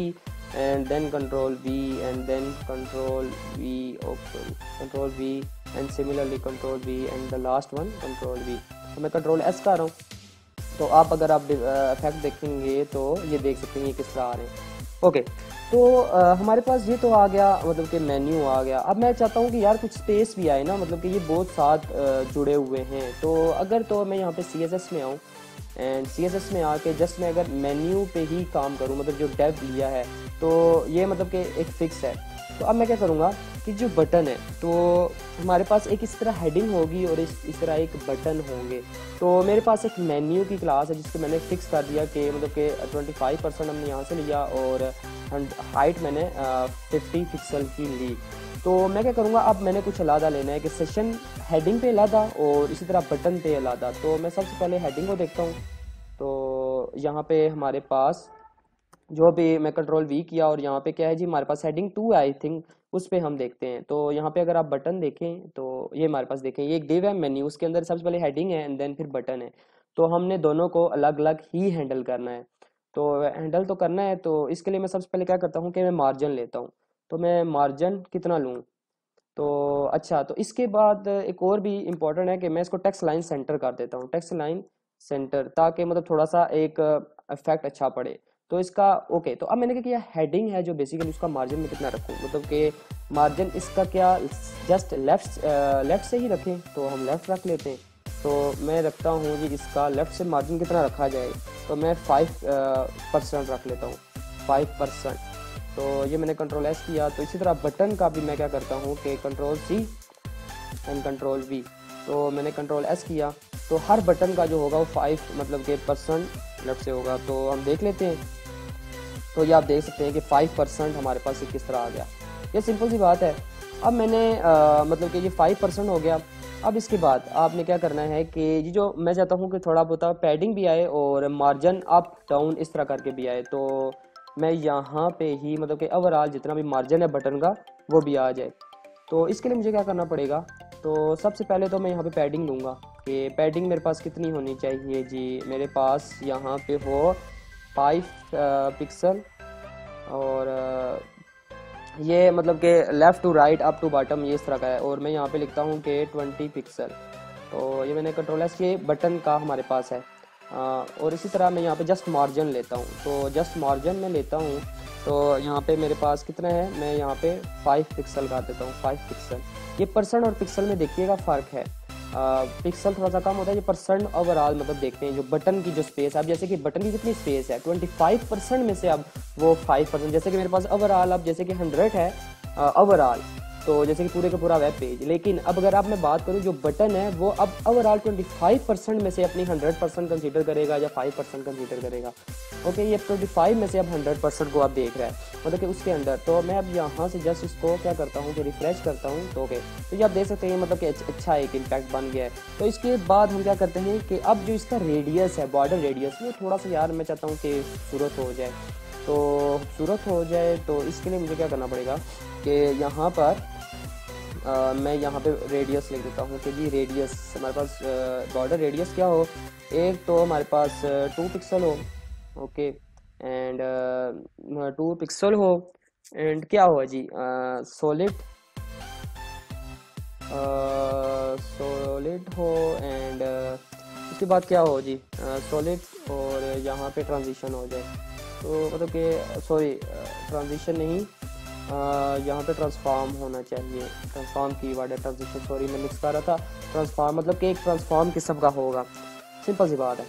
and then control V and then control V okay control V and similarly control V and the last one control V. तो मैं कंट्रोल एस कर रहा हूँ। तो आप अगर आप इफेक्ट देखेंगे तो ये देख सकते हैं ये किस तरह आ रहे हैं। ओके okay, तो आ, हमारे पास ये तो आ गया मतलब कि मेन्यू आ गया। अब मैं चाहता हूँ कि यार कुछ स्पेस भी आए ना, मतलब कि ये बहुत साथ आ, जुड़े हुए हैं। तो अगर तो मैं यहाँ पे सी एस एस में आऊँ एंड सी एस एस में आके जस्ट मैं अगर मेन्यू पे ही काम करूँ, मतलब जो डेव लिया है तो ये मतलब कि एक फ़िक्स है। तो अब मैं क्या करूँगा कि जो बटन है तो हमारे पास एक इस तरह हेडिंग होगी और इस इस तरह एक बटन होंगे। तो मेरे पास एक मेन्यू की क्लास है जिसको मैंने फ़िक्स कर दिया कि मतलब कि ट्वेंटी फाइव परसेंट हमने यहाँ से लिया और हाइट मैंने फिफ्टी पिक्सल की ली। तो मैं क्या करूँगा अब मैंने कुछ अलादा लेना है कि सेशन हेडिंग पे अलादा और इसी तरह बटन पे अलादा। तो मैं सबसे पहले हेडिंग को देखता हूँ। तो यहाँ पे हमारे पास जो भी मैं कंट्रोल वी किया और यहाँ पे क्या है जी हमारे पास हेडिंग टू है आई थिंक, उस पे हम देखते हैं। तो यहाँ पे अगर आप बटन देखें तो ये हमारे पास देखें ये एक डिव है मेन्यू, उसके अंदर सबसे पहले हेडिंग है एंड देन फिर बटन है। तो हमने दोनों को अलग अलग ही हैंडल करना है। तो हैंडल तो करना है तो इसके लिए मैं सबसे पहले क्या करता हूँ कि मैं मार्जिन लेता हूँ। तो मैं मार्जिन कितना लूँ तो अच्छा, तो इसके बाद एक और भी इम्पोर्टेंट है कि मैं इसको टेक्स्ट लाइन सेंटर कर देता हूँ, टेक्स्ट लाइन सेंटर, ताकि मतलब थोड़ा सा एक इफेक्ट अच्छा पड़े। तो इसका ओके, तो अब मैंने क्या किया हेडिंग है जो बेसिकली उसका मार्जिन में कितना रखूँ, मतलब कि मार्जिन इसका क्या जस्ट लेफ्ट लेफ्ट से ही रखें, तो हम लेफ़्ट रख लेते हैं। तो मैं रखता हूँ कि इसका लेफ़्ट से मार्जिन कितना रखा जाए, तो मैं फाइव परसेंट रख लेता हूँ, फाइव परसेंट। तो ये मैंने कंट्रोल एस किया। तो इसी तरह बटन का भी मैं क्या करता हूँ कि control C and control V, तो मैंने कंट्रोल एस किया। तो हर बटन का जो होगा वो फाइव मतलब के परसेंट लेफ्ट से होगा। तो हम देख लेते हैं, तो ये आप देख सकते हैं कि फाइव परसेंट हमारे पास किस तरह आ गया। ये सिंपल सी बात है। अब मैंने आ, मतलब कि ये फाइव परसेंट हो गया। अब इसके बाद आपने क्या करना है कि ये जो मैं चाहता हूँ कि थोड़ा बहुत पैडिंग भी आए और मार्जिन अप डाउन इस तरह करके भी आए, तो मैं यहाँ पे ही मतलब कि ओवरऑल जितना भी मार्जिन है बटन का वो भी आ जाए। तो इसके लिए मुझे क्या करना पड़ेगा, तो सबसे पहले तो मैं यहाँ पे पैडिंग लूँगा कि पैडिंग मेरे पास कितनी होनी चाहिए जी, मेरे पास यहाँ पे हो फाइव पिक्सल और ये मतलब कि left to right up to bottom ये इस तरह का है, और मैं यहाँ पे लिखता हूँ कि ट्वेंटी पिक्सल। तो ये मैंने कंट्रोल एस, ये बटन का हमारे पास है। आ, और इसी तरह मैं यहाँ पे जस्ट मार्जिन लेता हूँ, तो जस्ट मार्जिन में लेता हूँ। तो यहाँ पे मेरे पास कितना है, मैं यहाँ पे फाइव पिक्सल का देता हूँ, फाइव पिक्सल। ये परसेंट और पिक्सल में देखिएगा फ़र्क है, आ, पिक्सल थोड़ा सा कम होता है, ये परसेंट ओवरऑल मतलब देखते हैं जो बटन की जो स्पेस है। अब जैसे कि बटन की कितनी स्पेस है, ट्वेंटी फाइव परसेंट में से अब वो फाइव परसेंट, जैसे कि मेरे पास ओवरऑल अब जैसे कि हंड्रेड है ओवरऑल, तो जैसे कि पूरे का पूरा वेब पेज। लेकिन अब अगर आप मैं बात करूं जो बटन है वो अब ओवरऑल ट्वेंटी फाइव परसेंट में से अपनी हंड्रेड परसेंट कंसीडर करेगा या फाइव परसेंट कंसीडर करेगा। ओके, ये ट्वेंटी फाइव में से अब हंड्रेड परसेंट को आप देख रहे हैं मतलब कि उसके अंदर। तो मैं अब यहाँ से जस्ट इसको क्या करता हूँ कि रिफ्रेश करता हूँ। तो ओके, तो ये आप देख सकते हैं मतलब कि अच्छा एक इम्पैक्ट बन गया है। तो इसके बाद हम क्या करते हैं कि अब जो इसका रेडियस है, बॉर्डर रेडियस, वो थोड़ा सा यार मैं चाहता हूँ कि खूबसूरत हो जाए। तो खूबसूरत हो जाए तो इसके लिए मुझे क्या करना पड़ेगा कि यहाँ पर आ, मैं यहाँ पे रेडियस लिख देता हूँ कि जी रेडियस हमारे पास बॉर्डर रेडियस क्या हो, एक तो हमारे पास टू पिक्सल हो, ओके, एंड टू पिक्सल हो, एंड क्या हो जी सॉलिड सॉलिड हो, एंड उसके बाद क्या हो जी सॉलिड, और यहाँ पे ट्रांजिशन हो जाए। तो मतलब कि सॉरी ट्रांजिशन नहीं, यहाँ पे ट्रांसफॉर्म होना चाहिए, ट्रांसफॉर्म की वर्ड है ट्रांजिशन, सॉरी मैं मिक्स कर रहा था, ट्रांसफॉर्म मतलब कि एक ट्रांसफॉर्म किस्म का होगा। सिंपल सी बात है,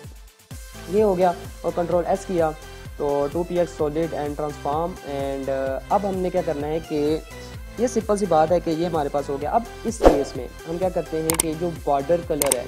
ये हो गया। और कंट्रोल एस किया तो two P X solid and transform. And अब हमने क्या करना है कि ये सिंपल सी बात है कि ये हमारे पास हो गया। अब इस केस में हम क्या करते हैं कि जो बॉर्डर कलर है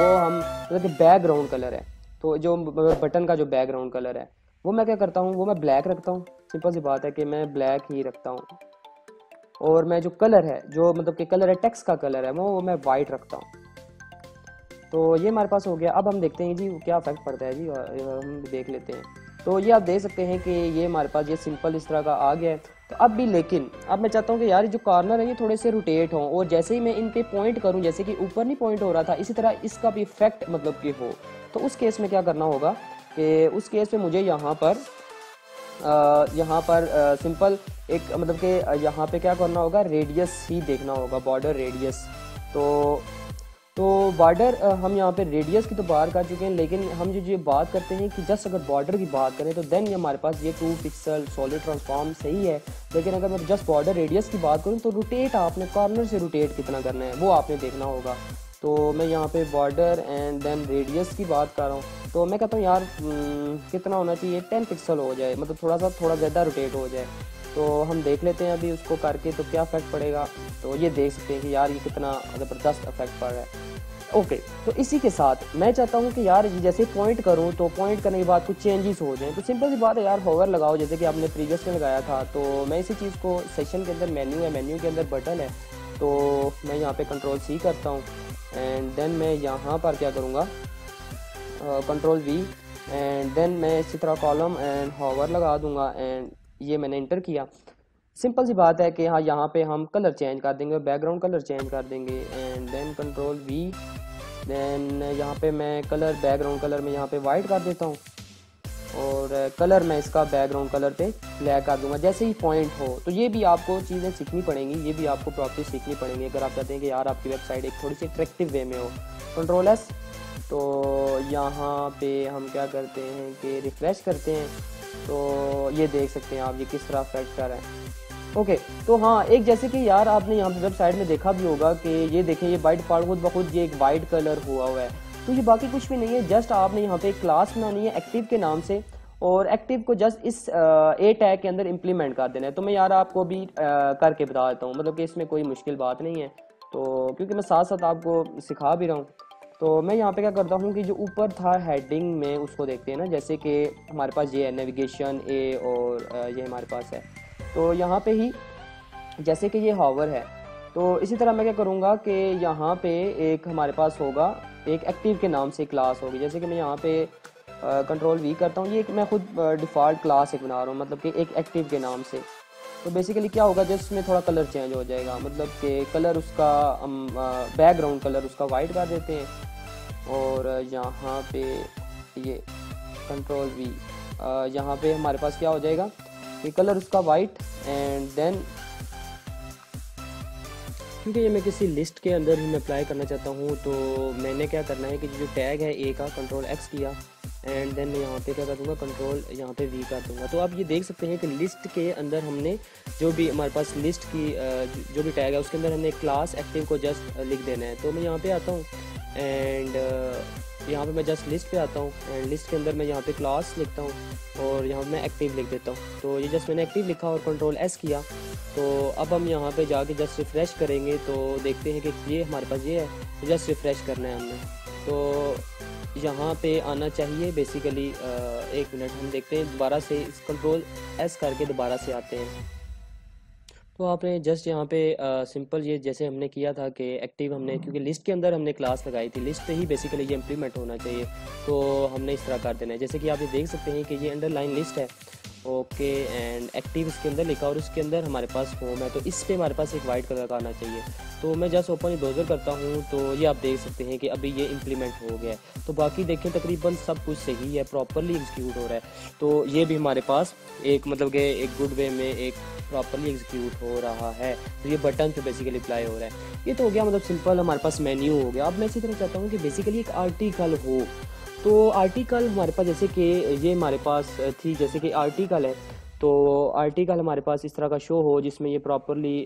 वो हम मतलब कि बैकग्राउंड कलर है, तो जो बटन का जो बैकग्राउंड कलर है वो मैं क्या करता हूँ, वो मैं ब्लैक रखता हूँ। सिंपल सी बात है कि मैं ब्लैक ही रखता हूँ। और मैं जो कलर है जो मतलब कि कलर है टेक्स्ट का कलर है वो, वो मैं वाइट रखता हूँ। तो ये हमारे पास हो गया। अब हम देखते हैं जी क्या इफेक्ट पड़ता है जी, हम देख लेते हैं। तो ये आप देख सकते हैं कि ये हमारे पास ये सिंपल इस तरह का आ गया है। तो अब भी लेकिन अब मैं चाहता हूँ कि यार जो कॉर्नर है ये थोड़े से रोटेट हों, और जैसे ही मैं इन पे पॉइंट करूँ, जैसे कि ऊपर नहीं पॉइंट हो रहा था, इसी तरह इसका भी इफेक्ट मतलब कि हो। तो उस केस में क्या करना होगा कि उस केस में मुझे यहाँ पर आ, यहाँ पर आ, सिंपल एक मतलब कि यहाँ पे क्या करना होगा, रेडियस ही देखना होगा, बॉर्डर रेडियस। तो तो बॉर्डर हम यहाँ पे रेडियस की तो बात कर चुके हैं, लेकिन हम जो ये बात करते हैं कि जस्ट अगर बॉर्डर की बात करें तो देन ये हमारे पास ये टू पिक्सल सॉलिड ट्रांसफॉर्म सही है। लेकिन अगर मैं जस्ट बॉर्डर रेडियस की बात करूँ तो रोटेट आपने कॉर्नर से रोटेट कितना करना है वो आपने देखना होगा। तो मैं यहाँ पे बॉर्डर एंड देन रेडियस की बात कर रहा हूँ। तो मैं कहता हूँ यार कितना होना चाहिए, टेन पिक्सल हो जाए, मतलब थोड़ा सा थोड़ा ज़्यादा रोटेट हो जाए। तो हम देख लेते हैं अभी उसको करके तो क्या इफेक्ट पड़ेगा। तो ये देख सकते हैं कि यार ये कितना ज़बरदस्त इफेक्ट पड़ रहा है। ओके, तो इसी के साथ मैं चाहता हूँ कि यार जैसे पॉइंट करूँ तो पॉइंट करने के बाद कुछ चेंजेस हो जाएँ। तो सिंपल सी बात है यार, होवर लगाओ जैसे कि आपने प्रीवियस में लगाया था। तो मैं इसी चीज़ को सेशन के अंदर मेन्यू है, मेन्यू के अंदर बटन है, तो मैं यहाँ पे कंट्रोल सी करता हूँ एंड देन मैं यहाँ पर क्या करूँगा कंट्रोल वी एंड देन मैं इसी तरह कॉलम एंड हॉवर लगा दूंगा एंड ये मैंने इंटर किया। सिंपल सी बात है कि हाँ, यहाँ पे हम कलर चेंज कर देंगे, बैकग्राउंड कलर चेंज कर देंगे and then control V. Then यहाँ पे मैं कलर बैकग्राउंड कलर में यहाँ पे वाइट कर देता हूँ और कलर मैं इसका बैकग्राउंड कलर पे ब्लैक कर दूंगा। जैसे ही पॉइंट हो, तो ये भी आपको चीज़ें सीखनी पड़ेंगी, ये भी आपको प्रॉपर्टीज सीखनी पड़ेंगी अगर आप चाहते हैं कि यार आपकी वेबसाइट एक थोड़ी सी अट्रैक्टिव वे में हो। कंट्रोल एस, तो यहाँ पे हम क्या करते हैं कि रिफ्रेश करते हैं, तो ये देख सकते हैं आप ये किस तरह अफेक्ट कर रहा है। ओके okay, तो हाँ, एक जैसे कि यार आपने यहाँ पे वेबसाइट में देखा भी होगा कि ये देखें, ये वाइट पार्ट खुद ब खुद ये एक वाइट कलर हुआ हुआ है। तो ये बाकी कुछ भी नहीं है, जस्ट आपने यहाँ पे एक क्लास बनानी है एक्टिव के नाम से और एक्टिव को जस्ट इस ए टैग के अंदर इम्प्लीमेंट कर देना है। तो मैं यार आपको भी आ, करके बता देता हूँ, मतलब कि इसमें कोई मुश्किल बात नहीं है, तो क्योंकि मैं साथ साथ आपको सिखा भी रहा हूँ। तो मैं यहाँ पे क्या करता हूँ कि जो ऊपर था हेडिंग में उसको देखते हैं ना, जैसे कि हमारे पास ये है नेविगेशन ए और ये हमारे पास है, तो यहाँ पे ही जैसे कि ये हॉवर है। तो इसी तरह मैं क्या करूँगा कि यहाँ पे एक हमारे पास होगा एक एक्टिव के नाम से क्लास होगी, जैसे कि मैं यहाँ पे आ, कंट्रोल वी करता हूँ। ये मैं खुद डिफ़ॉल्ट क्लास एक बना रहा हूँ, मतलब कि एक एक्टिव के नाम से। तो बेसिकली क्या होगा, जस्ट में थोड़ा कलर चेंज हो जाएगा, मतलब कि कलर उसका बैकग्राउंड कलर उसका वाइट कर देते हैं और यहाँ पे ये कंट्रोल वी, यहाँ पे हमारे पास क्या हो जाएगा कि कलर उसका वाइट एंड देन, क्योंकि ये मैं किसी लिस्ट के अंदर ही मैं अप्लाई करना चाहता हूँ, तो मैंने क्या करना है कि जो टैग है ए का कंट्रोल एक्स किया एंड देन मैं यहाँ पे क्या कर दूँगा कंट्रोल यहाँ पे वी कर दूँगा। तो आप ये देख सकते हैं कि लिस्ट के अंदर हमने जो भी हमारे पास लिस्ट की जो भी टैग है उसके अंदर हमने क्लास एक्टिव को जस्ट लिख देना है। तो मैं यहाँ पे आता हूँ एंड यहाँ पे मैं जस्ट लिस्ट पे आता हूँ एंड लिस्ट के अंदर मैं यहाँ पे क्लास लिखता हूँ और यहाँ पे मैं एक्टिव लिख देता हूँ। तो ये जस्ट मैंने एक्टिव लिखा और कंट्रोल एस किया। तो अब हम यहाँ पे जाके जस्ट रिफ़्रेश करेंगे, तो देखते हैं कि ये हमारे पास ये है, तो जस्ट रिफ़्रेश करना है हमने, तो यहाँ पे आना चाहिए बेसिकली। एक मिनट, हम देखते हैं दोबारा से, इस कंट्रोल एस करके दोबारा से आते हैं। तो आपने जस्ट यहाँ पे सिंपल ये जैसे हमने किया था कि एक्टिव हमने, क्योंकि लिस्ट के अंदर हमने क्लास लगाई थी, लिस्ट पे ही बेसिकली ये इम्प्लीमेंट होना चाहिए, तो हमने इस तरह कर देना है। जैसे कि आप ये देख सकते हैं कि ये अंडरलाइन लिस्ट है, ओके एंड एक्टिव इसके अंदर लिखा और इसके अंदर हमारे पास होम है, तो इस पे हमारे पास एक वाइट कलर का आना चाहिए। तो मैं जस्ट ओपन ब्राउज़र करता हूँ, तो ये आप देख सकते हैं कि अभी ये इम्प्लीमेंट हो गया है। तो बाकी देखें तकरीबन सब कुछ सही है, प्रॉपरली एग्जीक्यूट हो रहा है। तो ये भी हमारे पास एक मतलब कि एक गुड वे में एक प्रॉपरली एग्जीक्यूट हो रहा है। तो ये बटन पे बेसिकली अप्लाई हो रहा है। ये तो हो गया, मतलब सिंपल हमारे पास मेन्यू हो गया। अब मैं इसी तरह चाहता हूँ कि बेसिकली एक आर्टिकल हो, तो आर्टिकल हमारे पास जैसे कि ये हमारे पास थी, जैसे कि आर्टिकल है, तो आर्टिकल हमारे पास इस तरह का शो हो जिसमें ये प्रॉपरली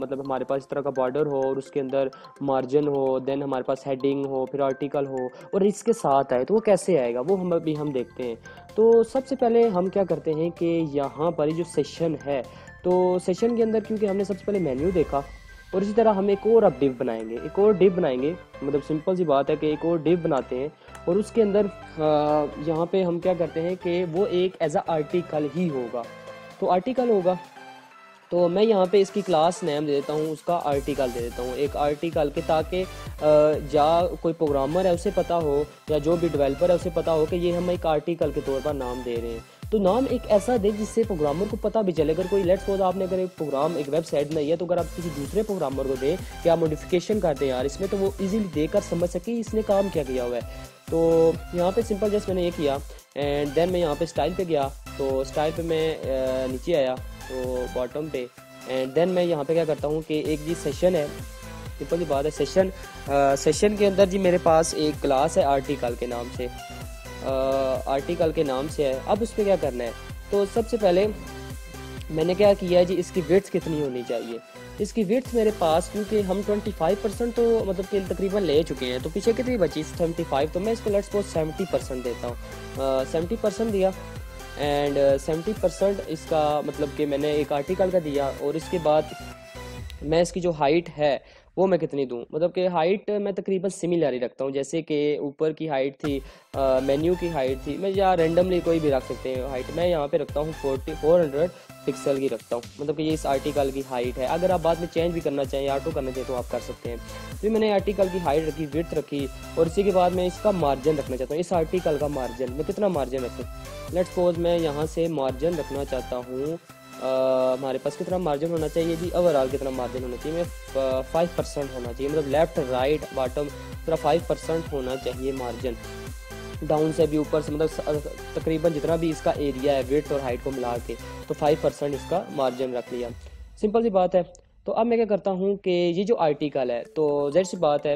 मतलब हमारे पास इस तरह का बॉर्डर हो और उसके अंदर मार्जिन हो, देन हमारे पास हेडिंग हो, फिर आर्टिकल हो और इसके साथ आए। तो वो कैसे आएगा वो हम अभी हम देखते हैं। तो सबसे पहले हम क्या करते हैं कि यहाँ पर जो सेशन है, तो सेशन के अंदर क्योंकि हमने सबसे पहले मेन्यू देखा और इसी तरह हम एक और अब डिव बनाएंगे, एक और डिव बनाएंगे, मतलब सिंपल सी बात है कि एक और डिव बनाते हैं और उसके अंदर यहाँ पे हम क्या करते हैं कि वो एक एज अ आर्टिकल ही होगा, तो आर्टिकल होगा। तो मैं यहाँ पे इसकी क्लास नेम दे देता हूँ, उसका आर्टिकल दे देता हूँ, एक आर्टिकल के, ताकि या कोई प्रोग्रामर है उसे पता हो या जो भी डेवलपर है उसे पता हो कि ये हम एक आर्टिकल के तौर पर नाम दे रहे हैं। तो नाम एक ऐसा दे जिससे प्रोग्रामर को पता भी चले, अगर कोई लेट्स सपोज आपने अगर एक प्रोग्राम एक वेबसाइट बनाई है, तो अगर आप किसी दूसरे प्रोग्रामर को दें कि आप मॉडिफिकेशन करते हैं यार इसमें, तो वो इजीली देखकर समझ सके इसने काम क्या किया हुआ है। तो यहाँ पे सिंपल जस्ट मैंने ये किया एंड देन मैं यहाँ पे स्टाइल पे गया, तो स्टाइल पे मैं नीचे आया तो बॉटम पे एंड देन मैं यहाँ पे क्या करता हूँ कि एक जी सेशन है, सिंपल सी बात है सेशन, सेशन के अंदर जी मेरे पास एक क्लास है आर्टिकल के नाम से, आर्टिकल के नाम से है। अब उस पर क्या करना है, तो सबसे पहले मैंने क्या किया है जी, इसकी विड्थ कितनी होनी चाहिए, इसकी विड्थ मेरे पास क्योंकि हम पच्चीस परसेंट तो मतलब कि तकरीबन ले चुके हैं, तो पीछे कितनी बची पचहत्तर, तो मैं इसको लेट्स सपोज सत्तर परसेंट देता हूँ, सत्तर परसेंट दिया एंड सत्तर परसेंट इसका मतलब कि मैंने एक आर्टिकल का दिया। और इसके बाद मैं इसकी जो हाइट है वो मैं कितनी दूँ, मतलब कि हाइट मैं तकरीबन सिमिलर ही रखता हूँ जैसे कि ऊपर की हाइट थी, मेन्यू की हाइट थी, मैं यहाँ रेंडमली कोई भी रख सकते हैं हाइट। मैं यहाँ पे रखता हूँ फोर्टी फोर हंड्रेड पिक्सल की रखता हूँ, मतलब कि ये इस आर्टिकल की हाइट है। अगर आप बाद में चेंज भी करना चाहें या ऑटो करना चाहें तो आप कर सकते हैं। फिर मैंने आर्टिकल की हाइट रखी, विड्थ रखी, और इसी के बाद मैं इसका मार्जिन रखना चाहता हूँ। इस आर्टिकल का मार्जिन मैं कितना मार्जिन रखूँ, लेट्स सपोज मैं यहाँ से मार्जिन रखना चाहता हूँ, हमारे पास कितना मार्जिन होना चाहिए जी, ओवरऑल कितना मार्जिन होना चाहिए, मैं फाइव परसेंट होना चाहिए, मतलब लेफ्ट राइट बॉटम पूरा फाइव परसेंट होना चाहिए मार्जिन। डाउन से भी ऊपर से, मतलब तकरीबन जितना भी इसका एरिया है विड्थ और हाइट को मिला के, तो फाइव परसेंट इसका मार्जिन रख लिया। सिंपल सी बात है। तो अब मैं क्या करता हूँ कि ये जो आर्टिकल है, तो ज़ाहिर सी बात है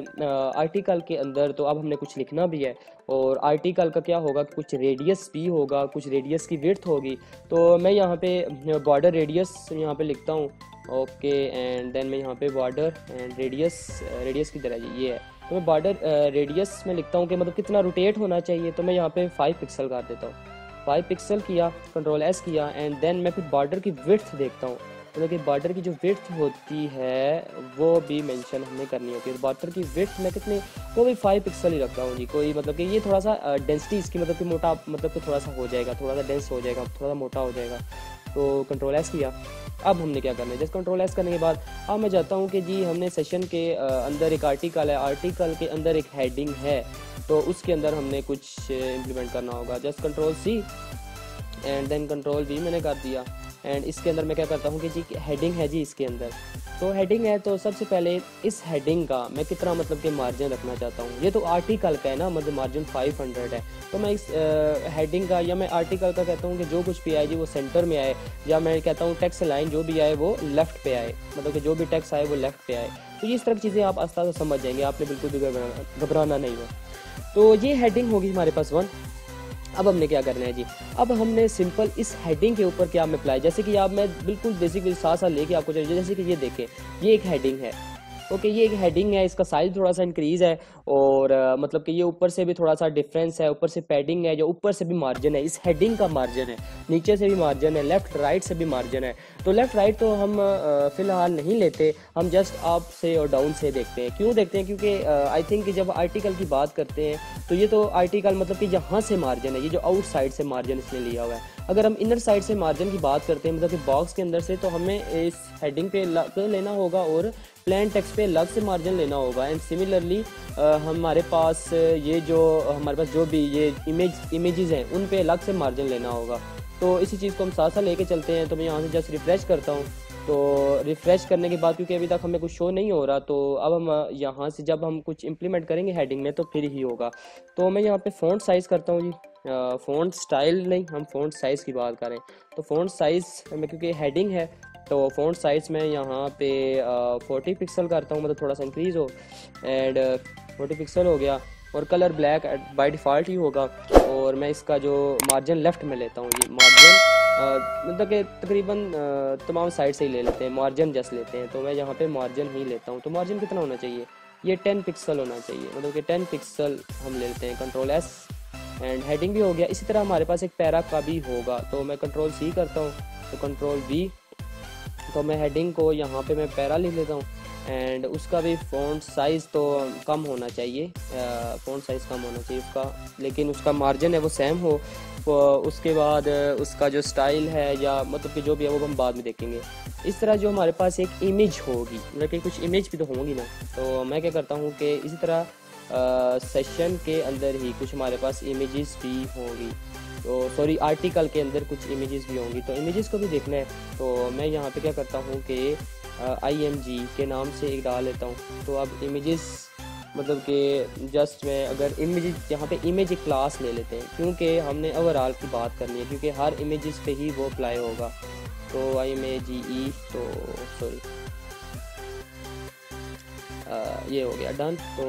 आर्टिकल के अंदर तो अब हमने कुछ लिखना भी है, और आर्टिकल का क्या होगा, कुछ रेडियस भी होगा, कुछ रेडियस की विड्थ होगी। तो मैं यहाँ पे बॉर्डर रेडियस यहाँ पे लिखता हूँ, ओके, एंड देन मैं यहाँ पे बॉर्डर एंड रेडियस, रेडियस की तरह ये है, तो मैं बॉर्डर रेडियस में लिखता हूँ कि मतलब कितना रोटेट होना चाहिए। तो मैं यहाँ पर फाइव पिक्सल कर देता हूँ, फाइव पिक्सल किया, कंट्रोल एस किया, एंड देन मैं फिर बॉर्डर की विड्थ देखता हूँ, मतलब कि बॉर्डर की जो विड्थ होती है वो भी मेंशन हमें करनी होती है। बॉर्डर की विड्थ मैं कितने, वो भी फाइव पिक्सल ही रखता हूँ जी, कोई मतलब कि ये थोड़ा सा डेंसिटी इसकी, मतलब कि मोटा, मतलब कि थोड़ा सा हो जाएगा, थोड़ा सा डेंस हो जाएगा, थोड़ा सा मोटा हो जाएगा। तो कंट्रोल एस किया। अब हमने क्या करना है, जस्ट कंट्रोल एस करने के बाद अब मैं चाहता हूँ कि जी हमने सेशन के अंदर एक आर्टिकल है, आर्टिकल के अंदर एक हेडिंग है, तो उसके अंदर हमने कुछ इम्प्लीमेंट करना होगा। Just control C and then control V मैंने कर दिया, एंड इसके अंदर मैं क्या करता हूँ कि जी हेडिंग है जी इसके अंदर, तो हेडिंग है, तो सबसे पहले इस हेडिंग का मैं कितना मतलब कि मार्जिन रखना चाहता हूँ। ये तो आर्टिकल का है ना, मतलब मार्जिन फाइव हंड्रेड है, तो मैं इस हेडिंग का, या मैं आर्टिकल का कहता हूँ कि जो कुछ भी आए जी वो सेंटर में आए, या मैं कहता हूँ टेक्स्ट लाइन जो भी आए वो लेफ़्ट पे आए, मतलब कि जो भी टेक्स्ट आए वो लेफ़्ट पे आए। तो इस तरह की चीज़ें आप आस्था से समझ जाएंगे, आपने बिल्कुल भी घबराना घबराना नहीं है। तो ये हेडिंग होगी हमारे पास वन। अब हमने क्या करना है जी, अब हमने सिंपल इस हेडिंग के ऊपर क्या हम अप्लाई, जैसे कि आप, मैं बिल्कुल बेसिक साथ साथ लेके आपको चलिए, जैसे कि ये देखें, ये एक हेडिंग है, ओके, ये एक हेडिंग है, इसका साइज थोड़ा सा इंक्रीज़ है, और आ, मतलब कि ये ऊपर से भी थोड़ा सा डिफरेंस है, ऊपर से पैडिंग है, जो ऊपर से भी मार्जिन है, इस हेडिंग का मार्जिन है, नीचे से भी मार्जिन है, लेफ़्ट राइट से भी मार्जिन है। तो लेफ़्ट राइट तो हम फ़िलहाल नहीं लेते, हम जस्ट अप से और डाउन से देखते हैं। क्यों देखते हैं, क्योंकि आई थिंक कि जब आर्टिकल की बात करते हैं तो ये तो आर्टिकल मतलब कि यहाँ से मार्जिन है, ये जो आउट साइड से मार्जिन इसने लिया हुआ है। अगर हम इनर साइड से मार्जिन की बात करते हैं, मतलब कि बॉक्स के अंदर से, तो हमें इस हेडिंग पे लेना होगा और प्लेन टेक्स्ट पे अलग से मार्जिन लेना होगा। एंड सिमिलरली हमारे पास ये जो हमारे पास जो भी ये इमेज इमेजेस हैं उन पे अलग से मार्जिन लेना होगा। तो इसी चीज़ को हम साथ साथ लेके चलते हैं। तो मैं यहाँ से जस्ट रिफ़्रेश करता हूँ, तो रिफ़्रेश करने के बाद क्योंकि अभी तक हमें कुछ शो नहीं हो रहा, तो अब हम यहाँ से जब हम कुछ इम्प्लीमेंट करेंगे हेडिंग में तो फिर ही होगा। तो मैं यहाँ पे फ़ॉन्ट साइज़ करता हूँ जी, फ़ॉन्ट स्टाइल नहीं, हम फ़ॉन्ट साइज़ की बात करें तो फ़ॉन्ट साइज़ में क्योंकि हेडिंग है तो फ़ॉन्ट साइज़ में यहाँ पे फोर्टी पिक्सल करता हूँ, मतलब थोड़ा सा इंक्रीज़ हो, एंड फोर्टी पिक्सल हो गया, और कलर ब्लैक बाय डिफ़ॉल्ट ही होगा। और मैं इसका जो मार्जिन लेफ़्ट में लेता हूँ ये मार्जिन, मतलब कि तकरीबन तमाम साइड से ही ले लेते हैं, मार्जिन जस्ट लेते हैं, तो मैं यहाँ पे मार्जिन ही लेता हूँ। तो मार्जिन कितना होना चाहिए, ये टेन पिक्सल होना चाहिए, मतलब कि टेन पिक्सल हम ले लेते हैं, कंट्रोल एस, एंड हेडिंग भी हो गया। इसी तरह हमारे पास एक पैरा का भी होगा, तो मैं कंट्रोल सी करता हूँ, तो कंट्रोल बी, तो मैं हेडिंग को यहाँ पर मैं पैरा लिख लेता हूँ, एंड उसका भी फ़ॉन्ट साइज़ तो कम होना चाहिए, फ़ॉन्ट साइज़ कम होना चाहिए उसका, लेकिन उसका मार्जिन है वो सेम हो। उसके बाद उसका जो स्टाइल है या मतलब कि जो भी है वो हम बाद में देखेंगे। इस तरह जो हमारे पास एक इमेज होगी, लेकिन कुछ इमेज भी तो होंगी ना, तो मैं क्या करता हूँ कि इसी तरह सेशन के अंदर ही कुछ हमारे पास इमेजेस भी होंगी, तो सॉरी आर्टिकल के अंदर कुछ इमेजेस भी होंगी, तो इमेजेस को भी देखना है। तो मैं यहाँ पे क्या करता हूँ कि आई एम जी के नाम से एक डाल लेता हूँ। तो अब इमेजेस मतलब कि जस्ट मैं अगर इमेज यहाँ पे इमेज क्लास ले लेते हैं, क्योंकि हमने ओवरऑल की बात करनी है, क्योंकि हर इमेजेस पे ही वो अप्लाई होगा। तो आई एम ए जी ई, तो सॉरी ये हो गया डन। तो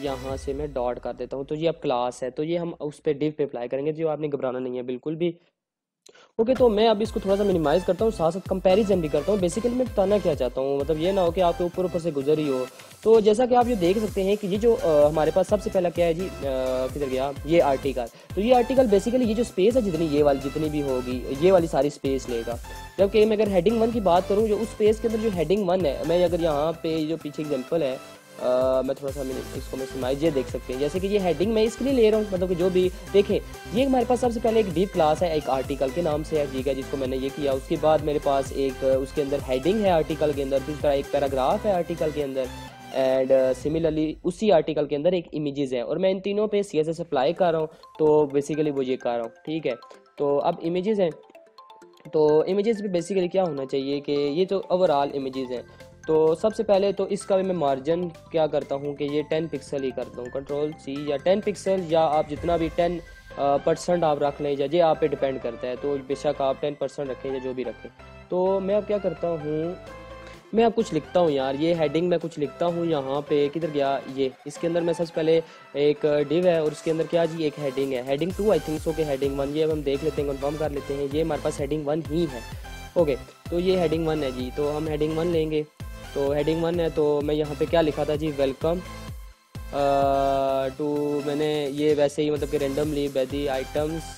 यहाँ से मैं डॉट कर देता हूँ, तो ये अब क्लास है, तो ये हम उस पर डिव पे अप्लाई करेंगे, जो आपने घबराना नहीं है बिल्कुल भी। ओके okay, तो मैं अब इसको थोड़ा सा मिनिमाइज़ करता हूँ, साथ साथ कंपैरिजन भी करता हूँ। बेसिकली मैं बताना क्या चाहता हूँ, मतलब ये ना हो कि आपके ऊपर ऊपर से गुजर ही हो। तो जैसा कि आप ये देख सकते हैं कि ये जो आ, हमारे पास सबसे पहला क्या है जी, किधर गया ये आर्टिकल। तो ये आर्टिकल बेसिकली ये जो स्पेस है जितनी ये वाली जितनी भी होगी ये वाली सारी स्पेस लेगा। जबकि मैं अगर हेडिंग वन की बात करूँ जो उस स्पेस के अंदर जो हेडिंग वन है, मैं अगर यहाँ पे जो पीछे एग्जाम्पल है Uh, मैं थोड़ा सा इसको मैक्सिमाइज ये देख सकते हैं, जैसे कि ये हेडिंग मैं इसके लिए ले रहा हूँ मतलब कि जो भी देखें ये हमारे पास सबसे पहले एक डीप क्लास है एक आर्टिकल के नाम से है ठीक है, जिसको मैंने ये किया। उसके बाद मेरे पास एक उसके अंदर हेडिंग है आर्टिकल के अंदर, फिर एक पैराग्राफ है आर्टिकल के अंदर एंड सिमिलरली uh, उसी आर्टिकल के अंदर एक इमेजेस है और मैं इन तीनों पे सी एस एस अप्लाई कर रहा हूँ। तो बेसिकली वो ये कर रहा हूँ ठीक है। तो अब इमेजेस हैं तो इमेजेस भी बेसिकली क्या होना चाहिए कि ये तो ओवरऑल इमेजेस हैं। तो सबसे पहले तो इसका भी मैं मार्जिन क्या करता हूँ कि ये दस पिक्सल ही करता हूँ, कंट्रोल सी या दस पिक्सल या आप जितना भी दस परसेंट आप रख लें या ये आप पे डिपेंड करता है। तो बेशक आप दस परसेंट रखें या जो भी रखें। तो मैं अब क्या करता हूँ, मैं अब कुछ लिखता हूँ यार, ये हेडिंग में कुछ लिखता हूँ यहाँ पे किधर गया ये, इसके अंदर मैं सबसे पहले एक डिव है और इसके अंदर क्या जी एक हेडिंग है, heading two I think so के हेडिंग वन, ये अब हम देख लेते हैं कन्फर्म कर लेते हैं। ये हमारे पास हेडिंग वन ही है ओके। तो ये हेडिंग वन है जी, तो हम हेडिंग वन लेंगे। तो हेडिंग वन है तो मैं यहाँ पे क्या लिखा था जी, वेलकम टू, मैंने ये वैसे ही मतलब कि रेंडमली बैदी आइटम्स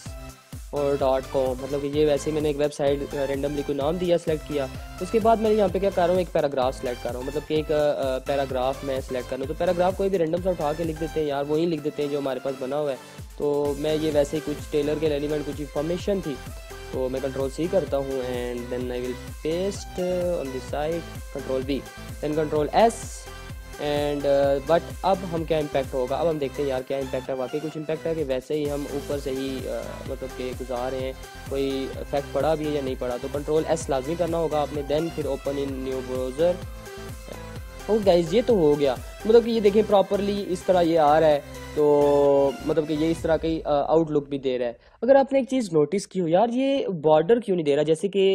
और डॉट कॉम, मतलब कि ये वैसे ही मैंने एक वेबसाइट रेंडमली कोई नाम दिया सेलेक्ट किया। उसके बाद मैंने यहाँ पे क्या कर रहा हूँ एक पैराग्राफ सेलेक्ट कर रहा हूँ, मतलब कि एक पैराग्राफ मैं सेलेक्ट कर रहा हूँ। तो पैराग्राफ कोई भी रेंडम से उठा के लिख देते हैं यार, वही लिख देते हैं जो हमारे पास बना हुआ है। तो मैं ये वैसे ही कुछ टेलर के एलिमेंट कुछ इंफॉर्मेशन थी तो मैं कंट्रोल सी करता हूँ and then I will paste on this side, control B then control S and but अब हम क्या इम्पैक्ट होगा, अब हम देखते हैं यार क्या इम्पैक्ट है। वाकई कुछ इम्पैक्ट है कि वैसे ही हम ऊपर से ही uh, मतलब के गुजार हैं, कोई इफेक्ट पड़ा भी है या नहीं पड़ा। तो कंट्रोल एस लाजमी करना होगा आपने, देन फिर open in new browser. Okay guys ये तो हो गया, मतलब कि ये देखें प्रॉपरली इस तरह ये आ रहा है। तो मतलब कि ये इस तरह की आउटलुक भी दे रहा है। अगर आपने एक चीज़ नोटिस की हो यार, ये बॉर्डर क्यों नहीं दे रहा, जैसे कि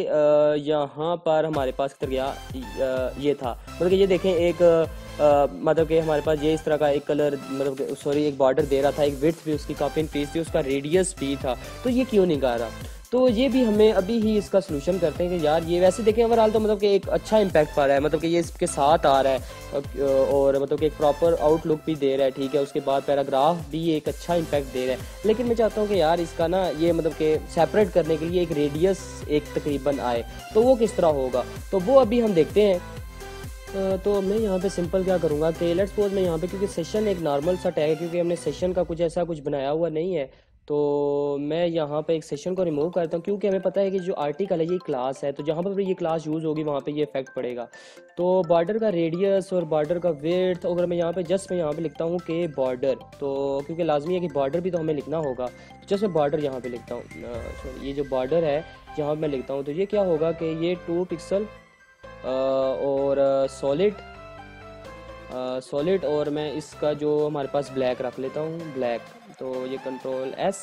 यहाँ पर हमारे पास कितर गया ये था, मतलब कि ये देखें एक आ, मतलब कि हमारे पास ये इस तरह का एक कलर मतलब सॉरी एक बॉर्डर दे रहा था, एक विड्थ भी उसकी काफ़ी इंक्रीज थी, उसका रेडियस भी था, तो ये क्यों नहीं गा रहा। तो ये भी हमें अभी ही इसका सोल्यूशन करते हैं कि यार ये वैसे देखें ओवरऑल तो मतलब कि एक अच्छा इम्पैक्ट पा रहा है, मतलब कि ये इसके साथ आ रहा है और मतलब कि एक प्रॉपर आउटलुक भी दे रहा है ठीक है। उसके बाद पैराग्राफ भी एक अच्छा इम्पैक्ट दे रहा है, लेकिन मैं चाहता हूँ कि यार इसका ना ये मतलब कि सेपरेट करने के लिए एक रेडियस एक तकरीबन आए, तो वो किस तरह होगा तो वो अभी हम देखते हैं। तो मैं यहाँ पे सिंपल क्या करूँगा कि लेट्स सपोज मैं यहाँ पे, क्योंकि सेशन एक नॉर्मल सा टैग है क्योंकि हमने सेशन का कुछ ऐसा कुछ बनाया हुआ नहीं है, तो मैं यहाँ पे एक सेशन को रिमूव करता हूँ क्योंकि हमें पता है कि जो आर्टिकल है ये क्लास है, तो जहाँ पर भी ये क्लास यूज़ होगी वहाँ पे ये इफेक्ट पड़ेगा। तो बॉर्डर का रेडियस और बॉर्डर का विड्थ, अगर मैं यहाँ पे जस्ट मैं यहाँ पे लिखता हूँ कि बॉर्डर, तो क्योंकि लाजमी है कि बॉर्डर भी तो हमें लिखना होगा, जस्ट मैं बॉर्डर यहाँ पर लिखता हूँ, ये जो बॉर्डर है यहाँ पर मैं लिखता हूँ। तो ये क्या होगा कि ये टू पिक्सल और सॉलिड सॉलिड और मैं इसका जो हमारे पास ब्लैक रख लेता हूँ ब्लैक। तो ये कंट्रोल एस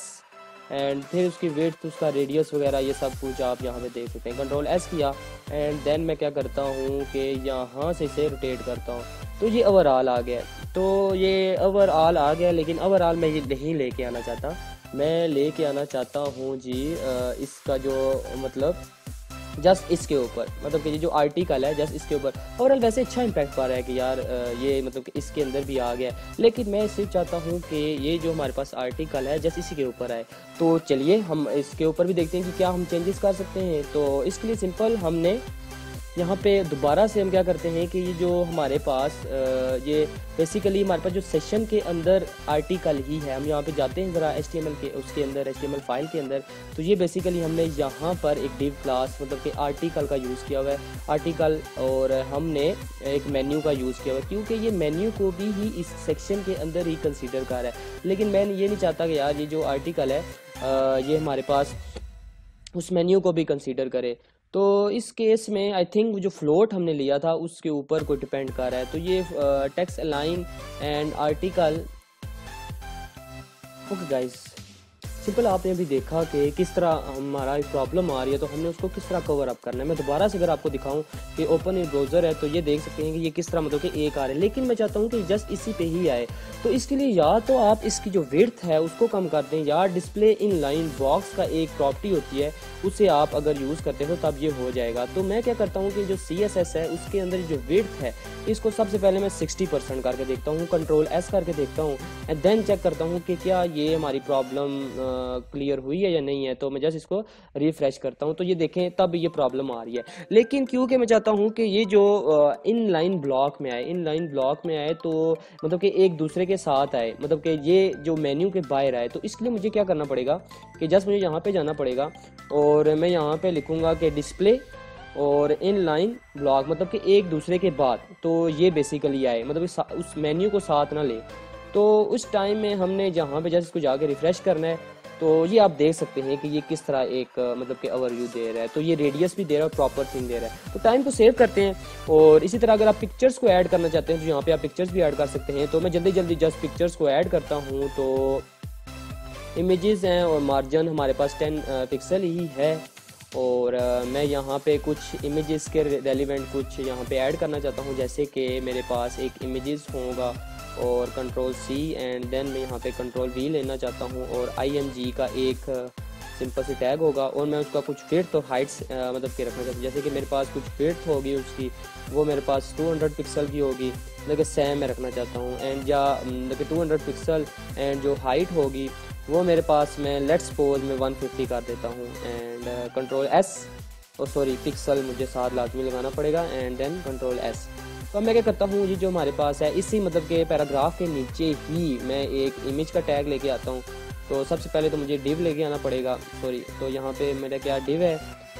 एंड फिर उसकी विड्थ उसका रेडियस वगैरह ये सब कुछ आप यहाँ पे देख सकते हैं। कंट्रोल एस किया एंड देन मैं क्या करता हूँ कि यहाँ से इसे रोटेट करता हूँ। तो ये ओवरऑल आ गया, तो ये ओवरऑल आ गया, लेकिन ओवरऑल मैं ये नहीं लेके आना चाहता, मैं लेके आना चाहता हूँ जी इसका जो मतलब जस्ट इसके ऊपर, मतलब कि ये जो आर्टिकल है जस्ट इसके ऊपर। ओवरऑल वैसे अच्छा इम्पैक्ट पा रहा है कि यार ये मतलब कि इसके अंदर भी आ गया, लेकिन मैं सिर्फ चाहता हूँ कि ये जो हमारे पास आर्टिकल है जस्ट इसी के ऊपर आए। तो चलिए हम इसके ऊपर भी देखते हैं कि क्या हम चेंजेस कर सकते हैं। तो इसके लिए सिंपल हमने यहाँ पे दोबारा से हम क्या करते हैं कि ये जो हमारे पास ये बेसिकली हमारे पास जो सेशन के अंदर आर्टिकल ही है, हम यहाँ पे जाते हैं ज़रा एच टी एम एल के उसके अंदर H T M L file के अंदर। तो ये बेसिकली हमने यहाँ पर एक डिव क्लास मतलब कि आर्टिकल का यूज़ किया हुआ है आर्टिकल, और हमने एक मेन्यू का यूज़ किया हुआ है क्योंकि ये मेन्यू को भी ही इस सेक्शन के अंदर ही कंसिडर कर रहा है। लेकिन मैं ये नहीं चाहता कि यार ये जो आर्टिकल है ये हमारे पास उस मेन्यू को भी कंसिडर करे। तो इस केस में आई थिंक जो फ्लोट हमने लिया था उसके ऊपर कोई डिपेंड कर रहा है। तो ये text align and article. Okay guys simple आपने अभी देखा कि किस तरह हमारा प्रॉब्लम आ रही है, तो हमने उसको किस तरह कवर अप करना है। मैं दोबारा से अगर आपको दिखाऊं कि ओपन इन ब्राउज़र है तो ये देख सकते हैं कि ये किस तरह मतलब कि एक आ रहा है, लेकिन मैं चाहता हूं कि जस्ट इसी पे ही आए। तो इसके लिए या तो आप इसकी जो विड्थ है उसको कम कर दें, या डिस्प्ले इन लाइन बॉक्स का एक प्रॉपर्टी होती है उसे आप अगर यूज़ करते हो तब ये हो जाएगा। तो मैं क्या करता हूँ कि जो सी एस एस है उसके अंदर जो विड्थ है इसको सबसे पहले मैं साठ परसेंट करके देखता हूँ, कंट्रोल एस करके देखता हूँ एंड देन चेक करता हूँ कि क्या ये हमारी प्रॉब्लम क्लियर हुई है या नहीं है। तो मैं जस्ट इसको रिफ्रेश करता हूँ, तो ये देखें तब ये प्रॉब्लम आ रही है। लेकिन क्योंकि मैं चाहता हूँ कि ये जो इन लाइन ब्लॉक में आए इन लाइन ब्लॉक में आए तो मतलब कि एक दूसरे के साथ आए, मतलब कि ये जो मेन्यू के बाहर आए, तो इसलिए मुझे क्या करना पड़ेगा कि जस्ट मुझे यहाँ पे जाना पड़ेगा और मैं यहाँ पे लिखूँगा कि डिस्प्ले और इन लाइन ब्लॉक, मतलब कि एक दूसरे के बाद। तो ये बेसिकली आए, मतलब उस मेन्यू को साथ ना ले। तो उस टाइम में हमने जहाँ पे जस्ट इसको जाके रिफ़्रेश करना है। तो ये आप देख सकते हैं कि ये किस तरह एक मतलब कि ओवरव्यू दे रहा है, तो ये रेडियस भी दे रहा है और प्रॉपर थीम दे रहा है। तो टाइम को सेव करते हैं। और इसी तरह अगर आप पिक्चर्स को ऐड करना चाहते हैं तो यहाँ पे आप पिक्चर्स भी ऐड कर सकते हैं। तो मैं जल्दी जल्दी जस्ट पिक्चर्स को ऐड करता हूँ। तो इमेजेस हैं और मार्जिन हमारे पास टेन पिक्सल ही है और मैं यहाँ पे कुछ इमेजेस के रेलिवेंट कुछ यहाँ पे ऐड करना चाहता हूँ, जैसे कि मेरे पास एक इमेजेस होगा और कंट्रोल सी एंड देन मैं यहाँ पे कंट्रोल वी लेना चाहता हूँ और आई एम जी का एक सिंपल सी टैग होगा और मैं उसका कुछ विड्थ और हाइट्स मतलब के रखना चाहता हूँ, जैसे कि मेरे पास कुछ विड्थ होगी उसकी, वो मेरे पास दो सौ पिक्सल की होगी लेकिन सेम मैं रखना चाहता हूँ एंड या लेकिन दो सौ पिक्सल एंड जो हाइट होगी वो मेरे पास मैं लेट्स सपोज मैं एक सौ पचास कर देता हूँ एंड कंट्रोल एस और सॉरी पिक्सल मुझे साथ लाजमी लगाना पड़ेगा एंड देन कंट्रोल एस। तो मैं क्या करता हूँ, ये जो हमारे पास है इसी मतलब के पैराग्राफ के नीचे ही मैं एक इमेज का टैग लेके आता हूँ। तो सबसे पहले तो मुझे डिव लेके आना पड़ेगा, सॉरी। तो यहाँ पे मेरा क्या डिव है,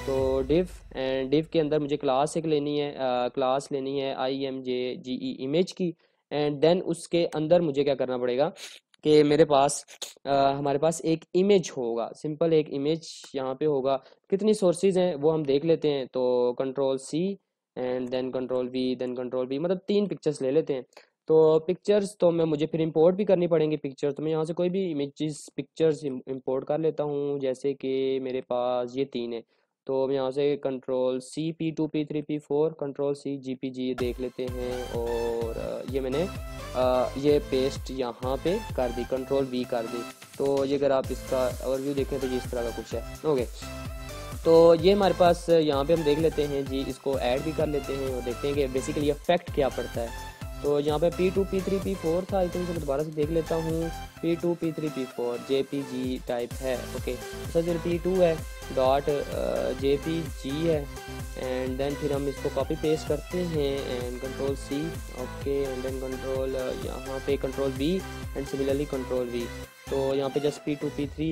तो डिव एंड डिव के अंदर मुझे क्लास एक लेनी है, आ, क्लास लेनी है I M J G E image की एंड देन उसके अंदर मुझे क्या करना पड़ेगा कि मेरे पास आ, हमारे पास एक इमेज होगा, सिंपल एक इमेज यहाँ पे होगा। कितनी सोर्सेज हैं वो हम देख लेते हैं। तो control C and then control V then control V, मतलब तीन पिक्चर्स ले लेते हैं। तो पिक्चर्स तो मैं मुझे फिर इंपोर्ट भी करनी पड़ेंगी पिक्चर्स। तो मैं यहाँ से कोई भी इमेजेस पिक्चर्स इंपोर्ट कर लेता हूँ, जैसे कि मेरे पास ये तीन है। तो मैं यहाँ से control C P two P three P four control C G P G देख लेते हैं और ये मैंने आ, ये पेस्ट यहाँ पे कर दी, कंट्रोल वी कर दी। तो ये अगर आप इसका ओवरव्यू देखें तो ये इस तरह का कुछ है। ओके, तो ये हमारे पास यहाँ पे हम देख लेते हैं जी, इसको ऐड भी कर लेते हैं और देखते हैं कि बेसिकली इफेक्ट क्या पड़ता है। तो यहाँ पे P two P three P four था, आई थिंक मैं दोबारा से देख लेता हूँ। P two P three P four J P G type है, ओके। तो फिर पी टू है डॉट जे पी जी है एंड देन फिर हम इसको कॉपी पेस्ट करते हैं and control C, okay and then control यहाँ पे control V and similarly control V. तो यहाँ पे just P two P three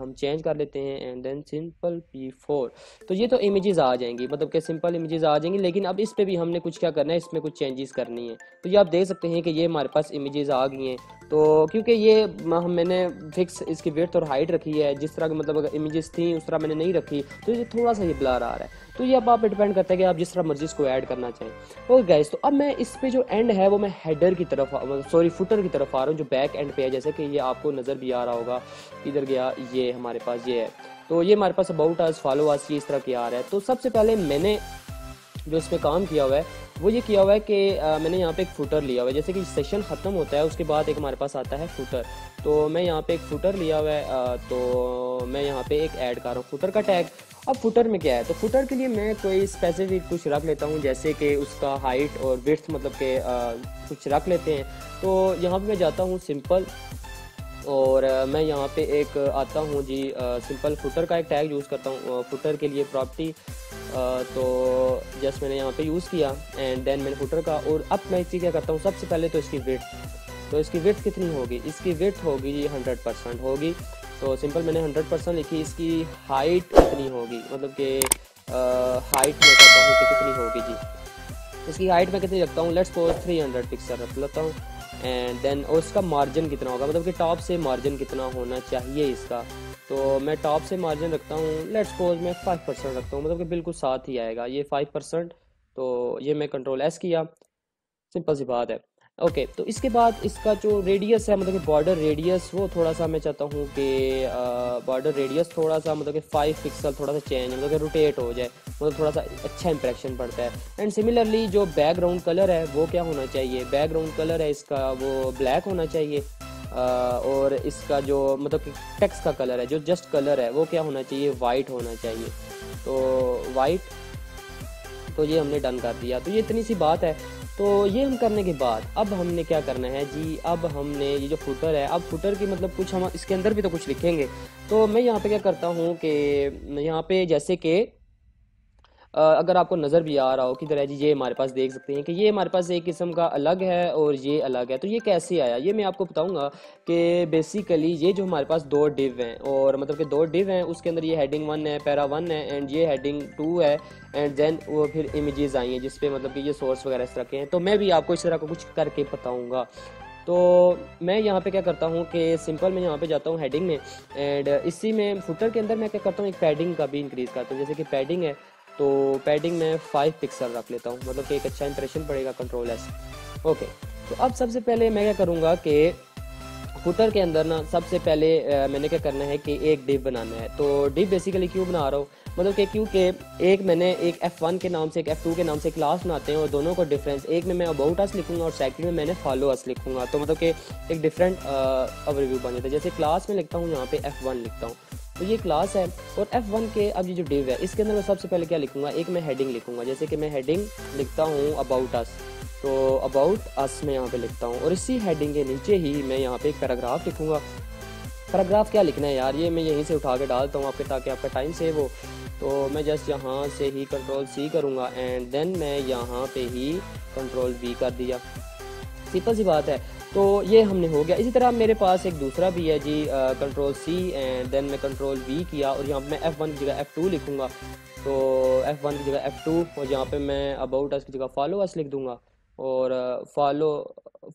हम चेंज कर लेते हैं and then simple P four. तो ये तो इमेजेस आ जाएंगी, मतलब कि सिंपल इमेजेस आ जाएंगी। लेकिन अब इस पे भी हमने कुछ क्या करना है, इसमें कुछ चेंजेस करनी है। तो ये आप देख सकते हैं कि ये हमारे पास इमेजेस आ गई हैं। तो क्योंकि ये मैंने फिक्स इसकी विड्थ और हाइट रखी है, जिस तरह की मतलब अगर इमेजेस थी उस तरह मैंने नहीं रखी, तो ये थोड़ा सा ही ब्लर आ रहा है। तो ये अब आप डिपेंड करता है कि आप जिस तरह मर्जी इसको ऐड करना चाहें। ओके गाइस, तो अब मैं इस पे जो एंड है वो मैं हेडर की तरफ सॉरी फुटर की तरफ आ रहा हूँ, जो बैक एंड पे है। जैसे कि ये आपको नज़र भी आ रहा होगा, इधर गया, ये हमारे पास ये है। तो ये हमारे पास अबाउट अस, फॉलो अस, ये इस तरह की आ रहा है। तो सबसे पहले मैंने जो इस पर काम किया हुआ है वो ये किया हुआ है कि आ, मैंने यहाँ पे एक फुटर लिया हुआ है। जैसे कि सेशन ख़त्म होता है उसके बाद एक हमारे पास आता है फुटर। तो मैं यहाँ पे एक फुटर लिया हुआ है। आ, तो मैं यहाँ पे एक ऐड कर रहा हूँ फुटर का टैग। अब फुटर में क्या है, तो फुटर के लिए मैं कोई स्पेसिफिक कुछ रख लेता हूँ, जैसे कि उसका हाइट और विड्थ मतलब के आ, कुछ रख लेते हैं। तो यहाँ पर मैं जाता हूँ सिंपल और मैं यहाँ पे एक आता हूँ जी सिंपल फुटर का एक टैग यूज़ करता हूँ फुटर के लिए प्रॉपर्टी। तो जस्ट मैंने यहाँ पे यूज़ किया एंड देन मैंने फुटर का, और अब मैं इसी क्या करता हूँ सबसे पहले तो इसकी विड्थ। तो इसकी विड्थ कितनी होगी, इसकी विड्थ होगी जी हंड्रेड परसेंट होगी। तो सिंपल मैंने हंड्रेड परसेंट लिखी। इसकी हाइट कितनी होगी, मतलब कि हाइट मैं करता हूँ कि कितनी होगी जी, इसकी हाइट मैं कितनी रखता हूँ, let's suppose three hundred pixel रख लेता हूँ एंड देन। और इसका मार्जिन कितना होगा, मतलब कि टॉप से मार्जिन कितना होना चाहिए इसका। तो मैं टॉप से मार्जिन रखता हूँ, लेट्स सपोज मैं फाइव परसेंट रखता हूँ, मतलब कि बिल्कुल साथ ही आएगा ये फाइव परसेंट। तो ये मैं कंट्रोल एस किया, सिंपल सी बात है। ओके, तो इसके बाद इसका जो रेडियस है, मतलब कि बॉर्डर रेडियस, वो थोड़ा सा मैं चाहता हूँ कि बॉर्डर रेडियस थोड़ा सा मतलब कि फाइव पिक्सल थोड़ा सा चेंज, मतलब कि रोटेट हो जाए, मतलब थोड़ा सा अच्छा इंप्रेशन पड़ता है। एंड सिमिलरली जो बैकग्राउंड कलर है वो क्या होना चाहिए, बैकग्राउंड कलर है इसका वो ब्लैक होना चाहिए। आ, और इसका जो मतलब कि टेक्स्ट का कलर है, जो जस्ट कलर है, वो क्या होना चाहिए, वाइट होना चाहिए। तो वाइट, तो ये हमने डन कर दिया। तो ये इतनी सी बात है। तो ये हम करने के बाद अब हमने क्या करना है जी, अब हमने ये जो फुटर है, अब फुटर की मतलब कुछ हम इसके अंदर भी तो कुछ लिखेंगे। तो मैं यहाँ पे क्या करता हूँ कि यहाँ पे जैसे कि अगर आपको नज़र भी आ रहा हो किधर है जी, ये हमारे पास देख सकते हैं कि ये हमारे पास एक किस्म का अलग है और ये अलग है। तो ये कैसे आया ये मैं आपको बताऊंगा कि बेसिकली ये जो हमारे पास दो डिव हैं, और मतलब कि दो डिव हैं उसके अंदर ये हेडिंग वन है, पैरा वन है, एंड ये हेडिंग टू है, एंड देन वो फिर इमेजेस आई हैं जिसपे मतलब कि ये सोर्स वगैरह इस तरह के हैं। तो मैं भी आपको इस तरह का कुछ करके बताऊँगा। तो मैं यहाँ पे क्या करता हूँ कि सिंपल मैं यहाँ पे जाता हूँ हेडिंग में, एंड इसी में फुटर के अंदर मैं क्या करता हूँ एक पैडिंग का भी इंक्रीज़ करता हूँ। जैसे कि पैडिंग है तो पैडिंग में फाइव पिक्सल रख लेता हूँ, मतलब कि एक अच्छा इंप्रेशन पड़ेगा। Control S, okay. तो अब सबसे पहले मैं क्या करूँगा कि फुटर के अंदर ना सबसे पहले आ, मैंने क्या करना है कि एक डिव बनाना है। तो डिव बेसिकली क्यों बना रहा हूँ, मतलब कि क्योंकि एक मैंने एक एफ वन के नाम से एक एफ टू के नाम से क्लास बनाते हैं और दोनों को डिफरेंस, एक में मैं अबाउट अस लिखूंगा और सेकंड में मैंने फॉलो अस लिखूंगा। तो मतलब कि एक डिफरेंट ओवरव्यू बन जाता है। जैसे क्लास में लिखता हूँ, यहाँ पे एफ वन लिखता हूँ, तो ये क्लास है और एफ वन के अब ये जो डिव है इसके अंदर मैं सबसे पहले क्या लिखूँगा, एक मैं हेडिंग लिखूँगा। जैसे कि मैं हेडिंग लिखता हूँ अबाउट अस, तो अबाउट अस में यहाँ पर लिखता हूँ और इसी हेडिंग के नीचे ही मैं यहाँ पर एक पैराग्राफ लिखूँगा। पैराग्राफ क्या लिखना है यार, ये मैं यहीं से उठा के डालता हूँ आपके, ताकि आपका टाइम सेव हो। तो मैं जस्ट यहाँ से ही कंट्रोल सी करूँगा एंड देन मैं यहाँ पे ही कंट्रोल वी कर दिया, सिंपल सी बात है। तो ये हमने हो गया। इसी तरह मेरे पास एक दूसरा भी है जी, कंट्रोल सी एंड देन मैं कंट्रोल वी किया और यहाँ पे मैं एफ़ वन की जगह एफ़ टू लिखूँगा। तो एफ़ वन की जगह एफ़ टू और यहाँ पे मैं अबाउट अस की जगह फॉलो अस लिख दूँगा और फॉलो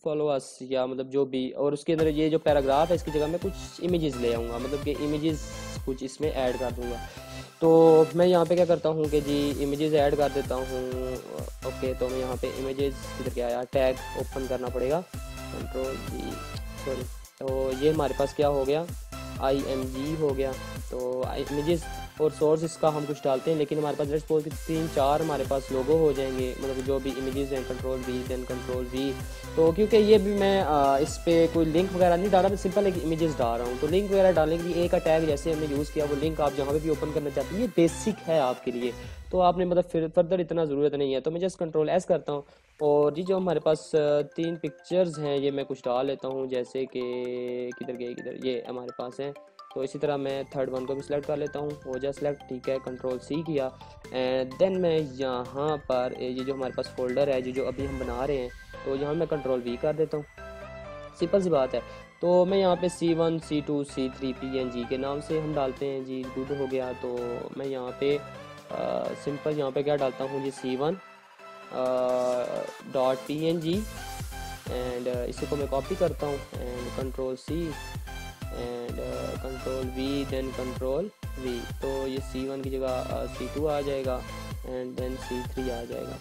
फॉलो अस या मतलब जो भी, और उसके अंदर ये जो पैराग्राफ है इसकी जगह मैं कुछ इमेजेस ले आऊँगा, मतलब कि इमेजेस कुछ इसमें ऐड कर दूँगा। तो मैं यहाँ पे क्या करता हूँ कि जी इमेजेस ऐड कर देता हूँ, ओके। तो मैं यहाँ पे इमेजेस किधर क्या आया, टैग ओपन करना पड़ेगा, कंट्रोल जी, सॉरी। तो ये हमारे पास क्या हो गया, आई एम जी हो गया। तो इमेजेस और सोर्स इसका हम कुछ डालते हैं, लेकिन हमारे पास जस्ट बोल के तीन चार हमारे पास लोगो हो जाएंगे, मतलब जो भी इमेजेस हैं। Control V then control V, तो क्योंकि ये भी मैं आ, इस पर कोई लिंक वगैरह नहीं डाल रहा, मैं सिंपल एक इमेजेस डाल रहा हूँ। तो लिंक वगैरह डालने के लिए एक अटैग जैसे हमने यूज़ किया, वो लिंक आप जहाँ पर भी ओपन करना चाहते हैं, ये बेसिक है आपके लिए। तो आपने मतलब फिर फर्दर इतना ज़रूरत नहीं है। तो मैं जस्ट कंट्रोल एस करता हूँ और ये जो हमारे पास तीन पिक्चर्स हैं ये मैं कुछ डाल लेता हूँ। जैसे कि किधर गए, किधर, ये हमारे पास हैं। तो इसी तरह मैं थर्ड वन को भी सिलेक्ट कर लेता हूँ, हो जाए सिलेक्ट, ठीक है। कंट्रोल सी किया एंड देन मैं यहाँ पर ये जो हमारे पास फोल्डर है जो अभी हम बना रहे हैं, तो यहाँ मैं कंट्रोल वी कर देता हूँ, सिंपल सी बात है। तो मैं यहाँ पे C one, C two, C three, P N G के नाम से हम डालते हैं जी, गुड हो गया। तो मैं यहाँ पे आ, सिंपल यहाँ पे क्या डालता हूँ जी, C one dot P N G and इसी को मैं कॉपी करता हूँ and control C and control V then control V. तो ये सी वन की जगह सी टू आ जाएगा एंड देन सी थ्री आ जाएगा,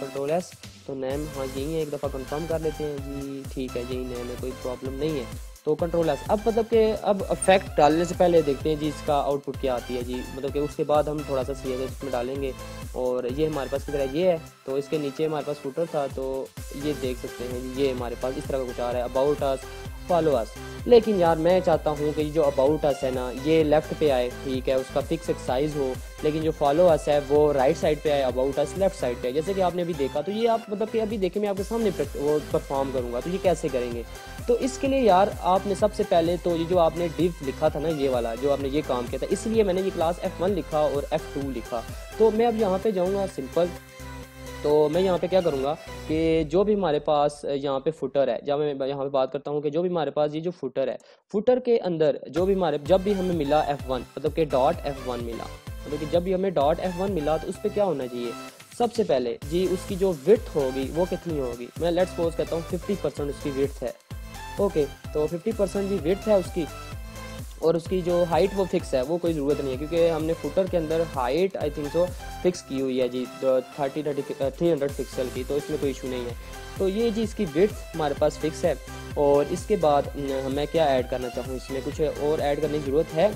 कंट्रोल एस। तो नेम हाँ यही है, एक दफ़ा कंफर्म कर लेते हैं जी, ठीक है यही नेम है, कोई प्रॉब्लम नहीं है। तो कंट्रोल एस। अब मतलब कि अब इफेक्ट डालने से पहले देखते हैं जी इसका आउटपुट क्या आती है जी, मतलब कि उसके बाद हम थोड़ा सा सी एस एस में डालेंगे। और ये हमारे पास किधर है, ये है। तो इसके नीचे हमारे पास फुटर था, तो ये देख सकते हैं जी, ये हमारे पास इस तरह का कुछ आ रहा है, अबाउट अस, फॉलो अस। लेकिन यार मैं चाहता हूँ कि जो अबाउट अस है ना ये लेफ़्ट पे आए, ठीक है, उसका फिक्स एक साइज़ हो, लेकिन जो फॉलो अस है वो राइट साइड पे आए, अबाउट अस लेफ़्ट साइड पे आए, जैसे कि आपने अभी देखा। तो ये आप मतलब कि अभी देखें, मैं आपके सामने वो परफॉर्म करूँगा। तो ये कैसे करेंगे, तो इसके लिए यार आपने सबसे पहले तो ये जो आपने डिव लिखा था ना, ये वाला जो आपने ये काम किया था, इसलिए मैंने ये क्लास एफ़ वन लिखा और एफ़ टू लिखा। तो मैं अब यहाँ पर जाऊँगा सिंपल, तो मैं यहाँ पे क्या करूँगा कि जो भी हमारे पास यहाँ पे फुटर है, जहाँ मैं यहाँ पे बात करता हूँ कि जो भी हमारे पास ये जो फुटर है, फुटर के अंदर जो भी हमारे जब भी हमें मिला एफ वन, मतलब कि डॉट एफ वन मिला, मतलब कि जब भी हमें डॉट एफ वन मिला तो उस पर क्या होना चाहिए, सबसे पहले जी उसकी जो विड्थ होगी वो कितनी होगी। मैं लेट्स सपोज कहता हूँ फिफ्टी परसेंट उसकी विड्थ है, ओके। तो फिफ्टी परसेंट जी विड्थ है उसकी, और उसकी जो हाइट वो फिक्स है, वो कोई ज़रूरत नहीं है क्योंकि हमने फुटर के अंदर height I think so fix की हुई है जी, thirty thirty three hundred pixel की, तो इसमें कोई इशू नहीं है। तो ये जी इसकी विड्थ हमारे पास फिक्स है। और इसके बाद मैं क्या ऐड करना चाहूँ, इसमें कुछ और ऐड करने की ज़रूरत है,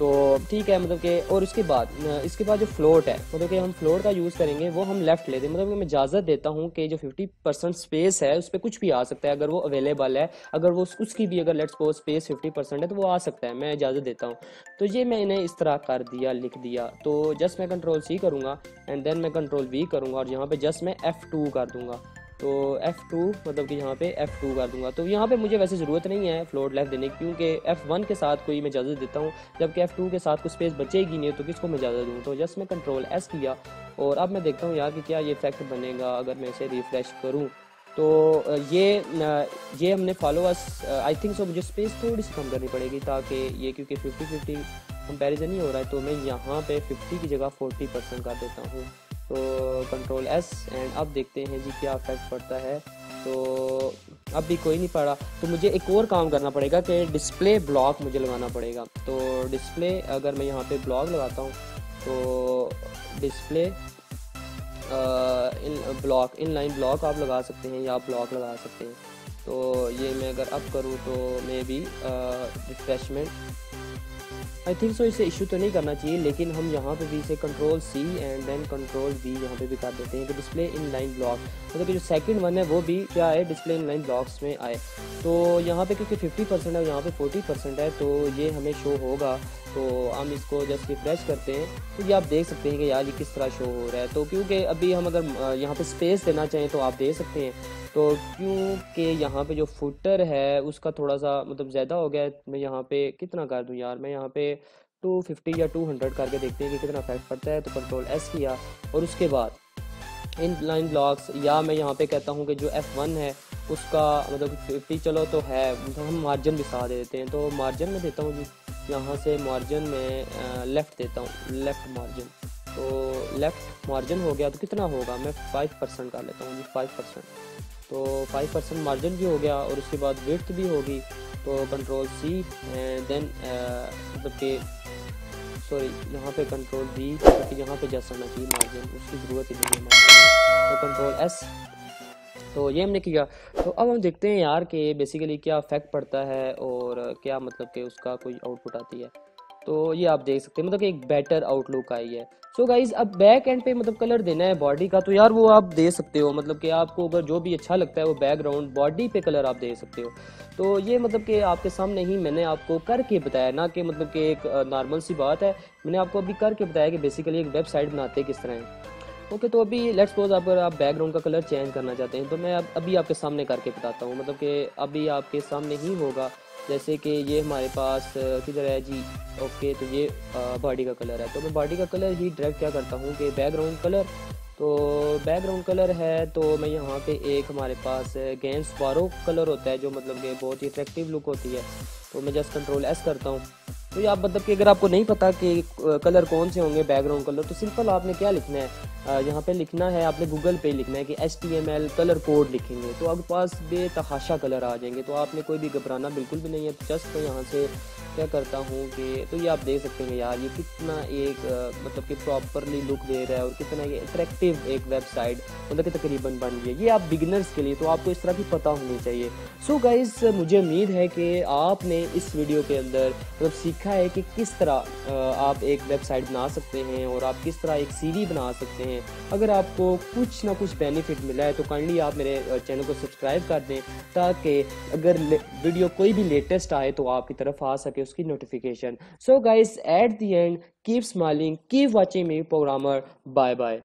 तो ठीक है, मतलब कि। और इसके बाद इसके बाद जो फ्लोट है, मतलब कि हम फ्लोट का यूज़ करेंगे, वो हम लेफ़्ट लेते हैं, मतलब कि मैं इजाज़त देता हूँ कि जो फिफ्टी परसेंट स्पेस है उस पर कुछ भी आ सकता है, अगर वो अवेलेबल है, अगर वो उसकी भी अगर let's suppose space fifty percent है तो वो आ सकता है, मैं इजाज़त देता हूँ। तो ये मैंने इस तरह कर दिया, लिख दिया। तो जस्ट मैं कंट्रोल सी करूँगा एंड देन मैं कंट्रोल वी करूँगा और यहाँ पर जस्ट मैं एफ़ टू कर दूँगा तो एफ टू मतलब कि यहाँ पे एफ टू कर दूंगा। तो यहाँ पे मुझे वैसे ज़रूरत नहीं है फ्लोट लेफ्ट देने की, क्योंकि एफ वन के साथ कोई मैं इजाज़त देता हूँ, जबकि एफ टू के साथ कुछ स्पेस बचेगी नहीं, तो किसको मैं इजाज़त दूँ। तो जस्ट मैं कंट्रोल एस किया और अब मैं देखता हूँ यार कि क्या ये इफेक्ट बनेगा अगर मैं इसे रिफ्रेश करूँ। तो ये ये हमने फॉलोअर्स आई थिंक सो मुझे स्पेस थोड़ी सी कम करनी पड़ेगी ताकि ये, क्योंकि फिफ्टी फिफ्टी कंपेरिजन ही हो रहा है, तो मैं यहाँ पे फिफ्टी की जगह फोर्टी परसेंट कर देता हूँ। तो कंट्रोल एस एंड अब देखते हैं जी क्या इफेक्ट पड़ता है। तो अब भी कोई नहीं पड़ा, तो मुझे एक और काम करना पड़ेगा कि डिस्प्ले ब्लॉक मुझे लगाना पड़ेगा। तो डिस्प्ले अगर मैं यहाँ पे ब्लॉक लगाता हूँ तो display in block inline block आप लगा सकते हैं या ब्लॉक लगा सकते हैं। तो ये मैं अगर अब करूँ तो maybe refreshment I think so इसे इशू तो नहीं करना चाहिए, लेकिन हम यहाँ पे भी इसे control C and then control V यहाँ पे भी कर देते हैं कि डिस्प्ले इन लाइन ब्लॉक मतलब कि जो सेकंड वन है वो भी क्या है डिस्प्ले इन लाइन ब्लॉक्स में आए। तो यहाँ पे क्योंकि फिफ्टी परसेंट है यहाँ पे फोर्टी परसेंट है तो ये हमें शो होगा। तो हम इसको जस्ट रिफ्रेश करते हैं तो ये आप देख सकते हैं कि यार ये किस तरह शो हो रहा है। तो क्योंकि अभी हम अगर यहाँ पे स्पेस देना चाहें तो आप दे सकते हैं, तो क्योंकि यहाँ पे जो फुटर है उसका थोड़ा सा मतलब ज़्यादा हो गया है। मैं यहाँ पे कितना कर दूँ यार, मैं यहाँ पे टू फिफ्टी या टू हंड्रेड करके देखते हैं कि कितना इफेक्ट पड़ता है। तो कंट्रोल एस किया और उसके बाद इन लाइन ब्लॉक्स या मैं यहाँ पे कहता हूँ कि जो एफ वन है उसका मतलब फिफ्टी चलो तो है, तो हम मार्जिन भी साथ देते हैं। तो मार्जिन में देता हूँ जी, यहाँ से मार्जिन में लेफ़्ट देता हूँ, लेफ़्ट मार्जिन। तो लेफ़्ट मार्जिन हो गया तो कितना होगा, मैं फाइव परसेंट कर लेता हूँ जी, फाइव परसेंट। तो फाइव परसेंट मार्जिन भी हो गया और उसके बाद विड्थ भी होगी। तो कंट्रोल सी एंड देन मतलब कि सॉरी यहाँ पे कंट्रोल डी, क्योंकि यहाँ पे जैसा होना चाहिए मार्जिन, उसकी ज़रूरत ही नहीं है। तो कंट्रोल एस, तो ये हमने किया। तो अब हम देखते हैं यार कि बेसिकली क्या इफेक्ट पड़ता है और क्या मतलब कि उसका कोई आउटपुट आती है। तो ये आप देख सकते हैं मतलब कि एक बेटर आउटलुक आई है। सो so गाइज अब बैक एंड पे मतलब कलर देना है बॉडी का, तो यार वो आप दे सकते हो, मतलब कि आपको अगर जो भी अच्छा लगता है वो बैकग्राउंड बॉडी पे कलर आप दे सकते हो। तो ये मतलब कि आपके सामने ही मैंने आपको करके बताया ना, कि मतलब कि एक नॉर्मल सी बात है, मैंने आपको अभी करके बताया कि बेसिकली एक वेबसाइट बनाते किस तरह है। ओके okay, तो अभी लेट्स सपोज अगर आप बैकग्राउंड का कलर चेंज करना चाहते हैं तो मैं अब अभी आपके सामने करके बताता हूँ, मतलब कि अभी आपके सामने ही होगा। जैसे कि ये हमारे पास किधर है जी, ओके तो ये बॉडी का कलर है। तो मैं बॉडी का कलर ही डायरेक्ट क्या करता हूँ कि बैकग्राउंड कलर, तो बैकग्राउंड कलर है तो मैं यहाँ पे एक हमारे पास गेंस बारो कलर होता है जो मतलब कि बहुत ही अट्रैक्टिव लुक होती है। तो मैं जस्ट कंट्रोल एस करता हूँ। तो ये आप मतलब कि अगर आपको नहीं पता कि कलर कौन से होंगे बैकग्राउंड कलर, तो सिंपल आपने क्या लिखना है, यहाँ पे लिखना है, आपने गूगल पे लिखना है कि H T M L colour code लिखेंगे तो आपके पास बेतहाशा कलर आ जाएंगे। तो आपने कोई भी घबराना बिल्कुल भी नहीं है। तो जस्ट मैं यहाँ से क्या करता हूँ कि तो ये आप देख सकते हैं यार ये कितना एक मतलब कि प्रॉपरली लुक दे रहा है और कितना ये अट्रैक्टिव एक वेबसाइट मतलब कि तकरीबन बन गई है। ये आप बिगिनर्स के लिए, तो आपको इस तरह की पता होनी चाहिए। सो गाइज मुझे उम्मीद है कि आपने इस वीडियो के अंदर मतलब सीखा है कि किस तरह आप एक वेबसाइट बना सकते हैं और आप किस तरह एक सीवी बना सकते हैं। अगर आपको कुछ ना कुछ बेनिफिट मिला है तो काइंडली आप मेरे चैनल को सब्सक्राइब कर दें ताकि अगर वीडियो कोई भी लेटेस्ट आए तो आपकी तरफ आ सके उसकी notification. So guys at the end keep smiling, keep watching me programmer, bye bye.